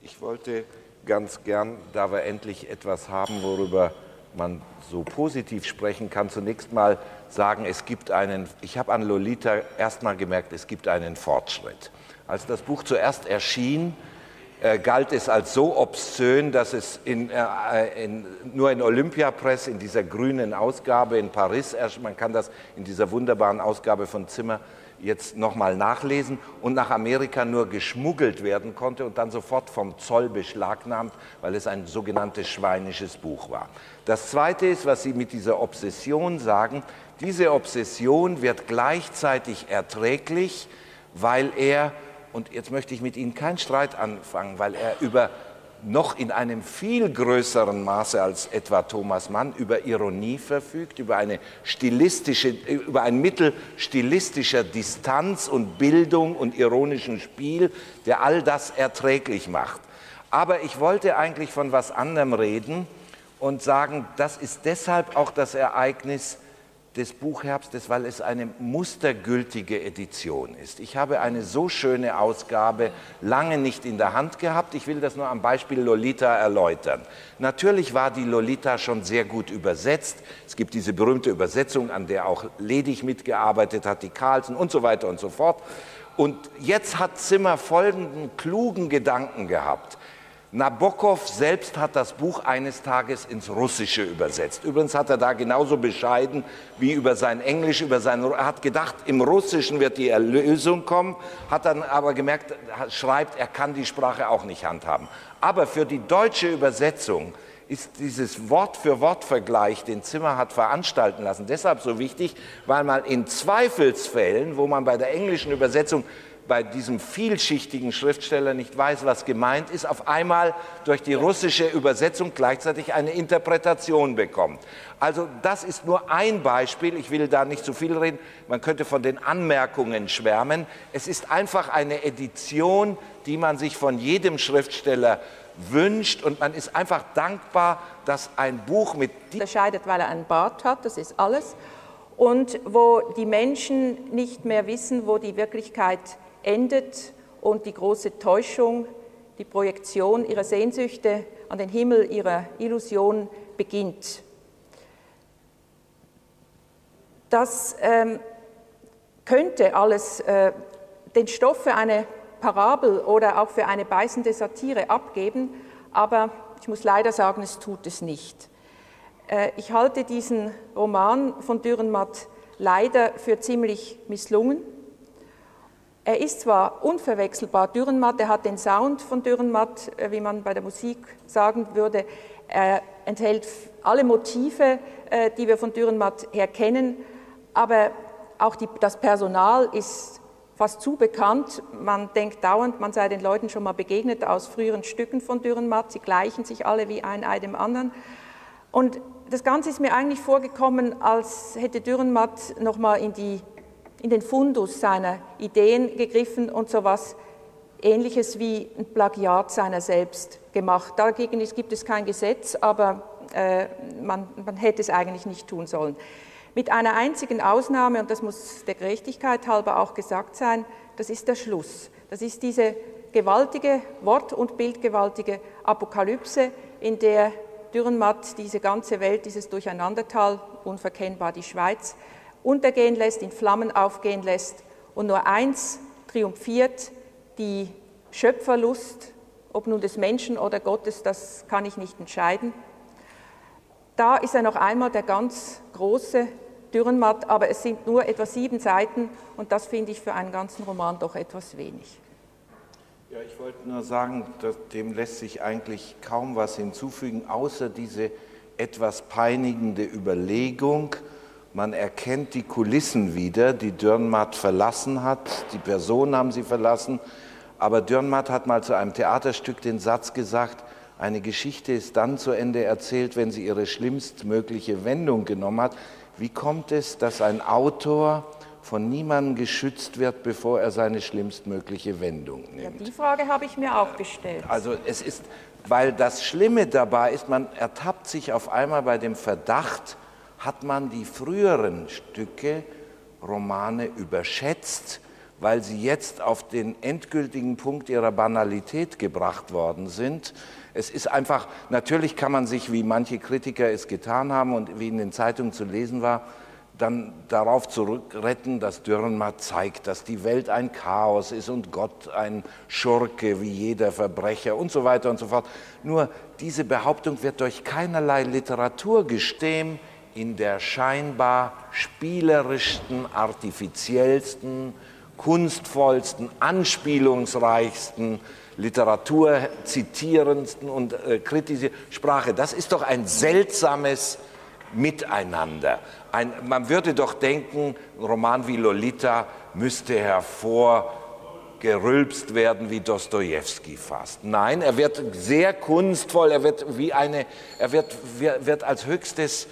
Ich wollte ganz gern, da wir endlich etwas haben, worüber man so positiv sprechen kann, zunächst mal sagen, es gibt einen, ich habe an Lolita erst mal gemerkt, es gibt einen Fortschritt. Als das Buch zuerst erschien, äh, galt es als so obszön, dass es in, äh, in, nur in Olympia-Press, in dieser grünen Ausgabe in Paris, man kann das in dieser wunderbaren Ausgabe von Zimmer jetzt nochmal nachlesen, und nach Amerika nur geschmuggelt werden konnte und dann sofort vom Zoll beschlagnahmt, weil es ein sogenanntes schweinisches Buch war. Das Zweite ist, was Sie mit dieser Obsession sagen, diese Obsession wird gleichzeitig erträglich, weil er, und jetzt möchte ich mit Ihnen keinen Streit anfangen, weil er über noch in einem viel größeren Maße als etwa Thomas Mann über Ironie verfügt, über, eine stilistische, über ein Mittel stilistischer Distanz und Bildung und ironischen Spiel, der all das erträglich macht. Aber ich wollte eigentlich von was anderem reden und sagen, das ist deshalb auch das Ereignis des Buchherbstes, weil es eine mustergültige Edition ist. Ich habe eine so schöne Ausgabe lange nicht in der Hand gehabt. Ich will das nur am Beispiel Lolita erläutern. Natürlich war die Lolita schon sehr gut übersetzt. Es gibt diese berühmte Übersetzung, an der auch Ledig mitgearbeitet hat, die Carlsen und so weiter und so fort. Und jetzt hat Zimmer folgenden klugen Gedanken gehabt. Nabokov selbst hat das Buch eines Tages ins Russische übersetzt. Übrigens hat er da genauso bescheiden wie über sein Englisch, über sein, er hat gedacht, im Russischen wird die Erlösung kommen, hat dann aber gemerkt, schreibt, er kann die Sprache auch nicht handhaben. Aber für die deutsche Übersetzung ist dieses Wort-für-Wort-Vergleich, den Zimmer hat veranstalten lassen, deshalb so wichtig, weil man in Zweifelsfällen, wo man bei der englischen Übersetzung bei diesem vielschichtigen Schriftsteller nicht weiß, was gemeint ist, auf einmal durch die russische Übersetzung gleichzeitig eine Interpretation bekommt. Also das ist nur ein Beispiel, ich will da nicht zu viel reden, man könnte von den Anmerkungen schwärmen. Es ist einfach eine Edition, die man sich von jedem Schriftsteller wünscht, und man ist einfach dankbar, dass ein Buch mit... unterscheidet, weil er einen Bart hat, das ist alles, und wo die Menschen nicht mehr wissen, wo die Wirklichkeit endet und die große Täuschung, die Projektion ihrer Sehnsüchte an den Himmel, ihrer Illusion beginnt. Das ähm, könnte alles äh, den Stoff für eine Parabel oder auch für eine beißende Satire abgeben, aber ich muss leider sagen, es tut es nicht. Äh, ich halte diesen Roman von Dürrenmatt leider für ziemlich misslungen. Er ist zwar unverwechselbar Dürrenmatt, er hat den Sound von Dürrenmatt, wie man bei der Musik sagen würde, er enthält alle Motive, die wir von Dürrenmatt her kennen, aber auch die, das Personal ist fast zu bekannt, man denkt dauernd, man sei den Leuten schon mal begegnet aus früheren Stücken von Dürrenmatt, sie gleichen sich alle wie ein Ei dem anderen, und das Ganze ist mir eigentlich vorgekommen, als hätte Dürrenmatt noch mal in die in den Fundus seiner Ideen gegriffen und so etwas Ähnliches wie ein Plagiat seiner selbst gemacht. Dagegen gibt es kein Gesetz, aber äh, man, man hätte es eigentlich nicht tun sollen. Mit einer einzigen Ausnahme, und das muss der Gerechtigkeit halber auch gesagt sein, das ist der Schluss. Das ist diese gewaltige, wort- und bildgewaltige Apokalypse, in der Dürrenmatt diese ganze Welt, dieses Durcheinandertal, unverkennbar die Schweiz, untergehen lässt, in Flammen aufgehen lässt, und nur eins triumphiert, die Schöpferlust, ob nun des Menschen oder Gottes, das kann ich nicht entscheiden. Da ist er noch einmal der ganz große Dürrenmatt, aber es sind nur etwa sieben Seiten, und das finde ich für einen ganzen Roman doch etwas wenig. Ja, ich wollte nur sagen, dem lässt sich eigentlich kaum was hinzufügen, außer diese etwas peinigende Überlegung, man erkennt die Kulissen wieder, die Dürrenmatt verlassen hat, die Personen haben sie verlassen, aber Dürrenmatt hat mal zu einem Theaterstück den Satz gesagt, eine Geschichte ist dann zu Ende erzählt, wenn sie ihre schlimmstmögliche Wendung genommen hat. Wie kommt es, dass ein Autor von niemandem geschützt wird, bevor er seine schlimmstmögliche Wendung nimmt. Ja, die Frage habe ich mir auch gestellt. Also es ist, weil das Schlimme dabei ist, man ertappt sich auf einmal bei dem Verdacht, hat man die früheren Stücke, Romane überschätzt, weil sie jetzt auf den endgültigen Punkt ihrer Banalität gebracht worden sind. Es ist einfach, natürlich kann man sich, wie manche Kritiker es getan haben und wie in den Zeitungen zu lesen war, dann darauf zurückretten, dass Dürrenmatt zeigt, dass die Welt ein Chaos ist und Gott ein Schurke wie jeder Verbrecher und so weiter und so fort. Nur diese Behauptung wird durch keinerlei Literaturgestem in der scheinbar spielerischsten, artifiziellsten, kunstvollsten, anspielungsreichsten, literaturzitierendsten und äh, kritisierenden Sprache. Das ist doch ein seltsames Miteinander. Ein, man würde doch denken, ein Roman wie Lolita müsste hervorgerülpst werden wie Dostojewski fast. Nein, er wird sehr kunstvoll, er wird, wie eine, er wird, wird als höchstes,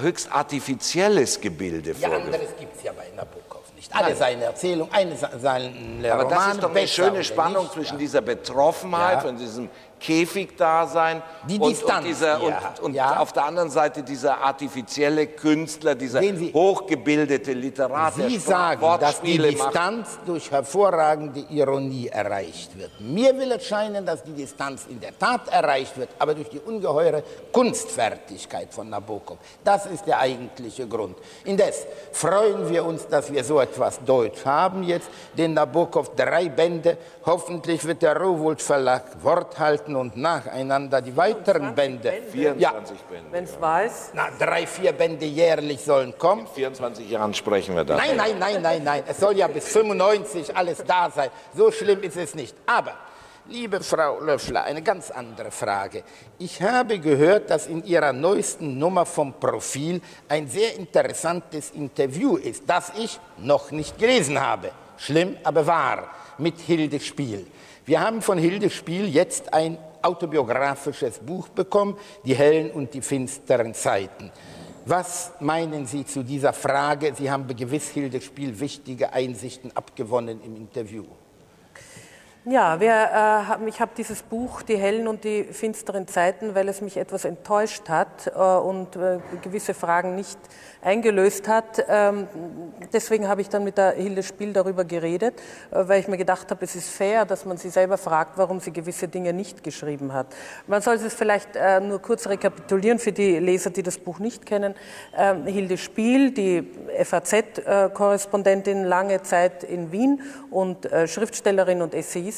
höchst artifizielles Gebilde vorgeführt. Ja, anderes gibt es ja bei Nabokov nicht. Alle Nein. seine Erzählungen, eine seine Aber Roman, das ist doch eine schöne Spannung nicht, zwischen ja. dieser Betroffenheit ja. und diesem Käfigdasein die und, und, dieser, ja. und, und ja. auf der anderen Seite dieser artifizielle Künstler, dieser Sie, hochgebildete Literat, der Sie sagen, dass die Distanz macht. durch hervorragende Ironie erreicht wird. Mir will es scheinen, dass die Distanz in der Tat erreicht wird, aber durch die ungeheure Kunstfertigkeit von Nabokov. Das ist der eigentliche Grund. Indes freuen wir uns, dass wir so etwas Deutsch haben jetzt, den Nabokov drei Bände. Hoffentlich wird der Rowohlt Verlag Wort halten und nacheinander die weiteren Bände. vierundzwanzig ja. Bände. Wenn es weiß. Na, drei, vier Bände jährlich sollen kommen. In vierundzwanzig Jahren sprechen wir da. Nein, nein, nein, nein, nein. Es soll ja bis fünfundneunzig alles da sein. So schlimm ist es nicht. Aber, liebe Frau Löffler, eine ganz andere Frage. Ich habe gehört, dass in Ihrer neuesten Nummer vom Profil ein sehr interessantes Interview ist, das ich noch nicht gelesen habe. Schlimm, aber wahr. Mit Hilde Spiel. Wir haben von Hilde Spiel jetzt ein autobiografisches Buch bekommen, Die hellen und die finsteren Zeiten. Was meinen Sie zu dieser Frage? Sie haben gewiss Hilde Spiel wichtige Einsichten abgewonnen im Interview. Ja, wir, äh, ich habe dieses Buch, Die hellen und die finsteren Zeiten, weil es mich etwas enttäuscht hat äh, und äh, gewisse Fragen nicht eingelöst hat. Ähm, deswegen habe ich dann mit der Hilde Spiel darüber geredet, äh, weil ich mir gedacht habe, es ist fair, dass man sie selber fragt, warum sie gewisse Dinge nicht geschrieben hat. Man sollte es vielleicht äh, nur kurz rekapitulieren für die Leser, die das Buch nicht kennen. Ähm, Hilde Spiel, die F A Z-Korrespondentin, lange Zeit in Wien und äh, Schriftstellerin und Essayistin,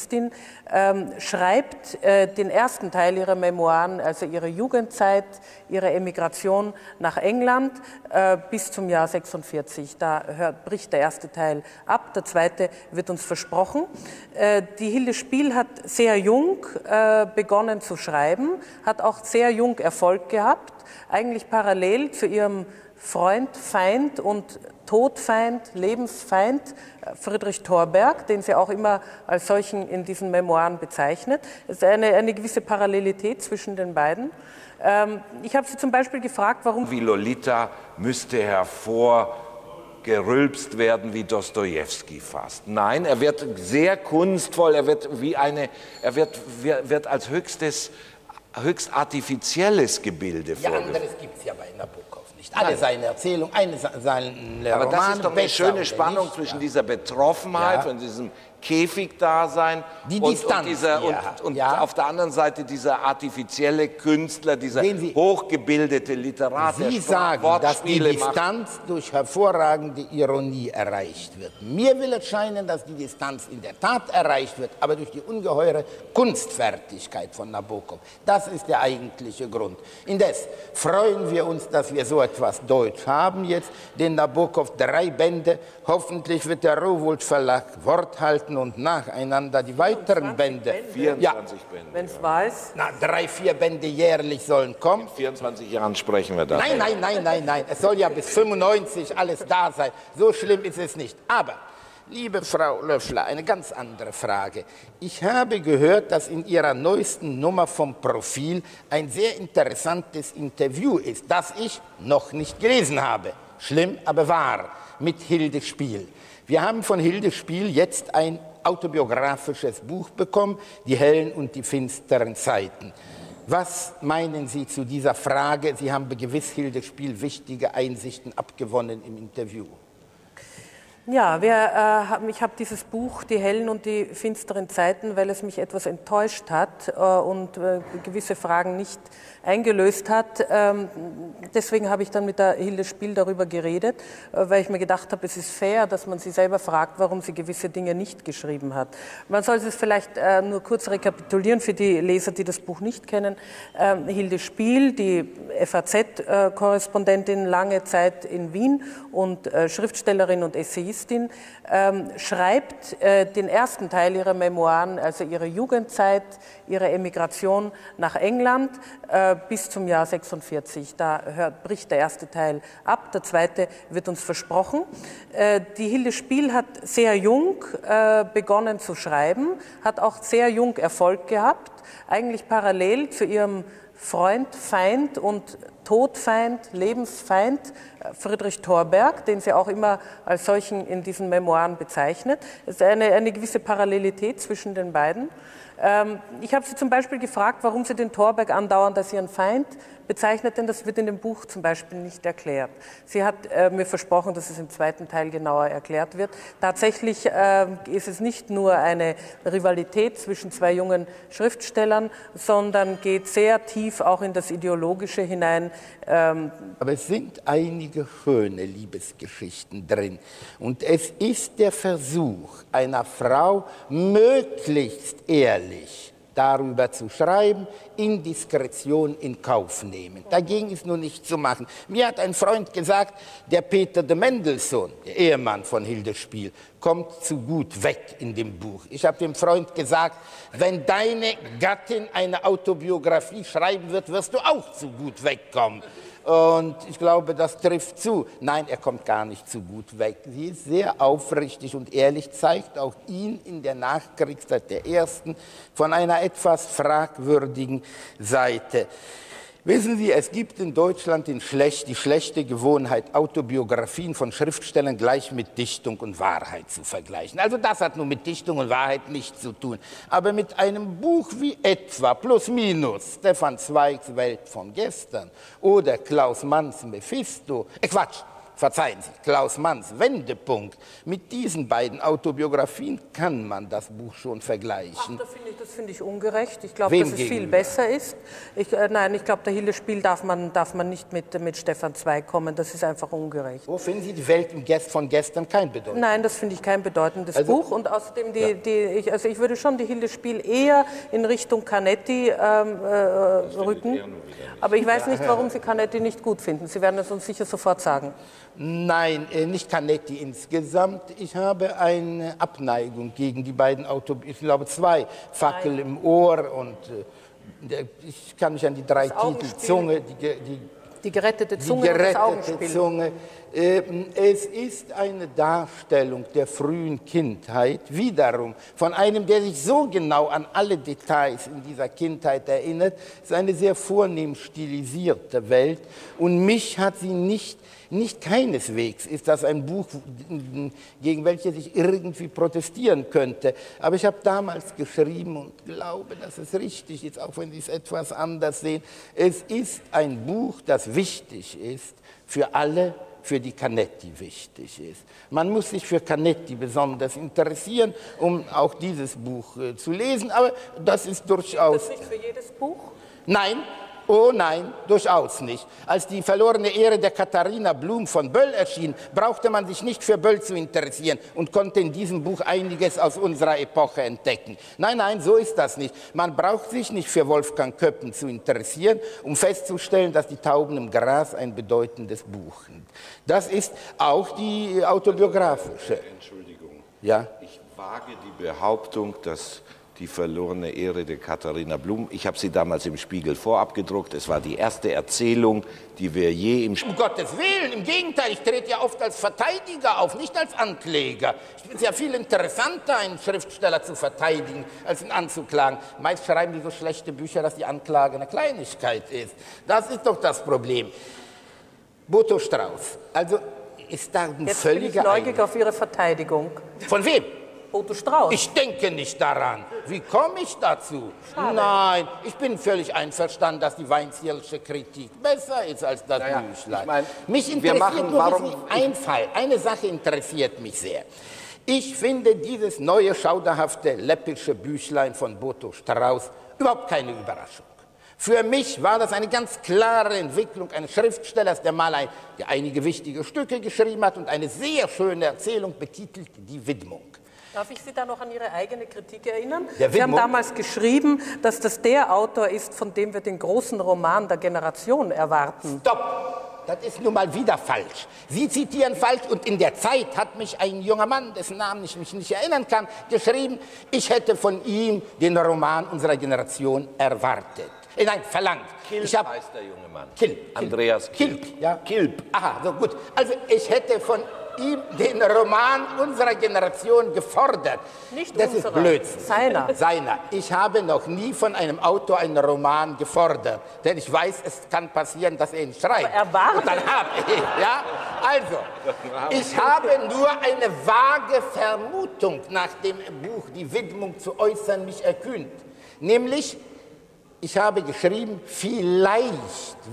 Ähm, schreibt äh, den ersten Teil ihrer Memoiren, also ihre Jugendzeit, ihre Emigration nach England äh, bis zum Jahr sechsundvierzig. Da hört, bricht der erste Teil ab, der zweite wird uns versprochen. Äh, die Hilde Spiel hat sehr jung äh, begonnen zu schreiben, hat auch sehr jung Erfolg gehabt, eigentlich parallel zu ihrem Freund, Feind und Todfeind, Lebensfeind, Friedrich Torberg, den sie auch immer als solchen in diesen Memoiren bezeichnet. Es ist eine, eine gewisse Parallelität zwischen den beiden. Ähm, ich habe sie zum Beispiel gefragt, warum... Wie Lolita müsste hervorgerülpst werden wie Dostojewski fast. Nein, er wird sehr kunstvoll, er wird, wie eine, er wird, wird als höchstes, höchst artifizielles Gebilde vorgeführt. Ja, anderes gibt es ja bei Nabokov. Nicht alle Nein. seine Erzählungen, eine seine Aber Roman, das ist doch eine schöne Spannung nicht, zwischen ja. dieser Betroffenheit ja. und diesem Käfigdasein die und, und, dieser, ja. und, und ja. auf der anderen Seite dieser artifizielle Künstler, dieser Sie, hochgebildete Literat, Sie sagen, dass die Distanz macht. durch hervorragende Ironie erreicht wird. Mir will es scheinen, dass die Distanz in der Tat erreicht wird, aber durch die ungeheure Kunstfertigkeit von Nabokov. Das ist der eigentliche Grund. Indes freuen wir uns, dass wir so etwas Deutsch haben jetzt, den Nabokov drei Bände. Hoffentlich wird der Rowohlt Verlag Wort halten und nacheinander die weiteren Bände. vierundzwanzig ja. Bände. Wenn es weiß. Na, drei, vier Bände jährlich sollen kommen. In vierundzwanzig Jahren sprechen wir da. Nein, nein, nein, nein, nein. Es soll ja bis fünfundneunzig alles da sein. So schlimm ist es nicht. Aber, liebe Frau Löffler, eine ganz andere Frage. Ich habe gehört, dass in Ihrer neuesten Nummer vom Profil ein sehr interessantes Interview ist, das ich noch nicht gelesen habe. Schlimm, aber wahr. mit Hilde Spiel. Wir haben von Hilde Spiel jetzt ein autobiografisches Buch bekommen, Die hellen und die finsteren Zeiten. Was meinen Sie zu dieser Frage? Sie haben gewiss Hilde Spiel wichtige Einsichten abgewonnen im Interview. Ja, wir, äh, haben, ich habe dieses Buch, Die hellen und die finsteren Zeiten, weil es mich etwas enttäuscht hat äh, und äh, gewisse Fragen nicht eingelöst hat. Ähm, deswegen habe ich dann mit der Hilde Spiel darüber geredet, äh, weil ich mir gedacht habe, es ist fair, dass man sie selber fragt, warum sie gewisse Dinge nicht geschrieben hat. Man soll es vielleicht äh, nur kurz rekapitulieren für die Leser, die das Buch nicht kennen. Ähm, Hilde Spiel, die F A Z-Korrespondentin, lange Zeit in Wien und äh, Schriftstellerin und Essayistin, Ähm, schreibt äh, den ersten Teil ihrer Memoiren, also ihre Jugendzeit, ihre Emigration nach England äh, bis zum Jahr sechsundvierzig. Da hört, bricht der erste Teil ab, der zweite wird uns versprochen. Äh, die Hilde Spiel hat sehr jung äh, begonnen zu schreiben, hat auch sehr jung Erfolg gehabt, eigentlich parallel zu ihrem Freund, Feind und Todfeind, Lebensfeind Friedrich Torberg, den sie auch immer als solchen in diesen Memoiren bezeichnet. Es ist eine, eine gewisse Parallelität zwischen den beiden. Ähm, ich habe sie zum Beispiel gefragt, warum sie den Torberg andauernd als ihren Feind bezeichnet, denn das wird in dem Buch zum Beispiel nicht erklärt. Sie hat äh, mir versprochen, dass es im zweiten Teil genauer erklärt wird. Tatsächlich äh, ist es nicht nur eine Rivalität zwischen zwei jungen Schriftstellern, sondern geht sehr tief auch in das Ideologische hinein. Ähm Aber es sind einige schöne Liebesgeschichten drin. Und es ist der Versuch einer Frau, möglichst ehrlich darüber zu schreiben, Indiskretion in Kauf nehmen. Dagegen ist nur nichts zu machen. Mir hat ein Freund gesagt, der Peter de Mendelssohn, der Ehemann von Hilde Spiel, kommt zu gut weg in dem Buch. Ich habe dem Freund gesagt, wenn deine Gattin eine Autobiografie schreiben wird, wirst du auch zu gut wegkommen. Und ich glaube, das trifft zu. Nein, er kommt gar nicht zu gut weg. Sie ist sehr aufrichtig und ehrlich, zeigt auch ihn in der Nachkriegszeit der ersten von einer etwas fragwürdigen Seite. Wissen Sie, es gibt in Deutschland den Schlecht, die schlechte Gewohnheit, Autobiografien von Schriftstellern gleich mit Dichtung und Wahrheit zu vergleichen. Also das hat nun mit Dichtung und Wahrheit nichts zu tun. Aber mit einem Buch wie etwa, plus minus, Stefan Zweigs Welt von gestern oder Klaus Manns Mephisto, äh Quatsch, verzeihen Sie, Klaus Manns Wendepunkt, mit diesen beiden Autobiografien kann man das Buch schon vergleichen. Ach, das finde ich, das finde ich ungerecht. Ich glaube, dass es gegenüber viel besser ist. Ich, äh, nein, ich glaube, der Hilde Spiel darf man, darf man nicht mit, mit Stefan Zweig kommen. Das ist einfach ungerecht. Wo finden Sie die Welt von gestern kein bedeutendes? Nein, das finde ich kein bedeutendes also, Buch. Und außerdem, die, ja. die, ich, also ich würde schon die Hilde Spiel eher in Richtung Canetti ähm, äh, rücken. Aber ich weiß nicht, warum Sie Canetti nicht gut finden. Sie werden es uns sicher sofort sagen. Nein, nicht Canetti insgesamt. Ich habe eine Abneigung gegen die beiden Autobiografien. Ich glaube, zwei. Fackel Nein. im Ohr und äh, ich kann mich an die drei Titel, die Zunge, die, die, die gerettete Zunge, die gerettete und das Augenspiel. Zunge. Es ist eine Darstellung der frühen Kindheit, wiederum von einem, der sich so genau an alle Details in dieser Kindheit erinnert. Es ist eine sehr vornehm stilisierte Welt und mich hat sie nicht, nicht keineswegs, ist das ein Buch, gegen welches ich irgendwie protestieren könnte. Aber ich habe damals geschrieben und glaube, dass es richtig ist, auch wenn Sie es etwas anders sehen. Es ist ein Buch, das wichtig ist für alle, für die Canetti wichtig ist. Man muss sich für Canetti besonders interessieren, um auch dieses Buch äh, zu lesen, aber das ist durchaus... Ist das nicht für jedes Buch? Nein, oh nein, durchaus nicht. Als die verlorene Ehre der Katharina Blum von Böll erschien, brauchte man sich nicht für Böll zu interessieren und konnte in diesem Buch einiges aus unserer Epoche entdecken. Nein, nein, so ist das nicht. Man braucht sich nicht für Wolfgang Köppen zu interessieren, um festzustellen, dass die Tauben im Gras ein bedeutendes Buch sind. Das ist auch die autobiografische. Entschuldigung, ja? Ich wage die Behauptung, dass... Die verlorene Ehre der Katharina Blum. Ich habe sie damals im Spiegel vorab gedruckt. Es war die erste Erzählung, die wir je im Spiegel... Um Gottes Willen, im Gegenteil, ich trete ja oft als Verteidiger auf, nicht als Ankläger. Ich finde es ja viel interessanter, einen Schriftsteller zu verteidigen, als ihn anzuklagen. Meist schreiben die so schlechte Bücher, dass die Anklage eine Kleinigkeit ist. Das ist doch das Problem. Botho Strauß, also... ist da ein jetzt völliger bin ich neugierig auf Ihre Verteidigung. Von wem? Botho Strauß. Ich denke nicht daran. Wie komme ich dazu? Schade. Nein, ich bin völlig einverstanden, dass die Weinziersche Kritik besser ist als das naja, Büchlein. Ich mein, mich interessiert machen, nur warum ein Fall. Eine Sache interessiert mich sehr. Ich finde dieses neue, schauderhafte, läppische Büchlein von Botho Strauß überhaupt keine Überraschung. Für mich war das eine ganz klare Entwicklung eines Schriftstellers, der mal ein, der einige wichtige Stücke geschrieben hat und eine sehr schöne Erzählung betitelt, Die Widmung. Darf ich Sie da noch an Ihre eigene Kritik erinnern? Sie haben damals geschrieben, dass das der Autor ist, von dem wir den großen Roman der Generation erwarten. Stopp! Das ist nun mal wieder falsch. Sie zitieren falsch und in der Zeit hat mich ein junger Mann, dessen Namen ich mich nicht erinnern kann, geschrieben, ich hätte von ihm den Roman unserer Generation erwartet. Nein, verlangt. Kilb ich hab, heißt der junge Mann. Kilb. Andreas Kilb. Kilb. Ja. Kilb. Aha, so gut. Also ich hätte von ihm den Roman unserer Generation gefordert. Nicht das unserer. Das ist Blödsinn. Seiner. Seiner. Ich habe noch nie von einem Autor einen Roman gefordert, denn ich weiß, es kann passieren, dass er ihn schreibt. Aber er war. Und dann habe ich, ja. Also, ich habe nur eine vage Vermutung nach dem Buch Die Widmung zu äußern mich erkühnt. Nämlich, ich habe geschrieben, vielleicht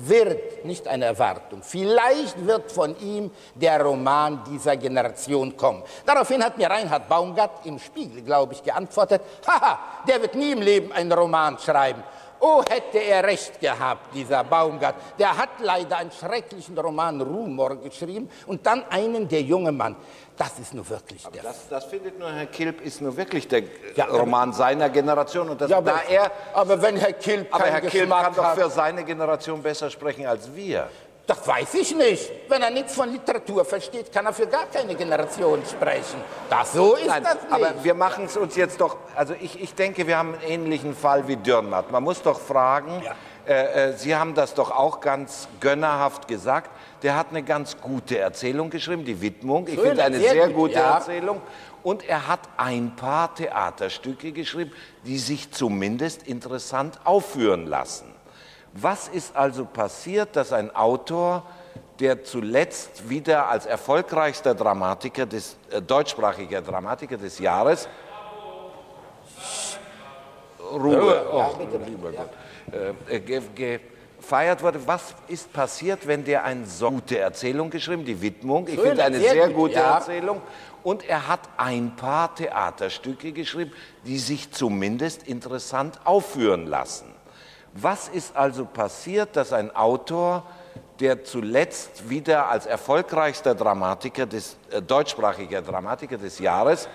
wird, nicht eine Erwartung, vielleicht wird von ihm der Roman dieser Generation kommen. Daraufhin hat mir Reinhard Baumgart im Spiegel, glaube ich, geantwortet, haha, der wird nie im Leben einen Roman schreiben. Oh, hätte er recht gehabt, dieser Baumgart. Der hat leider einen schrecklichen Roman Rumor geschrieben und dann einen Der junge Mann. Das ist nur wirklich aber der. Das, das findet nur Herr Kilb, ist nur wirklich der ja, Roman seiner Generation. Und das, ja, aber, da er, aber wenn Herr Kilb aber Herr Kilb kann doch für seine Generation besser sprechen als wir. Das weiß ich nicht. Wenn er nichts von Literatur versteht, kann er für gar keine Generation sprechen. Das so ist Nein, das nicht. Aber wir machen es uns jetzt doch... Also ich, ich denke, wir haben einen ähnlichen Fall wie Dürrenmatt. Man muss doch fragen, ja. äh, äh, Sie haben das doch auch ganz gönnerhaft gesagt, der hat eine ganz gute Erzählung geschrieben, Die Widmung. Ich finde eine sehr, sehr gute ja. Erzählung. Und er hat ein paar Theaterstücke geschrieben, die sich zumindest interessant aufführen lassen. Was ist also passiert, dass ein Autor, der zuletzt wieder als erfolgreichster Dramatiker, des, äh, deutschsprachiger Dramatiker des Jahres, Ruhe, oh, lieber Gott, äh, ge, ge, gefeiert wurde, was ist passiert, wenn der eine so gute Erzählung geschrieben, Die Widmung, ich finde eine sehr gute Erzählung, und er hat ein paar Theaterstücke geschrieben, die sich zumindest interessant aufführen lassen. Was ist also passiert, dass ein Autor, der zuletzt wieder als erfolgreichster Dramatiker, des, äh, deutschsprachiger Dramatiker des Jahres,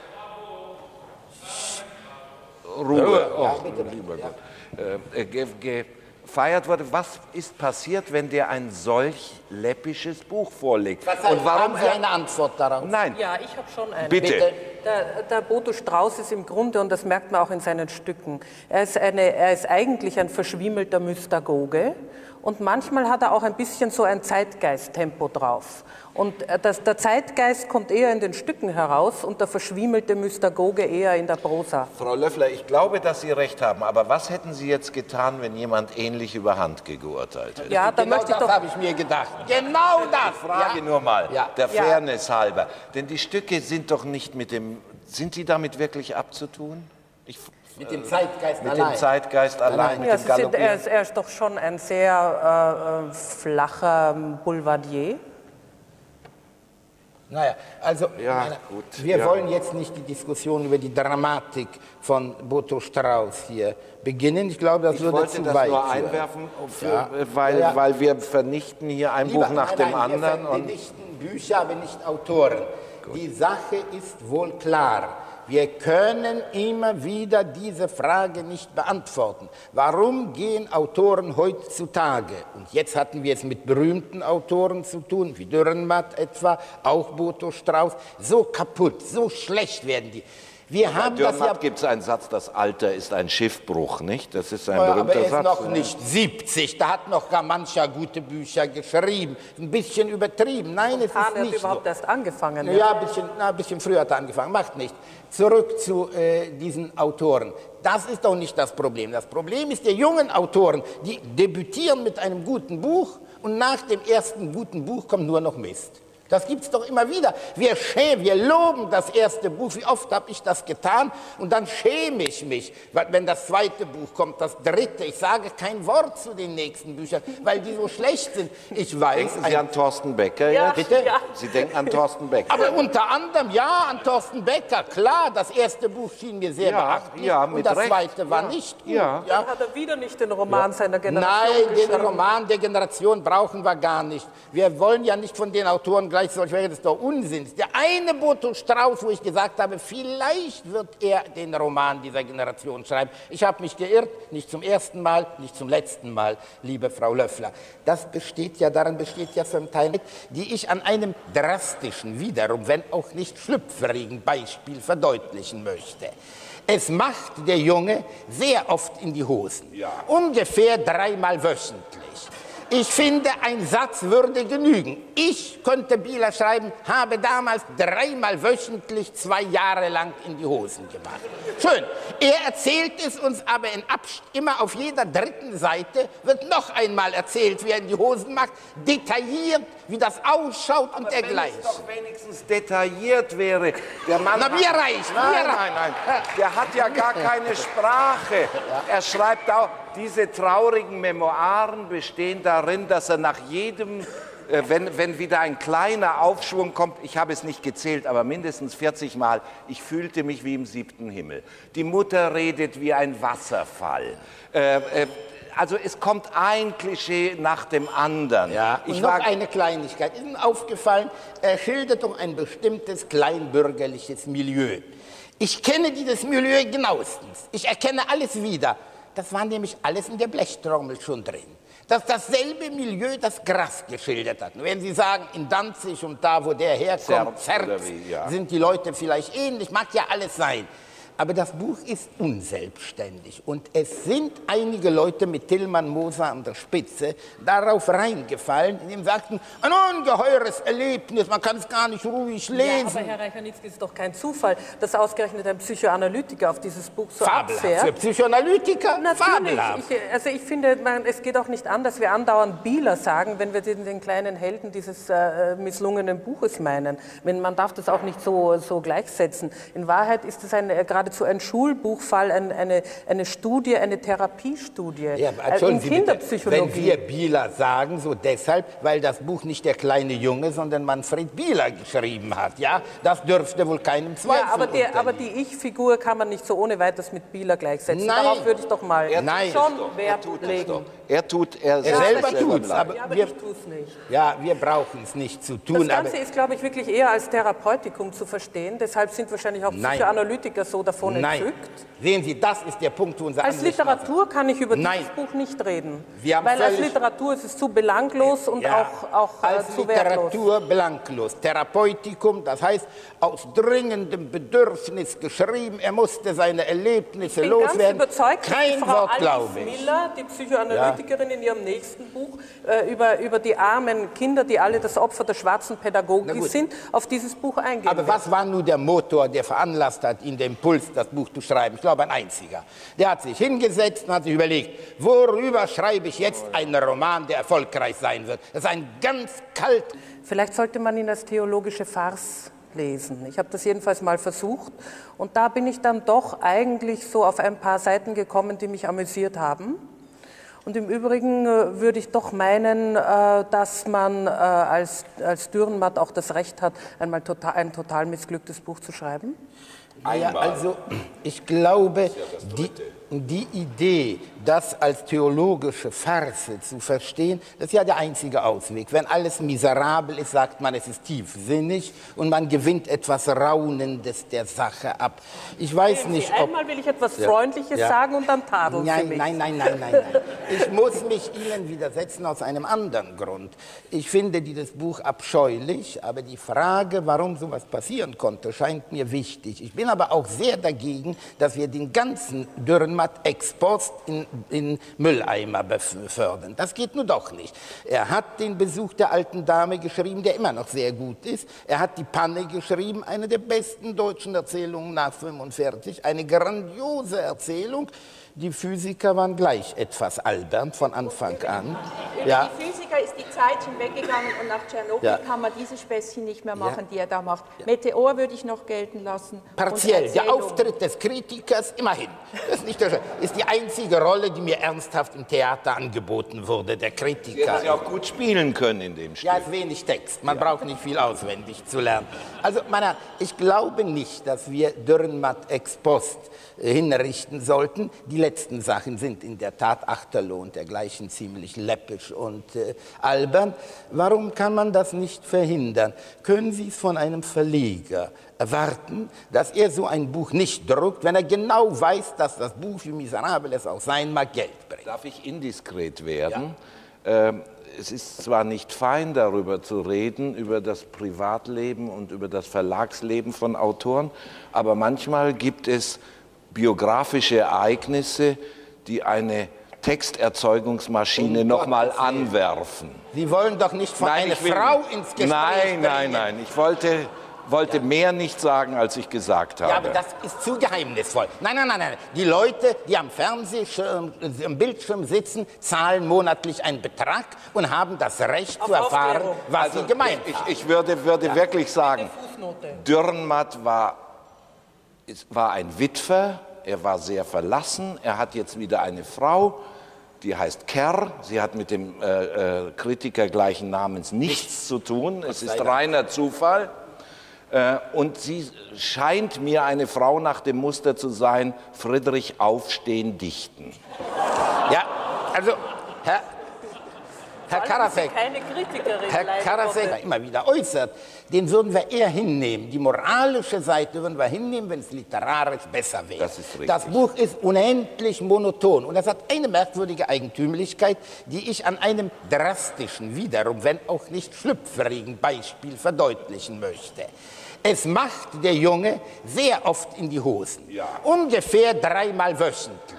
Ruhe, oh, lieber Gott, äh, ge, ge, gefeiert wurde, was ist passiert, wenn der ein solch läppisches Buch vorlegt? Was heißt, und warum haben Sie eine Antwort darauf? Nein. Ja, ich habe schon eine. Bitte. Bitte. Der, der Botho Strauß ist im Grunde, und das merkt man auch in seinen Stücken, er ist, eine, er ist eigentlich ein verschwiemelter Mystagoge und manchmal hat er auch ein bisschen so ein Zeitgeist-Tempo drauf. Und das, der Zeitgeist kommt eher in den Stücken heraus und der verschwiemelte Mystagoge eher in der Prosa. Frau Löffler, ich glaube, dass Sie recht haben, aber was hätten Sie jetzt getan, wenn jemand ähnlich über Handke geurteilt hätte? Ja, da genau möchte ich das habe ich mir gedacht. Genau das! Ich frage ja. nur mal, ja. der ja. Fairness halber. Denn die Stücke sind doch nicht mit dem... Sind die damit wirklich abzutun? Ich, mit dem Zeitgeist mit allein. Mit dem Zeitgeist allein. Ja, mit dem sind, er, ist, er ist doch schon ein sehr äh, flacher Boulevardier. Naja, also ja, meine, gut, wir ja. wollen jetzt nicht die Diskussion über die Dramatik von Botho Strauß hier beginnen. Ich glaube, das ich würde zu weit Ich wollte das nur einwerfen, für, ja. weil, ja. weil wir vernichten hier ein Lieber, Buch nach nein, dem nein, anderen. Wir vernichten Bücher, aber nicht Autoren. Gut. Die Sache ist wohl klar. Wir können immer wieder diese Frage nicht beantworten. Warum gehen Autoren heutzutage, und jetzt hatten wir es mit berühmten Autoren zu tun, wie Dürrenmatt etwa, auch Botho Strauß, so kaputt, so schlecht werden die. Wir haben bei Dürrenmatt ja gibt es einen Satz, das Alter ist ein Schiffbruch, nicht? Das ist ein ja, berühmter Satz. Aber er ist noch nicht siebzig, da hat noch gar mancher gute Bücher geschrieben. Ein bisschen übertrieben, nein, und es Karl ist nicht hat überhaupt so. Erst angefangen. Ja, ja. Ein, bisschen, na, ein bisschen früher hat er angefangen, macht nichts. Zurück zu äh, diesen Autoren. Das ist doch nicht das Problem. Das Problem ist der jungen Autoren, die debütieren mit einem guten Buch und nach dem ersten guten Buch kommt nur noch Mist. Das gibt es doch immer wieder. Wir schämen, wir loben das erste Buch. Wie oft habe ich das getan? Und dann schäme ich mich, wenn das zweite Buch kommt, das dritte. Ich sage kein Wort zu den nächsten Büchern, weil die so schlecht sind. Ich weiß. Denken Sie an Thorsten Becker? Ja, bitte? Ja. Sie denken an Thorsten Becker. Aber unter anderem, ja, an Thorsten Becker. Klar, das erste Buch schien mir sehr ja, beachtlich. Ja, und das Recht. zweite war ja. nicht gut. Ja. Ja. Dann hat er wieder nicht den Roman ja. seiner Generation Nein, den Roman der Generation brauchen wir gar nicht. Wir wollen ja nicht von den Autoren gleich... solch wäre das doch Unsinn. Der eine Botho Strauß, wo ich gesagt habe, vielleicht wird er den Roman dieser Generation schreiben. Ich habe mich geirrt, nicht zum ersten Mal, nicht zum letzten Mal, liebe Frau Löffler. Das besteht ja, daran besteht ja zum Teil, die ich an einem drastischen, wiederum, wenn auch nicht schlüpfrigen Beispiel verdeutlichen möchte. Es macht der Junge sehr oft in die Hosen, ja. ungefähr dreimal wöchentlich. Ich finde, ein Satz würde genügen. Ich könnte Bieler schreiben, habe damals dreimal wöchentlich zwei Jahre lang in die Hosen gemacht. Schön. Er erzählt es uns aber in Abst immer auf jeder dritten Seite, wird noch einmal erzählt, wie er in die Hosen macht, detailliert, wie das ausschaut aber und dergleichen. Wenn es doch wenigstens detailliert wäre. Der Mann Na, mir reicht. Nein, nein, nein. Der hat ja gar keine Sprache. Er schreibt auch... Diese traurigen Memoiren bestehen darin, dass er nach jedem, äh, wenn, wenn wieder ein kleiner Aufschwung kommt, ich habe es nicht gezählt, aber mindestens vierzig Mal, ich fühlte mich wie im siebten Himmel. Die Mutter redet wie ein Wasserfall. Äh, äh, Also es kommt ein Klischee nach dem anderen. Ja, ich und noch eine Kleinigkeit. Ist Ihnen aufgefallen, er schildert um ein bestimmtes kleinbürgerliches Milieu. Ich kenne dieses Milieu genauestens. Ich erkenne alles wieder. Das war nämlich alles in der Blechtrommel schon drin. Dass dasselbe Milieu das Gras geschildert hat. Und wenn Sie sagen, in Danzig und da, wo der herkommt, Zerz, ja. sind die Leute vielleicht ähnlich, mag ja alles sein. Aber das Buch ist unselbstständig und es sind einige Leute mit Tilman Moser an der Spitze darauf reingefallen, indem sie sagten, ein ungeheures Erlebnis, man kann es gar nicht ruhig lesen. Ja, aber Herr Reich-Ranicki, ist doch kein Zufall, dass ausgerechnet ein Psychoanalytiker auf dieses Buch so abfährt. Fabelhaft, für Psychoanalytiker, fabelhaft. Ich, also ich finde, man, es geht auch nicht an, dass wir andauernd Bieler sagen, wenn wir den, den kleinen Helden dieses äh, misslungenen Buches meinen. Man darf das auch nicht so, so gleichsetzen. In Wahrheit ist es ein äh, gerade zu ein Schulbuchfall, ein, eine, eine Studie, eine Therapiestudie ja, also in Sie Kinderpsychologie. Bitte, wenn wir Bieler sagen, so deshalb, weil das Buch nicht der kleine Junge, sondern Manfred Bieler geschrieben hat. Ja, das dürfte wohl keinem Zweifel ja, aber, der, aber die Ich-Figur kann man nicht so ohne weiteres mit Bieler gleichsetzen. Nein. Darauf würde ich doch mal er Nein. schon doch. Wert er legen. Doch. Er tut er, er selber, selber tut es, aber ja, aber wir, nicht. Ja, wir brauchen es nicht zu tun. Das Ganze aber ist, glaube ich, wirklich eher als Therapeutikum zu verstehen. Deshalb sind wahrscheinlich auch Nein. Psychoanalytiker so davon Nein. entzückt. Sehen Sie, das ist der Punkt, wo unser Als Literatur hat. kann ich über Nein. dieses Buch nicht reden. Wir haben weil als Literatur ist es zu belanglos und ja, auch, auch als zu wertlos. Literatur belanglos. Therapeutikum, das heißt, aus dringendem Bedürfnis geschrieben. Er musste seine Erlebnisse ich bin loswerden. Ganz überzeugt, Kein Frau Wort, glaube ich. Miller, die Psychoanalytikerin ja. in ihrem nächsten Buch äh, über, über die armen Kinder, die alle das Opfer der schwarzen Pädagogik sind, auf dieses Buch eingehen. Aber wird. was war nun der Motor, der veranlasst hat, in dem Impuls, das Buch zu schreiben? Ich glaube, ein einziger. Der hat sich hingesetzt und hat sich überlegt, worüber schreibe ich jetzt einen Roman, der erfolgreich sein wird. Das ist ein ganz kalt... Vielleicht sollte man ihn als theologische Farce lesen. Ich habe das jedenfalls mal versucht und da bin ich dann doch eigentlich so auf ein paar Seiten gekommen, die mich amüsiert haben. Und im Übrigen äh, würde ich doch meinen, äh, dass man äh, als, als Dürrenmatt auch das Recht hat, einmal total, ein total missglücktes Buch zu schreiben. Ja, also ich glaube, die, die Idee, das als theologische Farce zu verstehen, das ist ja der einzige Ausweg. Wenn alles miserabel ist, sagt man, es ist tiefsinnig und man gewinnt etwas Raunendes der Sache ab. Ich weiß Sehen nicht, Sie, ob... Einmal will ich etwas ja. Freundliches ja. sagen und dann tadeln nein, Sie mich. Nein, nein, nein, nein, nein. Ich muss mich Ihnen widersetzen aus einem anderen Grund. Ich finde dieses Buch abscheulich, aber die Frage, warum sowas passieren konnte, scheint mir wichtig. Ich bin aber auch sehr dagegen, dass wir den ganzen Dürrenmatt-Export in, in Mülleimer befördern. Das geht nun doch nicht. Er hat den Besuch der alten Dame geschrieben, der immer noch sehr gut ist. Er hat die Panne geschrieben, eine der besten deutschen Erzählungen nach fünfundvierzig. Eine grandiose Erzählung. Die Physiker waren gleich etwas albern von Anfang an. Ja, die Physiker ist die Zeit hinweggegangen und nach Tschernobyl ja. kann man diese Späßchen nicht mehr machen, ja. die er da macht. Ja. Meteor würde ich noch gelten lassen. Partiell, der Auftritt des Kritikers, immerhin. Das ist, nicht der ist die einzige Rolle, die mir ernsthaft im Theater angeboten wurde, der Kritiker. Sie hätten sie auch gut spielen können in dem Stück. Ja, ist wenig Text, man ja. braucht nicht viel auswendig zu lernen. Also, meine Herren, ich glaube nicht, dass wir Dürrenmatt ex post hinrichten sollten. Die letzten Sachen sind in der Tat Achterloo und dergleichen ziemlich läppisch und äh, albern. Warum kann man das nicht verhindern? Können Sie es von einem Verleger erwarten, dass er so ein Buch nicht druckt, wenn er genau weiß, dass das Buch, wie miserabel es auch sein mag, Geld bringt? Darf ich indiskret werden? Ja. Ähm, es ist zwar nicht fein, darüber zu reden, über das Privatleben und über das Verlagsleben von Autoren, aber manchmal gibt es biografische Ereignisse, die eine Texterzeugungsmaschine noch mal anwerfen. Sie wollen doch nicht von nein, einer Frau nicht. ins Gespräch Nein, nein, nein, ich wollte, wollte ja. mehr nicht sagen, als ich gesagt habe. Ja, aber das ist zu geheimnisvoll. Nein, nein, nein, nein. Die Leute, die am Fernsehschirm, am Bildschirm sitzen, zahlen monatlich einen Betrag und haben das Recht Auf zu erfahren, Aufklärung. was also sie gemeint ich, haben. Ich, ich würde, würde ja. wirklich sagen, Dürrenmatt war, war ein Witwer. Er war sehr verlassen, er hat jetzt wieder eine Frau, die heißt Kerr, sie hat mit dem äh, äh, Kritiker gleichen Namens nichts zu tun, es ist reiner Zufall. Äh, und sie scheint mir eine Frau nach dem Muster zu sein, Friedrich Aufstehen Dichten. Ja, also, Herr, Herr Karasek, Herr Karasek immer wieder äußert, den würden wir eher hinnehmen. Die moralische Seite würden wir hinnehmen, wenn es literarisch besser wäre. Das, das Buch ist unendlich monoton. Und das hat eine merkwürdige Eigentümlichkeit, die ich an einem drastischen, wiederum, wenn auch nicht schlüpfrigen Beispiel verdeutlichen möchte. Es macht der Junge sehr oft in die Hosen. Ja. Ungefähr dreimal wöchentlich.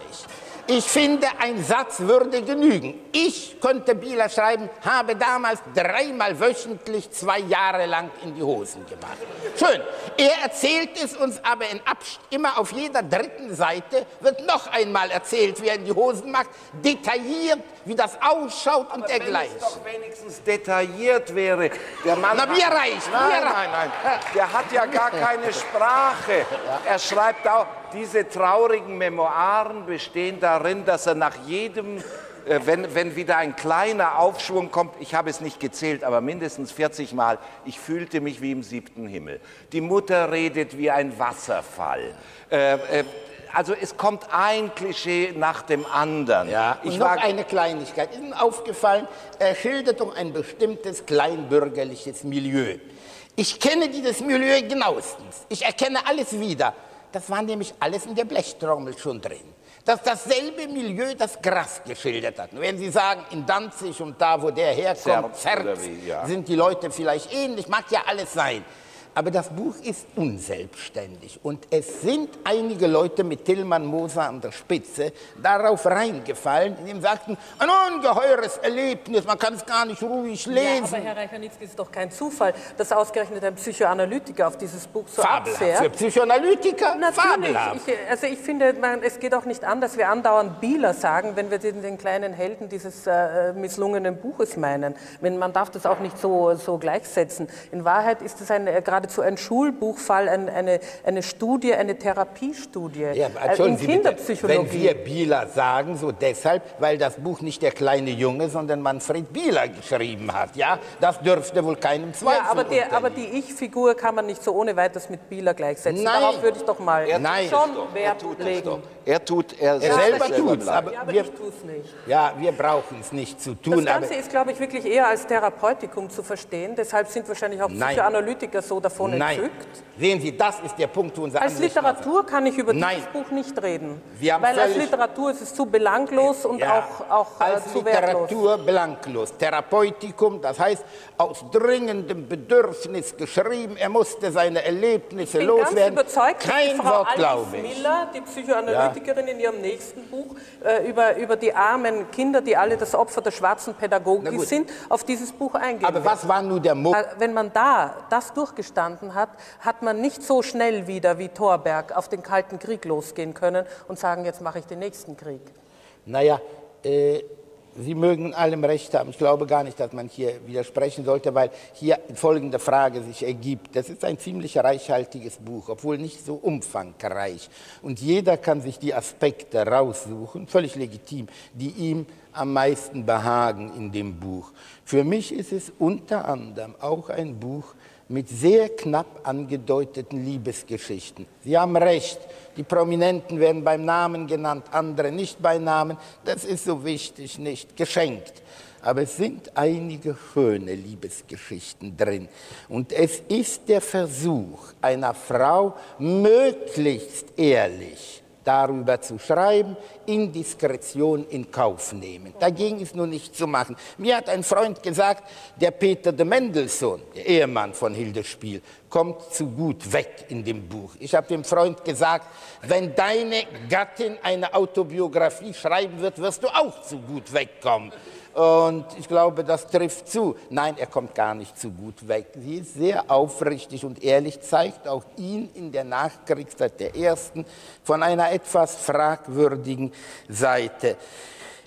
Ich finde, ein Satz würde genügen. Ich, könnte Bieler schreiben, habe damals dreimal wöchentlich zwei Jahre lang in die Hosen gemacht. Schön. Er erzählt es uns aber in Abst immer auf jeder dritten Seite, wird noch einmal erzählt, wie er in die Hosen macht, detailliert, wie das ausschaut aber und dergleichen. Wenn es doch wenigstens detailliert wäre. Der Mann Na, mir reicht. Nein, mir nein, nein. Der hat ja gar keine Sprache. Er schreibt auch, diese traurigen Memoiren bestehen darin, dass er nach jedem, äh, wenn, wenn wieder ein kleiner Aufschwung kommt, ich habe es nicht gezählt, aber mindestens vierzig Mal, ich fühlte mich wie im siebten Himmel. Die Mutter redet wie ein Wasserfall. Äh, äh, Also es kommt ein Klischee nach dem anderen. Ja, ich und war noch eine Kleinigkeit. Ihnen aufgefallen, er schildert um ein bestimmtes kleinbürgerliches Milieu. Ich kenne dieses Milieu genauestens. Ich erkenne alles wieder. Das war nämlich alles in der Blechtrommel schon drin. Dass dasselbe Milieu das Gras geschildert hat. Wenn Sie sagen, in Danzig und da, wo der herkommt, Zerz, ja. sind die Leute vielleicht ähnlich, mag ja alles sein. Aber das Buch ist unselbstständig und es sind einige Leute mit Tilman Moser an der Spitze darauf reingefallen, indem sie sagten, ein ungeheures Erlebnis, man kann es gar nicht ruhig lesen. Ja, aber Herr Reich-Ranicki, ist doch kein Zufall, dass ausgerechnet ein Psychoanalytiker auf dieses Buch so abfährt. Für Psychoanalytiker? Natürlich. Ich, also ich finde, man, es geht auch nicht an, dass wir andauernd Bieler sagen, wenn wir den, den kleinen Helden dieses äh, misslungenen Buches meinen. Wenn, man darf das auch nicht so, so gleichsetzen. In Wahrheit ist es ein äh, gerade geradezu ein Schulbuchfall, ein, eine, eine Studie, eine Therapiestudie ja, also in Sie Kinderpsychologie. Bitte, wenn wir Bieler sagen, so deshalb, weil das Buch nicht der kleine Junge, sondern Manfred Bieler geschrieben hat, ja, das dürfte wohl keinem Zweifel ja, aber, der, aber die Ich-Figur kann man nicht so ohne weiteres mit Bieler gleichsetzen. Nein. Darauf würde ich doch mal er Nein. schon doch. Wert er tut legen. Doch. Er tut, er, er selber, selber tut es, aber, ja, aber wir, ich tue es nicht. Ja, wir brauchen es nicht zu tun. Das Ganze aber ist, glaube ich, wirklich eher als Therapeutikum zu verstehen, deshalb sind wahrscheinlich auch Psychoanalytiker so davon Nein. entzückt. Sehen Sie, das ist der Punkt, wo unser Als Literatur kann ich über Nein. dieses Buch nicht reden. Wir haben weil als Literatur ist es zu belanglos und ja, auch, auch als äh, zu Literatur wertlos. belanglos. Therapeutikum, das heißt, aus dringendem Bedürfnis geschrieben, er musste seine Erlebnisse ich bin loswerden. Ganz überzeugt, Kein Frau Wort, Alice glaube ich. Miller, die Psychoanalytikerin ja. in ihrem nächsten Buch, äh, über, über die armen Kinder, die alle das Opfer der schwarzen Pädagogik sind, auf dieses Buch eingehen. Aber was war nun der Mo Wenn man da das durchgestellt hat, hat man nicht so schnell wieder wie Torberg auf den Kalten Krieg losgehen können und sagen, jetzt mache ich den nächsten Krieg. Naja, äh, Sie mögen allem Recht haben. Ich glaube gar nicht, dass man hier widersprechen sollte, weil hier folgende Frage sich ergibt. Das ist ein ziemlich reichhaltiges Buch, obwohl nicht so umfangreich. Und jeder kann sich die Aspekte raussuchen, völlig legitim, die ihm am meisten behagen in dem Buch. Für mich ist es unter anderem auch ein Buch mit sehr knapp angedeuteten Liebesgeschichten. Sie haben recht, die Prominenten werden beim Namen genannt, andere nicht bei Namen. Das ist so wichtig nicht, geschenkt. Aber es sind einige schöne Liebesgeschichten drin. Und es ist der Versuch einer Frau, möglichst ehrlich darüber zu schreiben, Indiskretion in Kauf nehmen. Dagegen ist nur nichts zu machen. Mir hat ein Freund gesagt, der Peter de Mendelssohn, der Ehemann von Hilde Spiel, kommt zu gut weg in dem Buch. Ich habe dem Freund gesagt, wenn deine Gattin eine Autobiografie schreiben wird, wirst du auch zu gut wegkommen. Und ich glaube, das trifft zu. Nein, er kommt gar nicht so gut weg. Sie ist sehr aufrichtig und ehrlich, zeigt auch ihn in der Nachkriegszeit der ersten von einer etwas fragwürdigen Seite.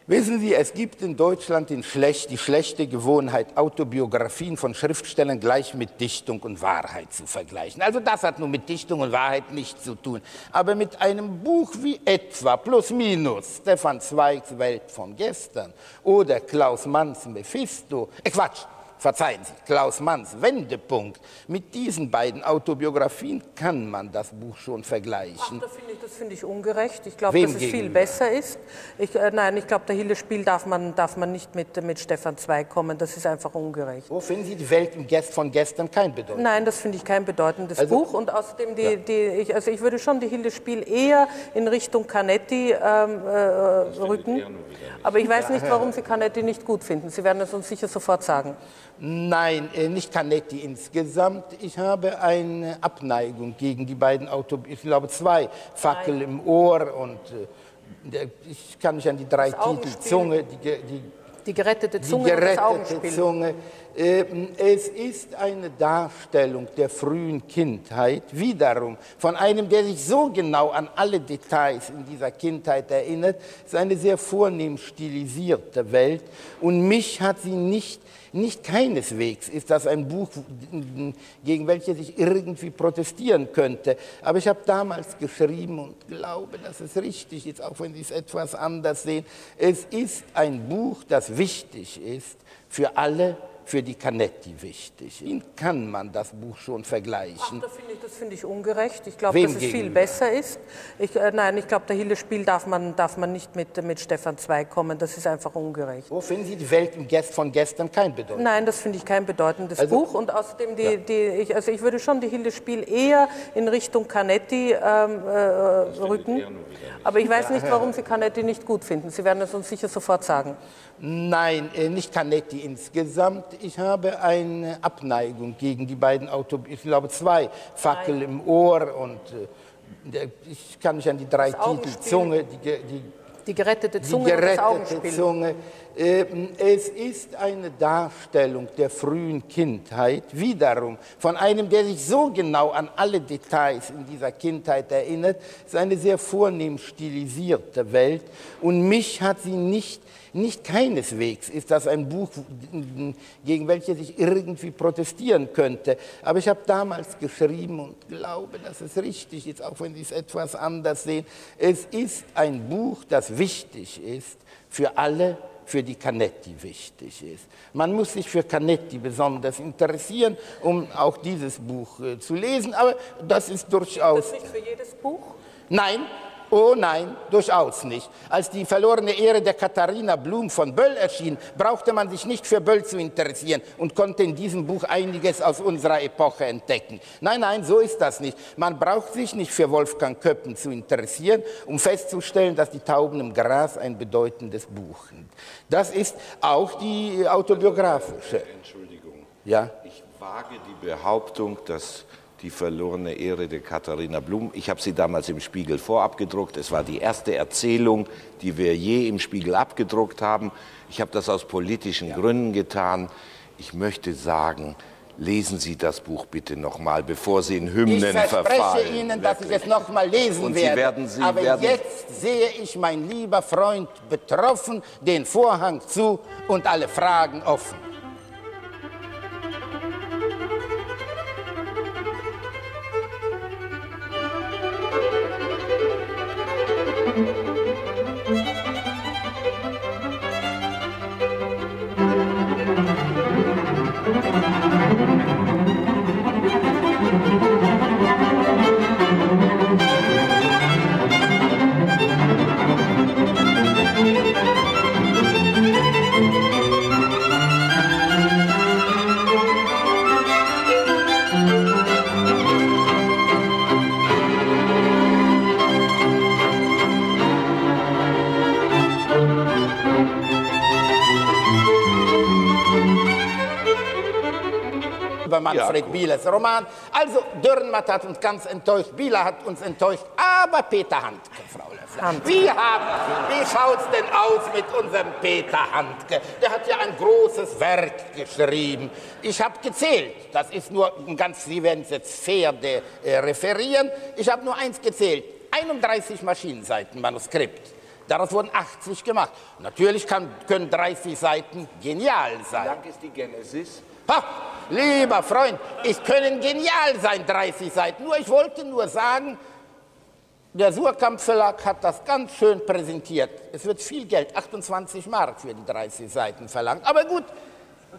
Wissen Sie, es gibt in Deutschland den Schlech, die schlechte Gewohnheit, Autobiografien von Schriftstellern gleich mit Dichtung und Wahrheit zu vergleichen. Also das hat nun mit Dichtung und Wahrheit nichts zu tun. Aber mit einem Buch wie etwa, plus minus, Stefan Zweigs Welt von gestern oder Klaus Manns Mephisto, äh Quatsch, verzeihen Sie, Klaus Manns Wendepunkt, mit diesen beiden Autobiografien kann man das Buch schon vergleichen. Ach, da find ich, das finde ich ungerecht. Ich glaube, dass es viel besser ist. Ich, äh, nein, ich glaube, der Hilde Spiel darf man, darf man nicht mit, mit Stefan Zweig kommen. Das ist einfach ungerecht. Wo finden Sie die Welt von gestern kein bedeutendes? Nein, das finde ich kein bedeutendes also, Buch. Und außerdem, die, ja. die, ich, also ich würde schon die Hilde Spiel eher in Richtung Canetti ähm, äh, rücken. Ich Aber ich weiß nicht, warum Sie Canetti nicht gut finden. Sie werden es uns sicher sofort sagen. Nein, nicht Canetti insgesamt. Ich habe eine Abneigung gegen die beiden Autobiografien. Ich glaube zwei, Fackel Nein. im Ohr und äh, ich kann mich an die drei Titel, Zunge, die, die, die gerettete Zunge, die gerettete und das Augenspiel. Zunge. Es ist eine Darstellung der frühen Kindheit, wiederum von einem, der sich so genau an alle Details in dieser Kindheit erinnert. Es ist eine sehr vornehm stilisierte Welt und mich hat sie nicht, nicht keineswegs ist das ein Buch, gegen welches ich irgendwie protestieren könnte. Aber ich habe damals geschrieben und glaube, dass es richtig ist, auch wenn Sie es etwas anders sehen. Es ist ein Buch, das wichtig ist für alle, für die Canetti wichtig. Ihnen kann man das Buch schon vergleichen. Ach, da find ich, das finde ich ungerecht. Ich glaube, dass es viel besser ist. Ich, äh, nein, ich glaube, der Hilde Spiel darf man, darf man nicht mit, mit Stefan Zweig kommen. Das ist einfach ungerecht. Wo finden Sie die Welt von gestern kein bedeutendes? Nein, das finde ich kein bedeutendes also, Buch. Und außerdem, die, ja. die, ich, also ich würde schon die Hilde Spiel eher in Richtung Canetti ähm, äh, rücken. Aber ich weiß nicht, warum Sie Canetti nicht gut finden. Sie werden es uns sicher sofort sagen. Nein, nicht Canetti insgesamt. Ich habe eine Abneigung gegen die beiden Autobiografien. Ich glaube zwei, Fackel Nein. im Ohr und äh, ich kann mich an die drei Titel, Zunge, die, die, die gerettete Zunge, die gerettete und das Augenspiel. Zunge. Es ist eine Darstellung der frühen Kindheit, wiederum von einem, der sich so genau an alle Details in dieser Kindheit erinnert. Es ist eine sehr vornehm stilisierte Welt und mich hat sie nicht, nicht keineswegs ist das ein Buch, gegen welches ich irgendwie protestieren könnte. Aber ich habe damals geschrieben und glaube, dass es richtig ist, auch wenn Sie es etwas anders sehen. Es ist ein Buch, das wichtig ist für alle, für die Canetti wichtig ist. Man muss sich für Canetti besonders interessieren, um auch dieses Buch äh, zu lesen, aber das ist durchaus... Ist das nicht für jedes Buch? Nein, oh nein, durchaus nicht. Als die verlorene Ehre der Katharina Blum von Böll erschien, brauchte man sich nicht für Böll zu interessieren und konnte in diesem Buch einiges aus unserer Epoche entdecken. Nein, nein, so ist das nicht. Man braucht sich nicht für Wolfgang Köppen zu interessieren, um festzustellen, dass die Tauben im Gras ein bedeutendes Buch sind. Das ist auch die autobiografische. Entschuldigung, ja? Ich wage die Behauptung, dass... Die verlorene Ehre der Katharina Blum. Ich habe sie damals im Spiegel vorab gedruckt. Es war die erste Erzählung, die wir je im Spiegel abgedruckt haben. Ich habe das aus politischen ja. Gründen getan. Ich möchte sagen, Lesen Sie das Buch bitte nochmal, bevor Sie in Hymnen verfallen. Ich verspreche Ihnen, dass ich es nochmal lesen Und Sie werde. Werden, Sie Aber werden jetzt sehe ich, mein lieber Freund, betroffen, den Vorhang zu und alle Fragen offen. Manfred Bielers Roman. Also Dürrenmatt hat uns ganz enttäuscht, Bieler hat uns enttäuscht, aber Peter Handke, Frau Löffler. Handke. Wie, wie schaut es denn aus mit unserem Peter Handke? Der hat ja ein großes Werk geschrieben. Ich habe gezählt, das ist nur ein ganz, Sie werden es jetzt Pferde äh, referieren, ich habe nur eins gezählt, einunddreißig Maschinenseiten Manuskript. Daraus wurden achtzig gemacht. Natürlich kann, können dreißig Seiten genial sein. Wie lang ist die Genesis? Ha, lieber Freund, es können genial sein, dreißig Seiten. Nur, ich wollte nur sagen, der Surkamp Verlag hat das ganz schön präsentiert. Es wird viel Geld, achtundzwanzig Mark für die dreißig Seiten verlangt. Aber gut,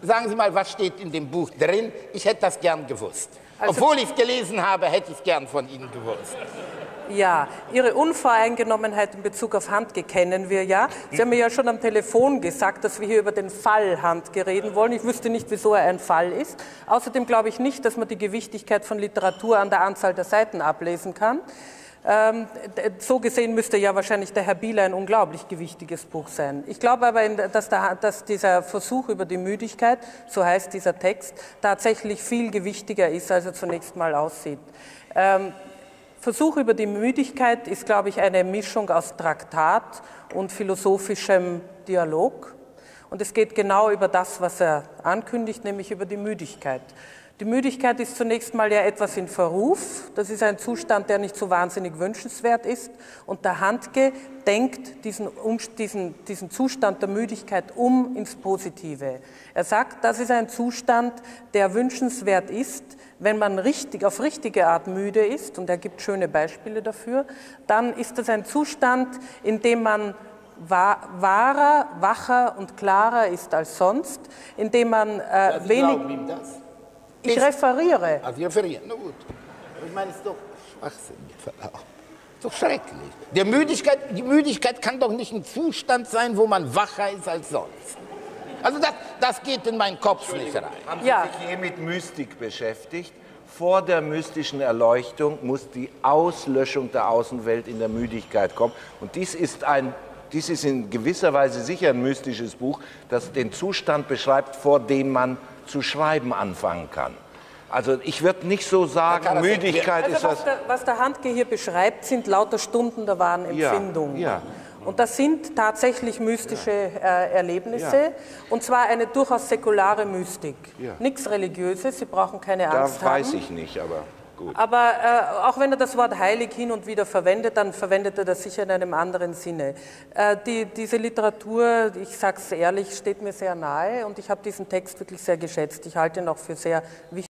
sagen Sie mal, was steht in dem Buch drin? Ich hätte das gern gewusst. Also, obwohl ich es gelesen habe, hätte ich es gern von Ihnen gewusst. Ja, Ihre Unvoreingenommenheit in Bezug auf Handke kennen wir ja. Sie haben mir ja schon am Telefon gesagt, dass wir hier über den Fall Handke reden wollen. Ich wüsste nicht, wieso er ein Fall ist. Außerdem glaube ich nicht, dass man die Gewichtigkeit von Literatur an der Anzahl der Seiten ablesen kann. Ähm, so gesehen müsste ja wahrscheinlich der Herr Bieler ein unglaublich gewichtiges Buch sein. Ich glaube aber, dass, der, dass dieser Versuch über die Müdigkeit, so heißt dieser Text, tatsächlich viel gewichtiger ist, als er zunächst mal aussieht. Ähm, Versuch über die Müdigkeit ist, glaube ich, eine Mischung aus Traktat und philosophischem Dialog. Und es geht genau über das, was er ankündigt, nämlich über die Müdigkeit. Die Müdigkeit ist zunächst mal ja etwas in Verruf. Das ist ein Zustand, der nicht so wahnsinnig wünschenswert ist. Und der Handke denkt diesen, um, diesen, diesen Zustand der Müdigkeit um ins Positive. Er sagt, das ist ein Zustand, der wünschenswert ist, wenn man richtig, auf richtige Art müde ist. Und er gibt schöne Beispiele dafür. Dann ist das ein Zustand, in dem man wahrer, wacher und klarer ist als sonst, in dem man äh, ja, Sie wenig... glauben ihm das? Ich referiere. Ah, Sie referieren, na gut. Ich meine, es ist doch Schwachsinn. Ist doch schrecklich. Die Müdigkeit, die Müdigkeit kann doch nicht ein Zustand sein, wo man wacher ist als sonst. Also das, das geht in meinen Kopf nicht rein. Haben Sie ja. sich je mit Mystik beschäftigt? Vor der mystischen Erleuchtung muss die Auslöschung der Außenwelt in der Müdigkeit kommen. Und dies ist ein... Dies ist in gewisser Weise sicher ein mystisches Buch, das den Zustand beschreibt, vor dem man zu schreiben anfangen kann. Also ich würde nicht so sagen, Müdigkeit ist das... Was der Handke hier beschreibt, sind lauter Stunden der wahren Empfindung. Ja, ja. Und das sind tatsächlich mystische äh, Erlebnisse, ja. und zwar eine durchaus säkulare Mystik. Ja. Nichts Religiöses, Sie brauchen keine Angst haben. Da weiß ich nicht, aber... Gut. Aber äh, auch wenn er das Wort heilig hin und wieder verwendet, dann verwendet er das sicher in einem anderen Sinne. Äh, die, diese Literatur, ich sage es ehrlich, steht mir sehr nahe und ich habe diesen Text wirklich sehr geschätzt. Ich halte ihn auch für sehr wichtig.